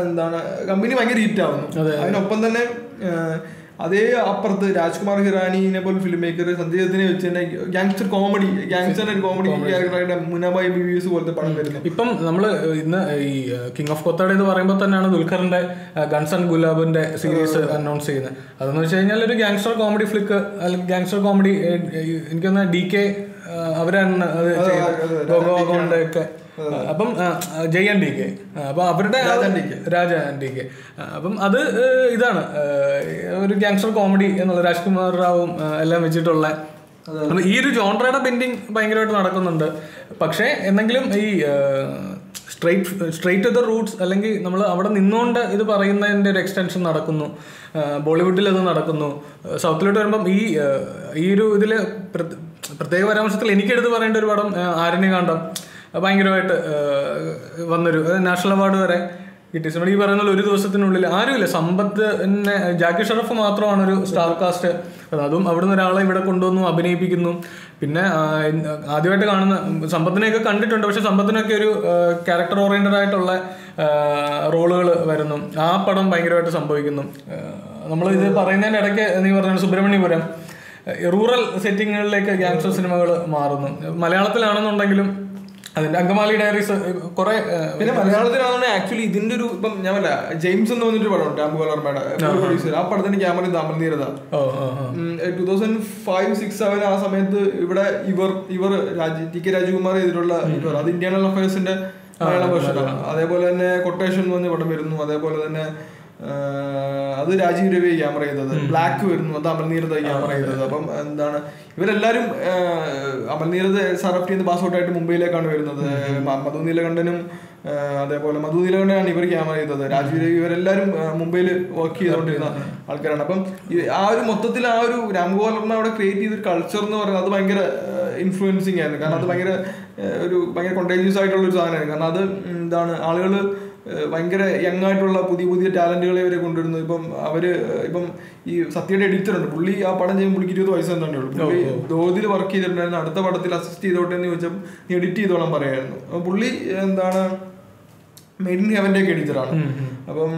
എന്താണ് കമ്പനി ഭയങ്കര ഹിറ്റ് ആവുന്നു. അതിനൊപ്പം തന്നെ അതേ അപ്പുറത്ത് രാജ്കുമാർ ഹിറാനിനെ പോലും ഫിലിം മേക്കർ സഞ്ജയത്തിനെ വെച്ച് തന്നെ ഗ്യാങ്സ്റ്റർ കോമഡി ഗ്യാങ്സ്റ്റർ കോമഡി ക്യാരക്ടറായിട്ട് മുനാബായി ബിബിസ് പോലത്തെ പടം വരുന്നത്. ഇപ്പം നമ്മള് ഇന്ന് ഈ കിങ് ഓഫ് കൊത്തയുടെ ഇത് പറയുമ്പോൾ തന്നെയാണ് ദുൽഖറിന്റെ ഗൺസ് ആൻഡ് ഗുലാബിന്റെ സീരീസ് അനൗൺസ് ചെയ്യുന്നത്. അതെന്ന് വെച്ച് കഴിഞ്ഞാൽ ഒരു ഗ്യാങ്സ്റ്റർ കോമഡി ഫ്ലിക്ക് അല്ലെങ്കിൽ ഗ്യാങ്സ്റ്റർ കോമഡി എനിക്കൊന്ന് ഡി കെ അവരാണ് ഒക്കെ. അപ്പം ജയ് ആൻഡ് ഡി കെ, അപ്പം അവരുടെ രാജ ആൻഡ് ഡി കെ, അപ്പം അത് ഇതാണ് ഒരു ഗ്യാങ്സ്റ്റർ കോമഡി എന്നുള്ള രാജ്കുമാർ റാവും എല്ലാം വെച്ചിട്ടുള്ള ഈ ഒരു ജോൺറയുടെ ബെൻഡിങ് ഭയങ്കരമായിട്ട് നടക്കുന്നുണ്ട്. പക്ഷേ എന്തെങ്കിലും ഈ straight straight to the roots അല്ലെങ്കിൽ നമ്മൾ അവിടെ നിന്നുകൊണ്ട് ഇത് പറയുന്നതിൻ്റെ ഒരു എക്സ്റ്റൻഷൻ നടക്കുന്നു. ബോളിവുഡിൽ അത് നടക്കുന്നു. സൗത്തിലോട്ട് വരുമ്പം ഈ ഈ ഒരു ഇതിൽ പ്രത്യേക പരാമർശത്തിൽ എനിക്കെടുത്ത് പറയേണ്ട ഒരു പടം ആരണ്യകാണ്ഡം ഭയങ്കരമായിട്ട് വന്നൊരു നാഷണൽ അവാർഡ് വരെ കിട്ടിയിട്ടുണ്ട്. ഈ പറയുന്ന ഒരു ദിവസത്തിനുള്ളിൽ ആരുമില്ല. സമ്പത്ത് പിന്നെ ജാക്കി ഷറഫ് മാത്രമാണ് ഒരു സ്റ്റാർ കാസ്റ്റ്. അതും അവിടുന്ന് ഒരാളെ ഇവിടെ കൊണ്ടുവന്നു അഭിനയിപ്പിക്കുന്നു. പിന്നെ ആദ്യമായിട്ട് കാണുന്ന സമ്പത്തിനെയൊക്കെ കണ്ടിട്ടുണ്ട്, പക്ഷെ സമ്പത്തിനൊക്കെ ഒരു ക്യാരക്ടർ ഓറിയന്റഡ് ആയിട്ടുള്ള റോളുകൾ വരുന്നു. ആ പടം ഭയങ്കരമായിട്ട് സംഭവിക്കുന്നു. നമ്മളിത് പറയുന്നതിൻ്റെ ഇടയ്ക്ക് നീ പറഞ്ഞാണ് സുബ്രഹ്മണ്യപുരം റൂറൽ സെറ്റിങ്ങുകളിലേക്ക് ഗ്യാങ്സ്റ്റർ സിനിമകൾ മാറുന്നു. മലയാളത്തിലാണെന്നുണ്ടെങ്കിലും അതിന്റെ അങ്കമാലി ഡയറീസ് കുറെ. പിന്നെ മലയാളത്തിലാണെന്നുണ്ടെങ്കിൽ ആക്ച്വലി ഇതിന്റെ ഒരു ഇപ്പം ഞാൻ പറയാ ജെയിംസ് എന്ന് പറഞ്ഞൊരു പടമുണ്ട് രാം ഗോപാൽ വർമ്മയുടെ പ്രൊഡ്യൂസർ. ആ പടത്തിന്റെ ക്യാമറ താമരനീരത two thousand five six seven ആ സമയത്ത് ഇവിടെ ഇവർ ഇവർ ടി കെ രാജകുമാർ ചെയ്തിട്ടുള്ള ഇവർ അത് ഇന്റേണൽ അഫയേഴ്സിന്റെ മലയാള ഭാഷയിലാണ്. അതേപോലെ തന്നെ കൊട്ടേഷൻ എന്ന് പറഞ്ഞ പടം വരുന്നു. അതേപോലെ തന്നെ അത് രാജീവ് രവി ക്യാമറ ചെയ്തത്. ബ്ലാക്ക് വരുന്നു, അത് അമൽനീരത ക്യാമറ ചെയ്തത്. അപ്പം എന്താണ് ഇവരെല്ലാവരും അമൽനീരത സറപ്റ്റ് ചെയ്ത് പാസ് ഔട്ട് ആയിട്ട് മുംബൈയിലേക്കാണ് വരുന്നത്. മധു നീലകണ്ഠനും അതേപോലെ മധു നീലകണ്ഠനാണ് ഇവർ ക്യാമറ ചെയ്തത്. രാജീവ് രവി ഇവരെല്ലാവരും മുംബൈയിൽ വർക്ക് ചെയ്തുകൊണ്ടിരുന്ന ആൾക്കാരാണ്. അപ്പം ആ ഒരു മൊത്തത്തിൽ ആ ഒരു രാംഗോപാൽ വർമ്മ അവിടെ ക്രിയേറ്റ് ചെയ്തൊരു കൾച്ചർ എന്ന് പറയുന്നത് അത് ഭയങ്കര ഇൻഫ്ലുവൻസിങ് ആയിരുന്നു. കാരണം അത് ഭയങ്കര ഒരു ഭയങ്കര കോണ്ടേജിയസ് ആയിട്ടുള്ള ഒരു സാധനമായിരുന്നു. കാരണം അത് എന്താണ് ആളുകൾ ഭയങ്കര യങ് ആയിട്ടുള്ള പുതിയ പുതിയ ടാലന്റുകളെ ഇവരെ കൊണ്ടുവരുന്നത്. ഇപ്പം അവര് ഇപ്പം ഈ സത്യയുടെ എഡിറ്ററുണ്ട്. പുള്ളി ആ പടം ചെയ്യുമ്പോൾ പുള്ളിക്ക് ഇരുപത് വയസ്സ് തന്നെ ഉള്ളൂ. പുള്ളി ധോതിൽ വർക്ക് ചെയ്തിട്ടുണ്ടായിരുന്നു. അടുത്ത പടത്തിൽ അസിസ്റ്റ് ചെയ്തോട്ടെ എന്ന് ചോദിച്ചപ്പോൾ നീ എഡിറ്റ് ചെയ്തോളാൻ പറയായിരുന്നു. പുള്ളി എന്താണ് മെയ്ഡ് ഇൻ ഹെവൻ്റെ ഒക്കെ എഡിറ്ററാണ്. അപ്പം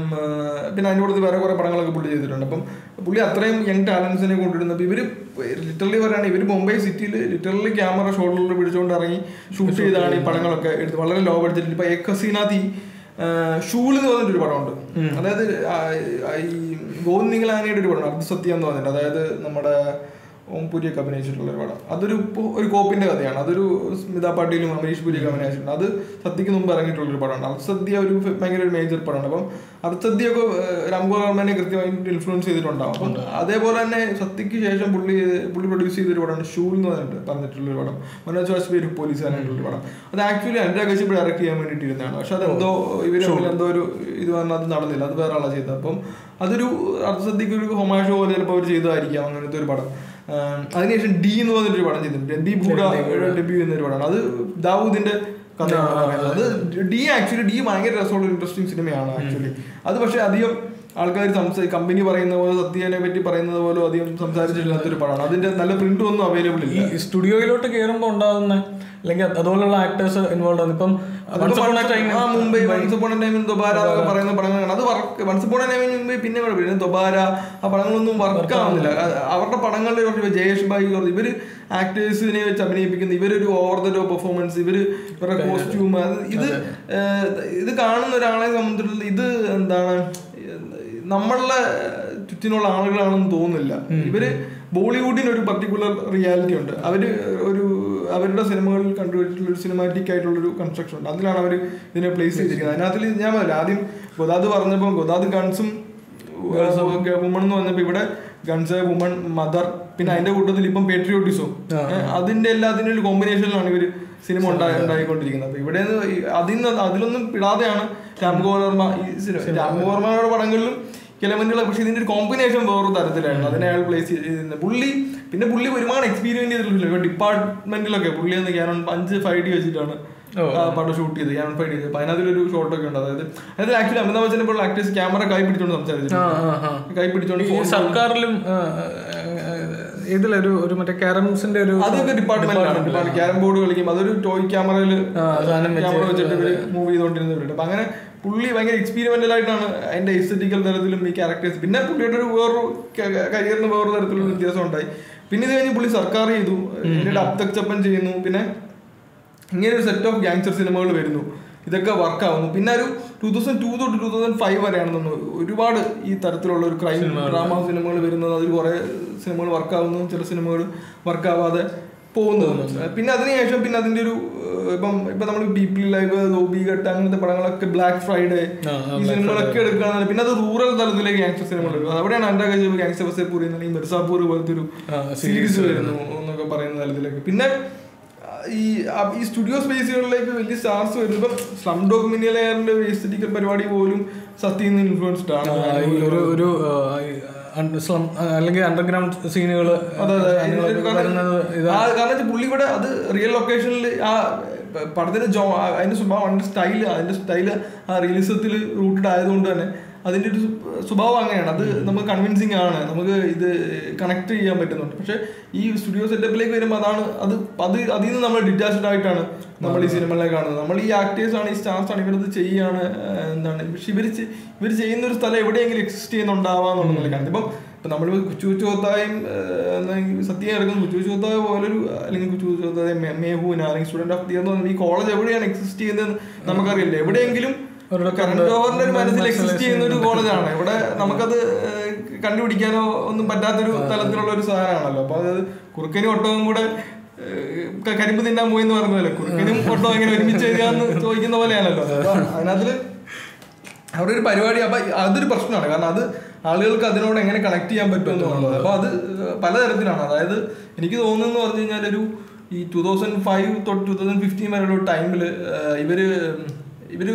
പിന്നെ അതിൻ്റെ കൂടുതൽ വേറെ കുറെ പടങ്ങളൊക്കെ പുള്ളി ചെയ്തിട്ടുണ്ട്. അപ്പം പുള്ളി അത്രയും യങ് ടാലൻസിനെ കൊണ്ടുവരുന്നത്. ഇവർ ലിറ്ററലി പറയുകയാണ് ഇവർ മുംബൈ സിറ്റിയിൽ ലിറ്ററലി ക്യാമറ ഷോട്ടിൽ പിടിച്ചുകൊണ്ട് ഇറങ്ങി ഷൂട്ട് ചെയ്താണ് ഈ പടങ്ങളൊക്കെ എടുത്ത് വളരെ ലോ ബഡ്ജറ്റിൽ. ഇപ്പം ഏക് ഹസീന തീ ഷൂൾ എന്ന് പറഞ്ഞിട്ടൊരു പടമുണ്ട്. അതായത് ഈ ഗോവിന്ദ് നിഗലാനിയുടെ ഒരു പടമാണ് അർദ്ധസത്യം എന്ന് പറഞ്ഞിട്ട്. അതായത് നമ്മുടെ ഓം പുരിയൊക്കെ അഭിനയിച്ചിട്ടുള്ള ഒരു പടം. അതൊരു ഇപ്പോൾ ഒരു കോപ്പിൻ്റെ കഥയാണ്. അതൊരു സ്മിത പാട്ടീലും അമരീഷ് പുരിയൊക്കെ അഭിനയിച്ചിട്ടുണ്ട്. അത് സത്യക്ക് മുമ്പ് ഇറങ്ങിയിട്ടുള്ളൊരു പടമാണ്. അത് സത്യ ഒരു ഭയങ്കര ഒരു മേജർ പടമാണ്. അപ്പം അത് സദ്യയൊക്കെ രാം ഗോപാൽ വർമ്മനെ കൃത്യമായിട്ട് ഇൻഫ്ലുവൻസ് ചെയ്തിട്ടുണ്ടാവും. അപ്പം അതേപോലെ തന്നെ സത്യക്ക് ശേഷം പുള്ളി പുള്ളി പ്രൊഡ്യൂസ് ചെയ്തൊരു പടമാണ് ഷൂൾ എന്ന് പറഞ്ഞിട്ട് പറഞ്ഞിട്ടുള്ളൊരു പടം. മനോജ് വാജ്പേയി ഒരു പോലീസുകാരനായിട്ടുള്ളൊരു പടം. അത് ആക്ച്വലി അനുരാഗ് കശ്യപ് ഡയറക്റ്റ് ചെയ്യാൻ വേണ്ടിയിട്ടിരുന്നതാണ്. പക്ഷെ അതെന്തോ ഇവർ എന്തോ ഒരു ഇത് പറഞ്ഞാൽ അത് നടന്നില്ല, അത് വേറെ ആളാണ് ചെയ്തത്. അപ്പം അതൊരു സദ്യക്ക് ഒരു ഹൊമാഷോ പോലെ ചിലപ്പോൾ അവർ ചെയ്തതായിരിക്കാം അങ്ങനത്തെ ഒരു പടം. അതിനുശേഷം ഡി എന്ന് പറഞ്ഞിട്ടൊരു പടം ചെയ്തിട്ടുണ്ട്. ഡി ഭൂഡ ഡെബ്യൂ എന്നൊരു പടമാണ്. അത് ദാവൂദിന്റെ കഥയാണ്. അത് ഡി ആക്ച്വലി ഡി ഭയങ്കര രസമുള്ള ഇൻട്രസ്റ്റിംഗ് സിനിമയാണ് ആക്ച്വലി. അത് പക്ഷെ അധികം ആൾക്കാർ സംസാ കമ്പനി പറയുന്ന പോലെ സത്യനെ പറ്റി പറയുന്നത് പോലും അധികം സംസാരിച്ചിട്ടില്ലാത്തൊരു പടമാണ്. അതിന്റെ നല്ല പ്രിന്റ് ഒന്നും അവൈലബിൾ ഇല്ല. ഈ സ്റ്റുഡിയോയിലോട്ട് കയറുമ്പോൾ ഉണ്ടാകുന്ന അല്ലെങ്കിൽ അതുപോലുള്ള ആക്ടേഴ്സ് ഇൻവോൾവ് ആണ്. ഇപ്പം Mumbai once upon a time in Dobaara എന്നൊക്കെ പറയുന്ന പടങ്ങളാണ്. അത് work once upon a time in Mumbai പിന്നെ പിന്നെ ദുബാര ആ പടങ്ങളൊന്നും വർക്ക് ആവുന്നില്ല. അവരുടെ പടങ്ങളിൽ കുറച്ച് ജയേഷ് ഭായി കുറച്ച് ഇവർ ആക്ടേഴ്സിനെ വെച്ച് അഭിനയിപ്പിക്കുന്ന ഇവരൊരു ഓവർ ദ ടോപ്പ് പെർഫോമൻസ്, ഇവര് ഇവരുടെ കോസ്റ്റ്യൂം, അത് ഇത് ഇത് കാണുന്ന ഒരാളെ സംബന്ധിച്ചിട്ടുള്ള ഇത് എന്താണ് നമ്മളുടെ ചുറ്റിനുള്ള ആളുകളാണെന്ന് തോന്നുന്നില്ല. ഇവര് ബോളിവുഡിന് ഒരു പർട്ടിക്കുലർ റിയാലിറ്റി ഉണ്ട്. അവർ ഒരു അവരുടെ സിനിമകളിൽ കണ്ടുപിടിച്ചിട്ടുള്ള ഒരു സിനിമാറ്റിക് ആയിട്ടുള്ളൊരു കൺസ്ട്രക്ഷൻ ഉണ്ട്. അതിലാണ് അവർ ഇതിനെ പ്ലേസ് ചെയ്തിരിക്കുന്നത്. അതിനകത്തിൽ ഞാൻ പറയില്ല, ആദ്യം ഗോദാദ് പറഞ്ഞപ്പോൾ ഗോദാദ് ഗൺസും വുമൺ എന്ന് പറഞ്ഞപ്പോൾ ഇവിടെ ഗൺസ്, വുമൺ, മദർ, പിന്നെ അതിൻ്റെ കൂട്ടത്തിൽ ഇപ്പം പേട്രിയോട്ടിസവും അതിൻ്റെ എല്ലാത്തിൻ്റെ ഒരു കോമ്പിനേഷനിലാണ് ഇവർ സിനിമ ഉണ്ടായി ഉണ്ടായിക്കൊണ്ടിരിക്കുന്നത്. അപ്പം ഇവിടെ അതിന്ന് അതിലൊന്നും ഇടാതെയാണ് രാം ഗോപാൽ വർമ്മ ഈ സിനിമ. രാം ഗോപാൽ വർമ്മയുടെ പടങ്ങളിലും കിലമൻ്റുള്ള, പക്ഷെ ഇതിൻ്റെ ഒരു കോമ്പിനേഷൻ വേറൊരു തരത്തിലായിരുന്നു. അതിനെ അയാൾ പ്ലേസ് ചെയ്തിരുന്നത് പുള്ളി. പിന്നെ പുള്ളി ഒരുപാട് എക്സ്പീരിയൻസ് ചെയ്തിട്ടില്ല. ഇപ്പോൾ ഡിപ്പാർട്ട്മെന്റിലൊക്കെ പുള്ളി എന്ന് ക്യാനോൺ അഞ്ച് ഫൈവ് ഡി വെച്ചിട്ടാണ് പടം ഷൂട്ട് ചെയ്ത് ക്യാനോൺ ഫൈവ് ഡി വെച്ചത്. അപ്പം അതിലൊരു ഷോട്ടൊക്കെ ഉണ്ട്. അതായത് അതിൽ ആക്ച്വലി അമിതാഭ് ബച്ചൻ ഇപ്പോൾ ആക്ടേഴ്സ് ക്യാമറ കൈ പിടിച്ചോണ്ട് സംസാരിച്ചു, കൈ പിടിച്ചോണ്ട് സർക്കാരിലും ഇതിലൊരു ഒരു മറ്റേ ക്യാരംസിന്റെ ഒരു അതൊക്കെ ഡിപ്പാർട്ട്മെന്റിലാണ്. ക്യാരം ബോർഡ് കളിക്കും അതൊരു ടോയ് ക്യാമറയിൽ ക്യാമറ വെച്ചിട്ട് മൂവ് ചെയ്തുകൊണ്ടിരുന്നവരുണ്ട്. അപ്പം അങ്ങനെ പുള്ളി ഭയങ്കര എക്സ്പീരിമെന്റൽ ആയിട്ടാണ് അതിന്റെ എസ്തെറ്റിക്കൽ തരത്തിലും ഈ ക്യാരക്ടേഴ്സ്. പിന്നെ പുള്ളിയുടെ ഒരു വേറൊരു കരിയറിന് വേറൊരു തരത്തിലുള്ള വ്യത്യാസം ഉണ്ടായി. പിന്നെ ഇത് കഴിഞ്ഞ് പുള്ളി സർക്കാർ ചെയ്തു, പിന്നീട് അബ്തക് ചപ്പൻ ചെയ്യുന്നു, പിന്നെ ഇങ്ങനെ ഒരു സെറ്റ് ഓഫ് ഗാങ്സ്റ്റർ സിനിമകൾ വരുന്നു. ഇതൊക്കെ വർക്കാവുന്നു. പിന്നെ ഒരു ടൂ തൗസൻഡ് ടു തൊട്ട് ടൂ തൗസൻഡ് ഫൈവ് വരെയാണെന്ന് ഒരുപാട് ഈ തരത്തിലുള്ള ഒരു ക്രൈം ഡ്രാമ സിനിമകൾ വരുന്നത്. അതിൽ കുറേ സിനിമകൾ വർക്കാവുന്നു, ചില സിനിമകൾ വർക്കാവാതെ പോകുന്നത്. പിന്നെ അതിനുശേഷം പിന്നെ അതിൻ്റെ ഒരു ഇപ്പം ഇപ്പം നമ്മൾ പീപ്പിൾ ലൈവ്, ലോബി ഘട്ട അങ്ങനത്തെ പടങ്ങളൊക്കെ, ബ്ലാക്ക് ഫ്രൈഡേ ഈ സിനിമകളൊക്കെ എടുക്കുകയാണെങ്കിൽ പിന്നെ അത് റൂറൽ തലത്തിലേക്ക് ഗ്യാങ്സ്റ്റർ സിനിമകൾ എടുക്കുന്നത്. അവിടെയാണ് അനുരാഗ് കശ്യപ് ഗ്യാങ്സ്റ്റർ വസീർപൂർ അല്ലെങ്കിൽ മിർസാപൂർ പോലത്തെ ഒരു സീരീസ് വരുന്നു എന്നൊക്കെ പറയുന്ന തലത്തിലേക്ക്. പിന്നെ ഈ ഈ സ്റ്റുഡിയോ സ്പേസുകളിലേക്ക് വലിയ സ്റ്റാർസ് വരുന്നു. ഇപ്പം സ്ലം ഡോഗ് മില്ലിയനെയറിന്റെ എസ്തെറ്റിക്കൽ പരിപാടി പോലും സത്യയിൽ നിന്ന് ഇൻഫ്ലുവൻസ്ഡ് ആണ്. അല്ലെങ്കിൽ അണ്ടർഗ്രൗണ്ട് സീനുകൾ, കാരണം പുള്ളി ഇവിടെ അത് റിയൽ ലൊക്കേഷനിൽ ആ പടത്തിന്റെ ജോ അതിന്റെ സ്വഭാവം, അതിന്റെ സ്റ്റൈല്, അതിന്റെ സ്റ്റൈല് ആ റിയലിസത്തിൽ റൂട്ടഡ് ആയതുകൊണ്ട് തന്നെ അതിൻ്റെ ഒരു സ്വഭാവം അങ്ങനെയാണ്. അത് നമുക്ക് കൺവിൻസിങ് ആണ്, നമുക്ക് ഇത് കണക്ട് ചെയ്യാൻ പറ്റുന്നുണ്ട്. പക്ഷെ ഈ സ്റ്റുഡിയോ സെറ്റപ്പിലേക്ക് വരുമ്പോൾ അതാണ് അത് അത് അതിൽ നിന്ന് നമ്മൾ ഡിറ്റാച്ച്ഡ് ആയിട്ടാണ് നമ്മൾ ഈ സിനിമകളെ കാണുന്നത്. നമ്മൾ ഈ ആക്ടേഴ്സ് ആണ്, ഈ സ്റ്റാർസ് ആണ്, ഇവരത് ചെയ്യുകയാണ് എന്താണ്. പക്ഷെ ഇവർ ഇവർ ചെയ്യുന്ന ഒരു സ്ഥലം എവിടെയെങ്കിലും എക്സിസ്റ്റ് ചെയ്യുന്നുണ്ടാവാന്നുള്ളതിൽ കാണുന്നത്. ഇപ്പം ഇപ്പം നമ്മൾ കുച്ചു കുച്ചു കോത്തായും സത്യം എടുക്കുന്നത് കുച്ചു കുച്ചു കോത്തായ പോലൊരു അല്ലെങ്കിൽ കുച്ചു കുച്ചു കോത്തായ മേഹൂന അല്ലെങ്കിൽ സ്റ്റുഡൻറ് ഓഫ് ദി ഇയർ എന്ന് പറഞ്ഞാൽ ഈ കോളേജ് എവിടെയാണ് എക്സിസ്റ്റ് ചെയ്യുന്നത് നമുക്കറിയില്ല. എവിടെയെങ്കിലും കറണ്ട് ഓവറിന്റെ ഒരു മനസ്സിൽ എക്സിസ്റ്റ് ചെയ്യുന്ന ഒരു കോളേജാണ്. ഇവിടെ നമുക്കത് കണ്ടുപിടിക്കാനോ ഒന്നും പറ്റാത്തൊരു തലത്തിലുള്ള ഒരു സാധനമാണല്ലോ. അപ്പൊ അത് കുറുക്കനും ഒട്ടവും കൂടെ കരിമ്പ് തിന്നാൻ പോയെന്ന് പറഞ്ഞല്ലോ, കുറുക്കനും ഒട്ടവും എങ്ങനെ ഒരുമിച്ച് എഴുതാന്ന് ചോദിക്കുന്ന പോലെയാണല്ലോ. അതിനകത്ത് അവിടെ ഒരു പരിപാടി. അപ്പൊ അതൊരു പ്രശ്നമാണ്, കാരണം അത് ആളുകൾക്ക് അതിനോട് എങ്ങനെ കണക്ട് ചെയ്യാൻ പറ്റുമെന്നുള്ളത്. അപ്പൊ അത് പലതരത്തിലാണ്. അതായത് എനിക്ക് തോന്നുന്നു പറഞ്ഞു കഴിഞ്ഞാൽ ഒരു ഈ ടൂ തൗസൻഡ് ഫൈവ് തൊട്ട് ടൂ തൗസൻഡ് ഫിഫ്റ്റീൻ വരെയുള്ള ടൈമില് ഇവര് ഇവര്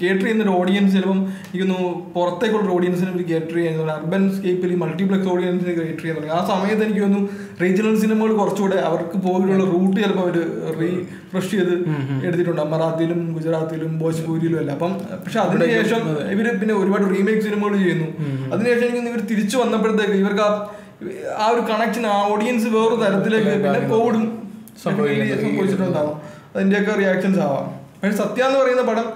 കേറ്റർ ചെയ്യുന്നൊരു ഓഡിയൻസ് ചിലപ്പം ഇരിക്കുന്നു പുറത്തേക്കുള്ള ഓഡിയൻസിന് ഇവർ കേറ്റർ ചെയ്യുന്നുണ്ട്. അർബൻ സ്കേപ്പിൽ മൾട്ടിപ്ലക്സ് ഓഡിയൻസിന് കേറ്റർ ചെയ്യുന്നുണ്ട്. ആ സമയത്ത് എനിക്ക് തോന്നുന്നു റീജിയണൽ സിനിമകൾ കുറച്ചുകൂടെ അവർക്ക് പോയിട്ടുള്ള റൂട്ട് ചിലപ്പോൾ അവർ റീഫ്രഷ് ചെയ്ത് എടുത്തിട്ടുണ്ട്, മറാത്തിയിലും ഗുജറാത്തിലും ഭോജ്പൂരിയിലും അല്ല. അപ്പം പക്ഷെ അതിനുശേഷം ഇവർ പിന്നെ ഒരുപാട് റീമേക്ക് സിനിമകൾ ചെയ്യുന്നു. അതിനുശേഷം എനിക്ക് ഇവർ തിരിച്ചു വന്നപ്പോഴത്തേക്ക് ഇവർക്ക് ആ ഒരു കണക്ഷൻ, ആ ഓഡിയൻസ് വേറൊരു തരത്തിലേക്ക് പിന്നെ കോവിഡും സംഭവിച്ചിട്ടുണ്ടാവാം, അതിൻ്റെയൊക്കെ റിയാക്ഷൻസ് ആവാം. പക്ഷെ സത്യ എന്ന് പറയുന്ന പടം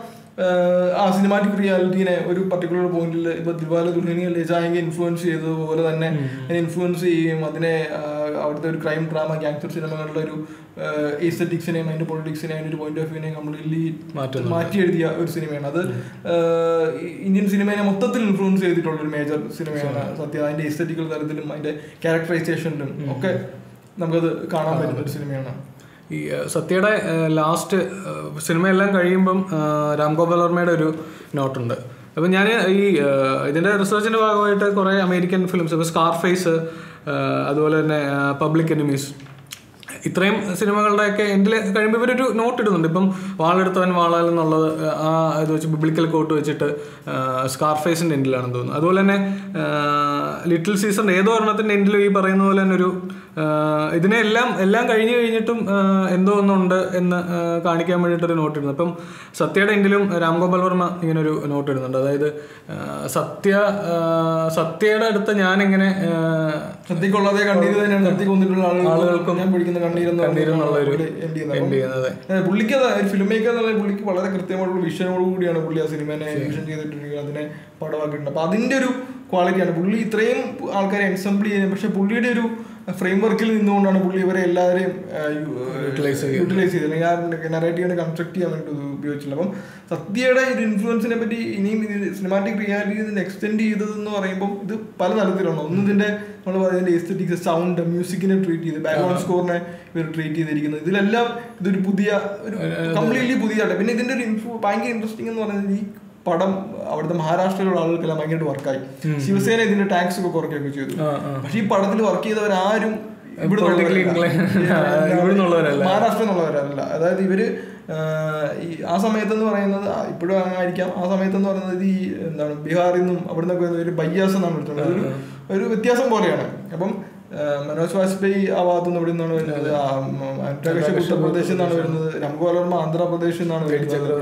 ആ സിനിമാറ്റിക് റിയാലിറ്റീനെ ഒരു പർട്ടിക്കുലർ പോയിന്റിൽ ഇപ്പോൾ ദിവാല ദുൽഹനിയ ലേ ജായേംഗെ ഇൻഫ്ലുവൻസ് ചെയ്തതുപോലെ തന്നെ അതിനെ ഇൻഫ്ലുവൻസ് ചെയ്യും. അതിനെ അവിടുത്തെ ഒരു ക്രൈം ഡ്രാമ ഗാങ്സ്റ്റർ സിനിമകളുടെ ഒരു എസ്തെറ്റിക്സിനെയും അതിൻ്റെ പൊളിറ്റിക്സിനെയും അതിൻ്റെ ഒരു പോയിന്റ് ഓഫ് വ്യൂവിനെയും കംപ്ലീറ്റ്ലി മാറ്റി എഴുതിയ ഒരു സിനിമയാണ്. അത് ഇന്ത്യൻ സിനിമയെ മൊത്തത്തിൽ ഇൻഫ്ലുവൻസ് ചെയ്തിട്ടുള്ളൊരു മേജർ സിനിമയാണ് സത്യ. അതിൻ്റെ എസ്തെറ്റിക്കൽ തരത്തിലും അതിൻ്റെ ക്യാരക്ടറൈസേഷനിലും ഒക്കെ നമുക്കത് കാണാൻ പറ്റുന്ന ഒരു സിനിമയാണ്. ഈ സത്യയുടെ ലാസ്റ്റ് സിനിമയെല്ലാം കഴിയുമ്പം രാം ഗോപാൽ വർമ്മയുടെ ഒരു നോട്ടുണ്ട്. അപ്പം ഞാൻ ഈ ഇതിൻ്റെ റിസർച്ചിൻ്റെ ഭാഗമായിട്ട് കുറേ അമേരിക്കൻ ഫിലിംസ്, ഇപ്പോൾ സ്കാർഫേസ്, അതുപോലെ തന്നെ പബ്ലിക് എനിമീസ്, ഇത്രയും സിനിമകളുടെയൊക്കെ എൻഡിൽ കഴിയുമ്പോൾ ഇവരൊരു നോട്ട് ഇടുന്നുണ്ട്. ഇപ്പം വാളെടുത്തവൻ വാളാൽ എന്നുള്ളത് ആ ഇത് വെച്ച് ബിബ്ലിക്കൽ കോട്ട് വെച്ചിട്ട് സ്കാർഫേസിൻ്റെ എൻഡിലാണെന്ന് തോന്നുന്നു. അതുപോലെ തന്നെ ലിറ്റിൽ സീസറിൻ്റെ ഏതോ ഒരെണ്ണത്തിൻ്റെ എൻഡിലും ഈ പറയുന്ന പോലെ തന്നെ ഒരു ഇതിനെല്ലാം എല്ലാം കഴിഞ്ഞ് കഴിഞ്ഞിട്ടും എന്തോ ഒന്നുണ്ട് എന്ന് കാണിക്കാൻ വേണ്ടിയിട്ടൊരു നോട്ട് ഇടുന്നു. അപ്പം സത്യയുടെ എൻഡിലും രാം ഗോപാൽ വർമ്മ ഇങ്ങനൊരു നോട്ട് ഇടുന്നുണ്ട്. അതായത് സത്യ സത്യയുടെ അടുത്ത് ഞാനിങ്ങനെ സത്യക്കൊള്ളാതെ കണ്ണീര് തന്നെയാണ് സത്യ കൊന്നിട്ടുള്ള ആളുകൾക്കും ഞാൻ പിടിക്കുന്ന കണ്ണീരെന്ന് കണ്ണീരെന്നുള്ളത്. പുള്ളിക്ക് അതായത് ഫിലിം മേക്കർ എന്ന് പറഞ്ഞാൽ പുള്ളിക്ക് വളരെ കൃത്യമായിട്ടുള്ള വിഷനോട് കൂടിയാണ് പുള്ളി ആ സിനിമേനെ വിഷൻ ചെയ്തിട്ടുണ്ടെങ്കിൽ അതിനെ പടമാക്കിയിട്ടുണ്ട്. അപ്പം അതിൻ്റെ ഒരു ക്വാളിറ്റിയാണ് പുള്ളി ഇത്രയും ആൾക്കാരെ എൻസംബിൾ ചെയ്യുന്നത്. പക്ഷെ പുള്ളിയുടെ ഒരു ഫ്രെയിം വർക്കിൽ നിന്നുകൊണ്ടാണ് പുള്ളി ഇവരെ എല്ലാവരെയും യൂട്ടിലൈസ് ചെയ്തത്, അല്ലെങ്കിൽ നറേറ്റീവിനെ കൺസ്ട്രക്ട് ചെയ്യാൻ വേണ്ടി ഉപയോഗിച്ചില്ല. അപ്പം സത്യയുടെ ഒരു ഇൻഫ്ലുവൻസിനെ പറ്റി ഇനിയും ഇത് സിനിമാറ്റിക് റിയാലിറ്റി ഇതിന് എക്സ്റ്റെൻഡ് ചെയ്തതെന്ന് പറയുമ്പോൾ ഇത് പല തലത്തിലാണ്. ഒന്ന് ഇതിൻ്റെ നമ്മൾ പറയുന്നതിൻ്റെ എസ്തെറ്റിക്സ്, സൗണ്ട്, മ്യൂസിക്കിനെ ട്രീറ്റ് ചെയ്ത് ബാക്ക്ഗ്രൗണ്ട് സ്കോറിനെ ഇവർ ട്രീറ്റ് ചെയ്തിരിക്കുന്നത്. ഇതിലെല്ലാം ഇതൊരു പുതിയ ഒരു കംപ്ലീറ്റ്ലി പുതിയ. പിന്നെ ഇതിൻ്റെ ഒരു ഇൻഫ്ലു ഭയങ്കര ഇൻട്രസ്റ്റിംഗ് എന്ന് പറയുന്നത് ഈ പടം അവിടുത്തെ മഹാരാഷ്ട്രയിലുള്ള ആളുകൾക്കെല്ലാം ഭയങ്കരമായിട്ട് വർക്കായി. ശിവസേന ഇതിന്റെ ടാക്സ് ഒക്കെ കുറയ്ക്കുകയൊക്കെ ചെയ്തു. പക്ഷെ ഈ പടത്തിൽ വർക്ക് ചെയ്തവരാരും മഹാരാഷ്ട്രന്നുള്ളവരല്ല. അതായത് ഇവര് ഈ ആ സമയത്തെന്ന് പറയുന്നത് ഇപ്പോഴും ആയിരിക്കാം, ആ സമയത്തെന്ന് പറയുന്നത് ഈ എന്താണ് ബീഹാറിൽ നിന്നും അവിടെ നിന്നൊക്കെ വരുന്ന ഒരു ബയ്യാസ് എന്നാണ് എടുത്തത്. അതൊരു ഒരു വ്യത്യാസം പോലെയാണ്. അപ്പം മനോജ് ബാജ്പേയി ആ ഭാഗത്തുനിന്ന് ഇവിടെ നിന്നാണ് വരുന്നത്, അനുരാഗ് കശ്യപ് ഉത്തർപ്രദേശിൽ നിന്നാണ് വരുന്നത്, രാം ഗോപാൽ വർമ്മ ആന്ധ്രാപ്രദേശിൽ നിന്നാണ് വരുന്നത്.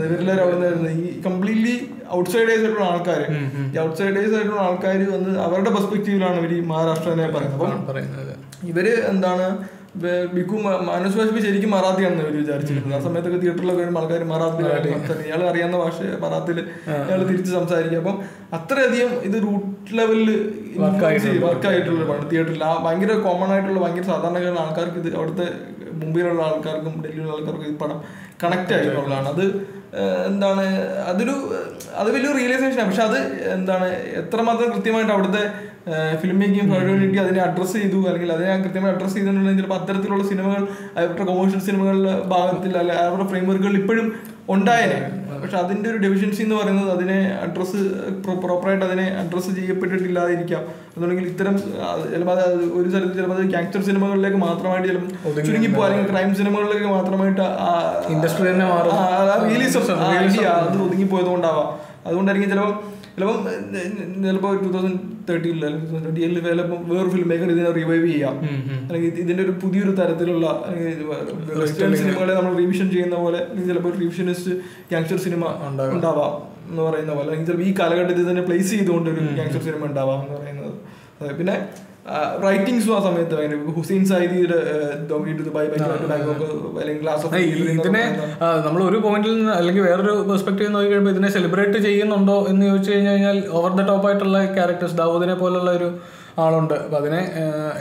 ഇവരെല്ലാവരും അവിടെ നിന്ന് വരുന്നത് ഈ കംപ്ലീറ്റ്ലി ഔട്ട്സൈഡേഴ്സ് ആയിട്ടുള്ള ആൾക്കാർ ഈ ഔട്ട്സൈഡേഴ്സ് ആയിട്ടുള്ള ആൾക്കാർ വന്ന് അവരുടെ പെർസ്പെക്റ്റീവിലാണ് ഇവർ ഈ മഹാരാഷ്ട്രനെ പറയുന്നത്. അപ്പം ഇവർ എന്താണ് ബിക്കു മനോജ് ബാജ്പേയി ശരിക്കും മറാത്തിയാണെന്ന് ഇവർ വിചാരിച്ചിരുന്നത്. ആ സമയത്തൊക്കെ തിയേറ്ററിലൊക്കെ വരുമ്പോൾ ആൾക്കാർ മറാത്തിയിലായിട്ട് സംസാരിക്കും, ഇയാൾ അറിയാവുന്ന ഭാഷ മറാത്തിൽ ഇയാൾ തിരിച്ച് സംസാരിക്കും. അപ്പം അത്രയധികം ഇത് റൂട്ട് ലെവലിൽ വർക്കായിട്ടുള്ള പാട്ട് തിയേറ്ററിൽ ആ ഭയങ്കര കോമൺ ആയിട്ടുള്ള ഭയങ്കര സാധാരണക്കാരുള്ള ആൾക്കാർക്ക് ഇത് അവിടുത്തെ മുംബൈയിലുള്ള ആൾക്കാർക്കും ഡൽഹിയിലുള്ള ആൾക്കാർക്കും ഈ പടം കണക്റ്റ് ആയിട്ടുള്ളതാണ്. അത് എന്താണ് അതൊരു അത് വലിയൊരു റിയലൈസേഷനാണ്. പക്ഷെ അത് എന്താണ് എത്രമാത്രം കൃത്യമായിട്ട് അവിടുത്തെ ഫിലിം മേക്കിംഗ് പ്രോഡ്യൂസിറ്റി അതിനെ അഡ്രസ്സ് ചെയ്തു, അല്ലെങ്കിൽ അതിനെ കൃത്യമായി അഡ്രസ്സ് ചെയ്തിട്ടുണ്ടെങ്കിൽ ചിലപ്പോൾ അത്തരത്തിലുള്ള സിനിമകൾ അവരുടെ കൊമേഴ്ഷ്യൽ സിനിമകളുടെ ഭാഗത്തിൽ അല്ലെങ്കിൽ അവരുടെ ഫ്രെയിംവർക്കുകൾ ഇപ്പോഴും ഉണ്ടായേനെ. പക്ഷെ അതിൻ്റെ ഒരു ഡെഫിഷ്യൻസി എന്ന് പറയുന്നത് അതിനെ അഡ്രസ്സ് പ്രോപ്പറായിട്ട് അതിനെ അഡ്രസ്സ് ചെയ്യപ്പെട്ടിട്ടില്ലാതിരിക്കാം. അതുകൊണ്ടെങ്കിൽ ഇത്തരം ചിലപ്പോൾ അത് ഒരു സ്ഥലത്ത് ചിലപ്പോൾ അത് ഗാങ്സ്റ്റർ സിനിമകളിലേക്ക് മാത്രമായിട്ട് ചിലപ്പോൾ ചുരുങ്ങിപ്പോൾ, അല്ലെങ്കിൽ ക്രൈം സിനിമകളിലേക്ക് മാത്രമായിട്ട് ഇൻഡസ്ട്രി തന്നെ അത് ഒതുങ്ങിപ്പോയത് കൊണ്ടാവാം. അതുകൊണ്ടായിരിക്കും ചിലപ്പോൾ ചിലപ്പോൾ ചിലപ്പോൾ ടൂ തൗസൻഡ് തേർട്ടീനിൽ അല്ലെങ്കിൽ ടൂ തൗസൻഡ് ട്വന്റിയിൽ ചിലപ്പോൾ വേറൊരു ഫിലിം മേക്കർ ഇതിനെ റിവൈവ് ചെയ്യാം, അല്ലെങ്കിൽ ഇതിൻ്റെ ഒരു പുതിയൊരു തരത്തിലുള്ള വെസ്റ്റേൺ സിനിമകളെ നമ്മൾ റിവിഷൻ ചെയ്യുന്ന പോലെ, അല്ലെങ്കിൽ ചിലപ്പോൾ റിവിഷനിസ്റ്റ് ഗാങ്സ്റ്റർ സിനിമ ഉണ്ടാവാം എന്ന് പറയുന്ന പോലെ, അല്ലെങ്കിൽ ചിലപ്പോൾ ഈ കാലഘട്ടത്തിൽ തന്നെ പ്ലേസ് ചെയ്തുകൊണ്ട് ഒരു ഗാങ്സ്റ്റർ സിനിമ ഉണ്ടാവാം എന്ന് പറയുന്നത്. അതെ, പിന്നെ റൈറ്റിംഗ്സും ആ സമയത്ത് ഹുസൈൻ സായിദിയുടെ നമ്മൾ ഒരു പോയിന്റിൽ നിന്ന് അല്ലെങ്കിൽ വേറൊരു പെർസ്പെക്റ്റീവ് നോക്കി കഴിയുമ്പോൾ ഇതിനെ സെലിബ്രേറ്റ് ചെയ്യുന്നുണ്ടോ എന്ന് ചോദിച്ചു കഴിഞ്ഞു കഴിഞ്ഞാൽ ഓവർ ദ ടോപ്പ് ആയിട്ടുള്ള ക്യാരക്ടേഴ്സ് ദാവൂദിനെ പോലുള്ള ഒരു ആളുണ്ട്. അപ്പൊ അതിനെ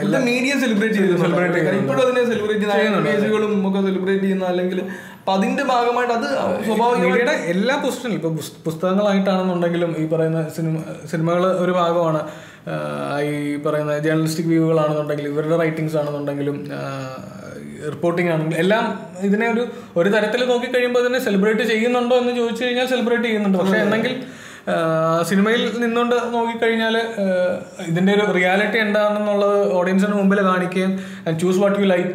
എല്ലാ മീഡിയ സെലിബ്രേറ്റ് ചെയ്തു സെലിബ്രേറ്റ് ചെയ്യുന്നത് ഇപ്പോഴും അതിനെ സെലിബ്രേറ്റ് ചെയ്യുന്ന പേജുകളും ഒക്കെ സെലിബ്രേറ്റ് ചെയ്യുന്ന, അല്ലെങ്കിൽ അപ്പം അതിന്റെ ഭാഗമായിട്ട് അത് സ്വാഭാവികമായിട്ട് എല്ലാ പൊസിഷനിലും ഇപ്പൊ പുസ്തകങ്ങളായിട്ടാണെന്നുണ്ടെങ്കിലും ഈ പറയുന്ന സിനിമ സിനിമകൾ ഒരു ഭാഗമാണ്. ഈ പറയുന്ന ജേർണലിസ്റ്റിക് വ്യൂകളാണെന്നുണ്ടെങ്കിലും ഇവരുടെ റൈറ്റിംഗ്സ് ആണെന്നുണ്ടെങ്കിലും റിപ്പോർട്ടിംഗ് ആണെങ്കിലും എല്ലാം ഇതിനെ ഒരു ഒരു തരത്തിൽ നോക്കിക്കഴിയുമ്പോൾ ഇതിനെ സെലിബ്രേറ്റ് ചെയ്യുന്നുണ്ടോ എന്ന് ചോദിച്ചു കഴിഞ്ഞാൽ സെലിബ്രേറ്റ് ചെയ്യുന്നുണ്ട്. പക്ഷേ എന്നെങ്കിൽ സിനിമയിൽ നിന്നുകൊണ്ട് നോക്കിക്കഴിഞ്ഞാൽ ഇതിൻ്റെ ഒരു റിയാലിറ്റി എന്താണെന്നുള്ളത് ഓഡിയൻസിന് മുമ്പിൽ കാണിക്കുകയും ചൂസ് വാട്ട് യു ലൈക്ക്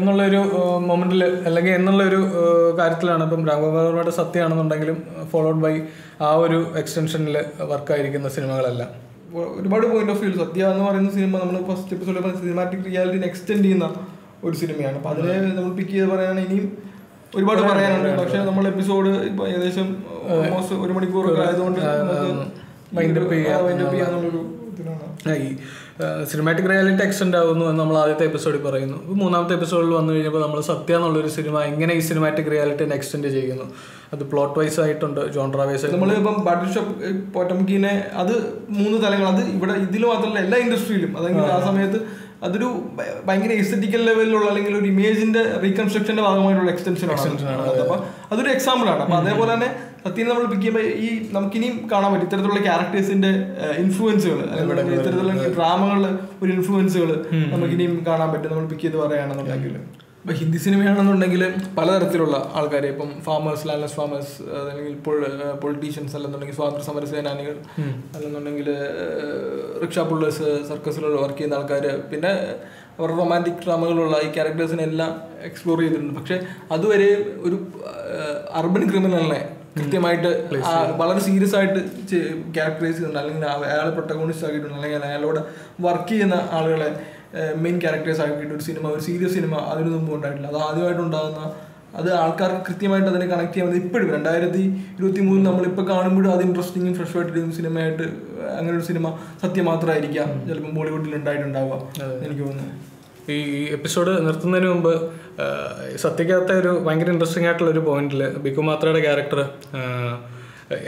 എന്നുള്ളൊരു മൊമെന്റിൽ അല്ലെങ്കിൽ എന്നുള്ളൊരു കാര്യത്തിലാണ് ഇപ്പം രാം ഗോപാൽ വർമ്മയുടെ സത്യമാണെന്നുണ്ടെങ്കിലും ഫോളോഡ് ബൈ ആ ഒരു എക്സ്റ്റൻഷനിൽ വർക്കായിരിക്കുന്ന സിനിമകളെല്ലാം. ഒരുപാട് പോയിന്റ് ഓഫ് വ്യൂ സത്യ എന്ന് പറയുന്ന സിനിമ നമ്മൾ ഫസ്റ്റ് എപ്പിസോഡിൽ പറഞ്ഞ സിനിമാറ്റിക് റിയാലിറ്റിനെ എക്സ്റ്റെൻഡ് ചെയ്യുന്ന ഒരു സിനിമയാണ്. അപ്പം അതിനെ നമ്മൾ പിക്ക് ചെയ്ത് പറയുകയാണെങ്കിൽ ഇനിയും ഒരുപാട് പറയാനുണ്ട്. പക്ഷേ നമ്മൾ എപ്പിസോഡ് ഇപ്പം ഏകദേശം ഓൾമോസ്റ്റ് ഒരു മണിക്കൂറൊക്കെ ആയതുകൊണ്ട് ചെയ്യാന്നുള്ളൊരു ഈ സിനിമാറ്റിക് റിയാലിറ്റി എക്സ്റ്റെൻഡ് ആകുന്നു എന്ന് നമ്മൾ ആദ്യത്തെ എപ്പിസോഡിൽ പറയുന്നു. മൂന്നാമത്തെ എപ്പിസോഡിൽ വന്നു കഴിഞ്ഞപ്പോൾ നമ്മൾ സത്യ എന്നുള്ളൊരു സിനിമ എങ്ങനെ ഈ സിനിമാറ്റിക് റിയാലിറ്റിനെ എക്സ്റ്റെൻഡ് ചെയ്യുന്നു, അത് പ്ലോട്ട് വൈസ് ആയിട്ടുണ്ട്, ജോൺറാ വൈസ്. നമ്മൾ ഇപ്പം ബാട്ടിൽ ഷോപ്പ് പോറ്റംകിനെ അത് മൂന്ന് തലങ്ങൾ, അത് ഇവിടെ ഇതിൽ മാത്രമല്ല എല്ലാ ഇൻഡസ്ട്രിയിലും, അതായത് ആ സമയത്ത് അതൊരു ഭയങ്കര എസ്തെറ്റിക്കൽ ലെവലിലുള്ള അല്ലെങ്കിൽ ഒരു ഇമേജിന്റെ റീകൺസ്ട്രക്ഷന്റെ ഭാഗമായിട്ടുള്ള എക്സ്റ്റൻഷൻ ആണ്. അപ്പൊ അതൊരു എക്സാമ്പിൾ ആണ്. അപ്പൊ അതേപോലെ തന്നെ സത്യം നമ്മൾ പിക്ക് ചെയ്യുമ്പോൾ ഈ നമുക്കിനിയും കാണാൻ പറ്റും ഇത്തരത്തിലുള്ള ക്യാരക്ടേഴ്സിന്റെ ഇൻഫ്ലുവൻസുകൾ, അല്ലെങ്കിൽ ഇത്തരത്തിലുള്ള ഡ്രാമകളിലെ ഒരു ഇൻഫ്ലുവൻസുകൾ നമുക്കിനിയും കാണാൻ പറ്റും. നമ്മൾ പിക്ക് ചെയ്ത് പറയുകയാണെന്നുണ്ടെങ്കിൽ ഇപ്പം ഹിന്ദി സിനിമയാണെന്നുണ്ടെങ്കിൽ പലതരത്തിലുള്ള ആൾക്കാരെ, ഇപ്പം ഫാമേഴ്സ്, ലാൻഡ്ലെസ് ഫാമേഴ്സ്, അല്ലെങ്കിൽ പൊളിറ്റീഷ്യൻസ്, അല്ലെന്നുണ്ടെങ്കിൽ സ്വാതന്ത്ര്യ സമര സേനാനികൾ, അല്ലെന്നുണ്ടെങ്കിൽ റിക്ഷാ പുള്ളേഴ്സ്, സർക്കസിലുള്ള വർക്ക് ചെയ്യുന്ന ആൾക്കാർ, പിന്നെ അവരുടെ റൊമാൻറ്റിക് ഡ്രാമകളുള്ള ഈ ക്യാരക്ടേഴ്സിനെല്ലാം എക്സ്പ്ലോർ ചെയ്തിട്ടുണ്ട്. പക്ഷേ അതുവരെ ഒരു അർബൻ ക്രിമിനലിനെ കൃത്യമായിട്ട് വളരെ സീരിയസ് ആയിട്ട് ക്യാരക്ടറൈസ് ചെയ്യുന്നുണ്ട്, അല്ലെങ്കിൽ അയാളെ പ്രൊട്ടഗോണിസ്റ്റ് ആക്കിയിട്ടുണ്ട്, അല്ലെങ്കിൽ അയാളോട് വർക്ക് ചെയ്യുന്ന ആളുകളെ മെയിൻ ക്യാരക്ടേഴ്സ് ആക്കിയിട്ട് ഒരു സിനിമ, ഒരു സീരിയസ് സിനിമ അതിനൊന്നും മുമ്പ് ഉണ്ടായിട്ടില്ല. അത് ആദ്യമായിട്ടുണ്ടാകുന്ന, അത് ആൾക്കാർക്ക് കൃത്യമായിട്ട് അതിനെ കണക്ട് ചെയ്യാൻ ഇപ്പോഴും രണ്ടായിരത്തി ഇരുപത്തി മൂന്ന് നമ്മളിപ്പോൾ കാണുമ്പോഴും അത് ഇൻട്രസ്റ്റിംഗും ഫ്രഷ് ആയിട്ടിരിക്കുന്ന സിനിമയായിട്ട് അങ്ങനെ ഒരു സിനിമ സത്യം മാത്രമായിരിക്കാം ചിലപ്പോൾ ബോളിവുഡിൽ ഉണ്ടായിട്ടുണ്ടാവുക എനിക്ക് തോന്നുന്നു. ഈ എപ്പിസോഡ് നിർത്തുന്നതിന് മുമ്പ് സത്യക്കാത്ത ഒരു ഭയങ്കര ഇൻട്രസ്റ്റിംഗ് ആയിട്ടുള്ള ഒരു പോയിന്റിൽ ബിക്കു മാത്രയുടെ ക്യാരക്ടർ,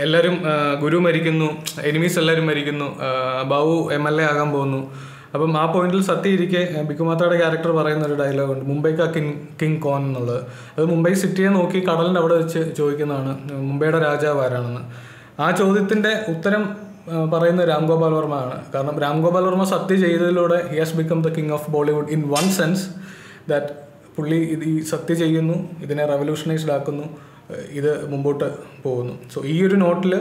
എല്ലാവരും ഗുരു മരിക്കുന്നു, എനിമീസ് എല്ലാവരും മരിക്കുന്നു, ബാബു എം എൽ എ ആകാൻ പോകുന്നു. അപ്പം ആ പോയിന്റിൽ സത്യ ഇരിക്കെ ബിക്കുമാത്തയുടെ ക്യാരക്ടർ പറയുന്ന ഒരു ഡയലോഗുണ്ട്, മുംബൈക്കാ കിങ് കിങ് കോൺ എന്നുള്ളത്. അത് മുംബൈ സിറ്റിയെ നോക്കി കടലിൻ്റെ അവിടെ വെച്ച് ചോദിക്കുന്നതാണ്, മുംബൈയുടെ രാജാവ് ആരാണെന്ന്. ആ ചോദ്യത്തിൻ്റെ ഉത്തരം പറയുന്നത് രാം ഗോപാൽ വർമ്മ ആണ്. കാരണം രാം ഗോപാൽ വർമ്മ സത്യ ചെയ്തതിലൂടെ he has become the king of Bollywood in one sense that പുള്ളി ഇത് ഈ സത്യ ചെയ്യുന്നു, ഇതിനെ റെവല്യൂഷണൈസ്ഡ് ആക്കുന്നു, ഇത് മുമ്പോട്ട് പോകുന്നു. സോ ഈ ഒരു നോട്ടിൽ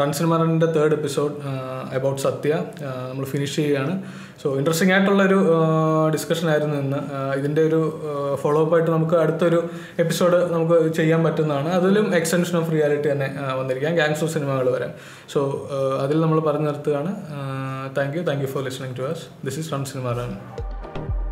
റൺ സിനിമ റണ്ണിൻ്റെ തേർഡ് എപ്പിസോഡ് അബൌട്ട് സത്യ നമ്മൾ ഫിനിഷ് ചെയ്യുകയാണ്. സോ ഇൻട്രസ്റ്റിംഗ് ആയിട്ടുള്ളൊരു ഡിസ്കഷനായിരുന്നു ഇന്ന്. ഇതിൻ്റെ ഒരു ഫോളോ അപ്പ് ആയിട്ട് നമുക്ക് അടുത്തൊരു എപ്പിസോഡ് നമുക്ക് ചെയ്യാൻ പറ്റുന്നതാണ്. അതിലും എക്സ്റ്റൻഷൻ ഓഫ് റിയാലിറ്റി തന്നെ വന്നിരിക്കാം, ഗാങ്സ്റ്റർ സിനിമകൾ വരാൻ. സോ അതിൽ നമ്മൾ പറഞ്ഞു നിർത്തുകയാണ്. Thank you thank you for listening to us. This is run cinema run.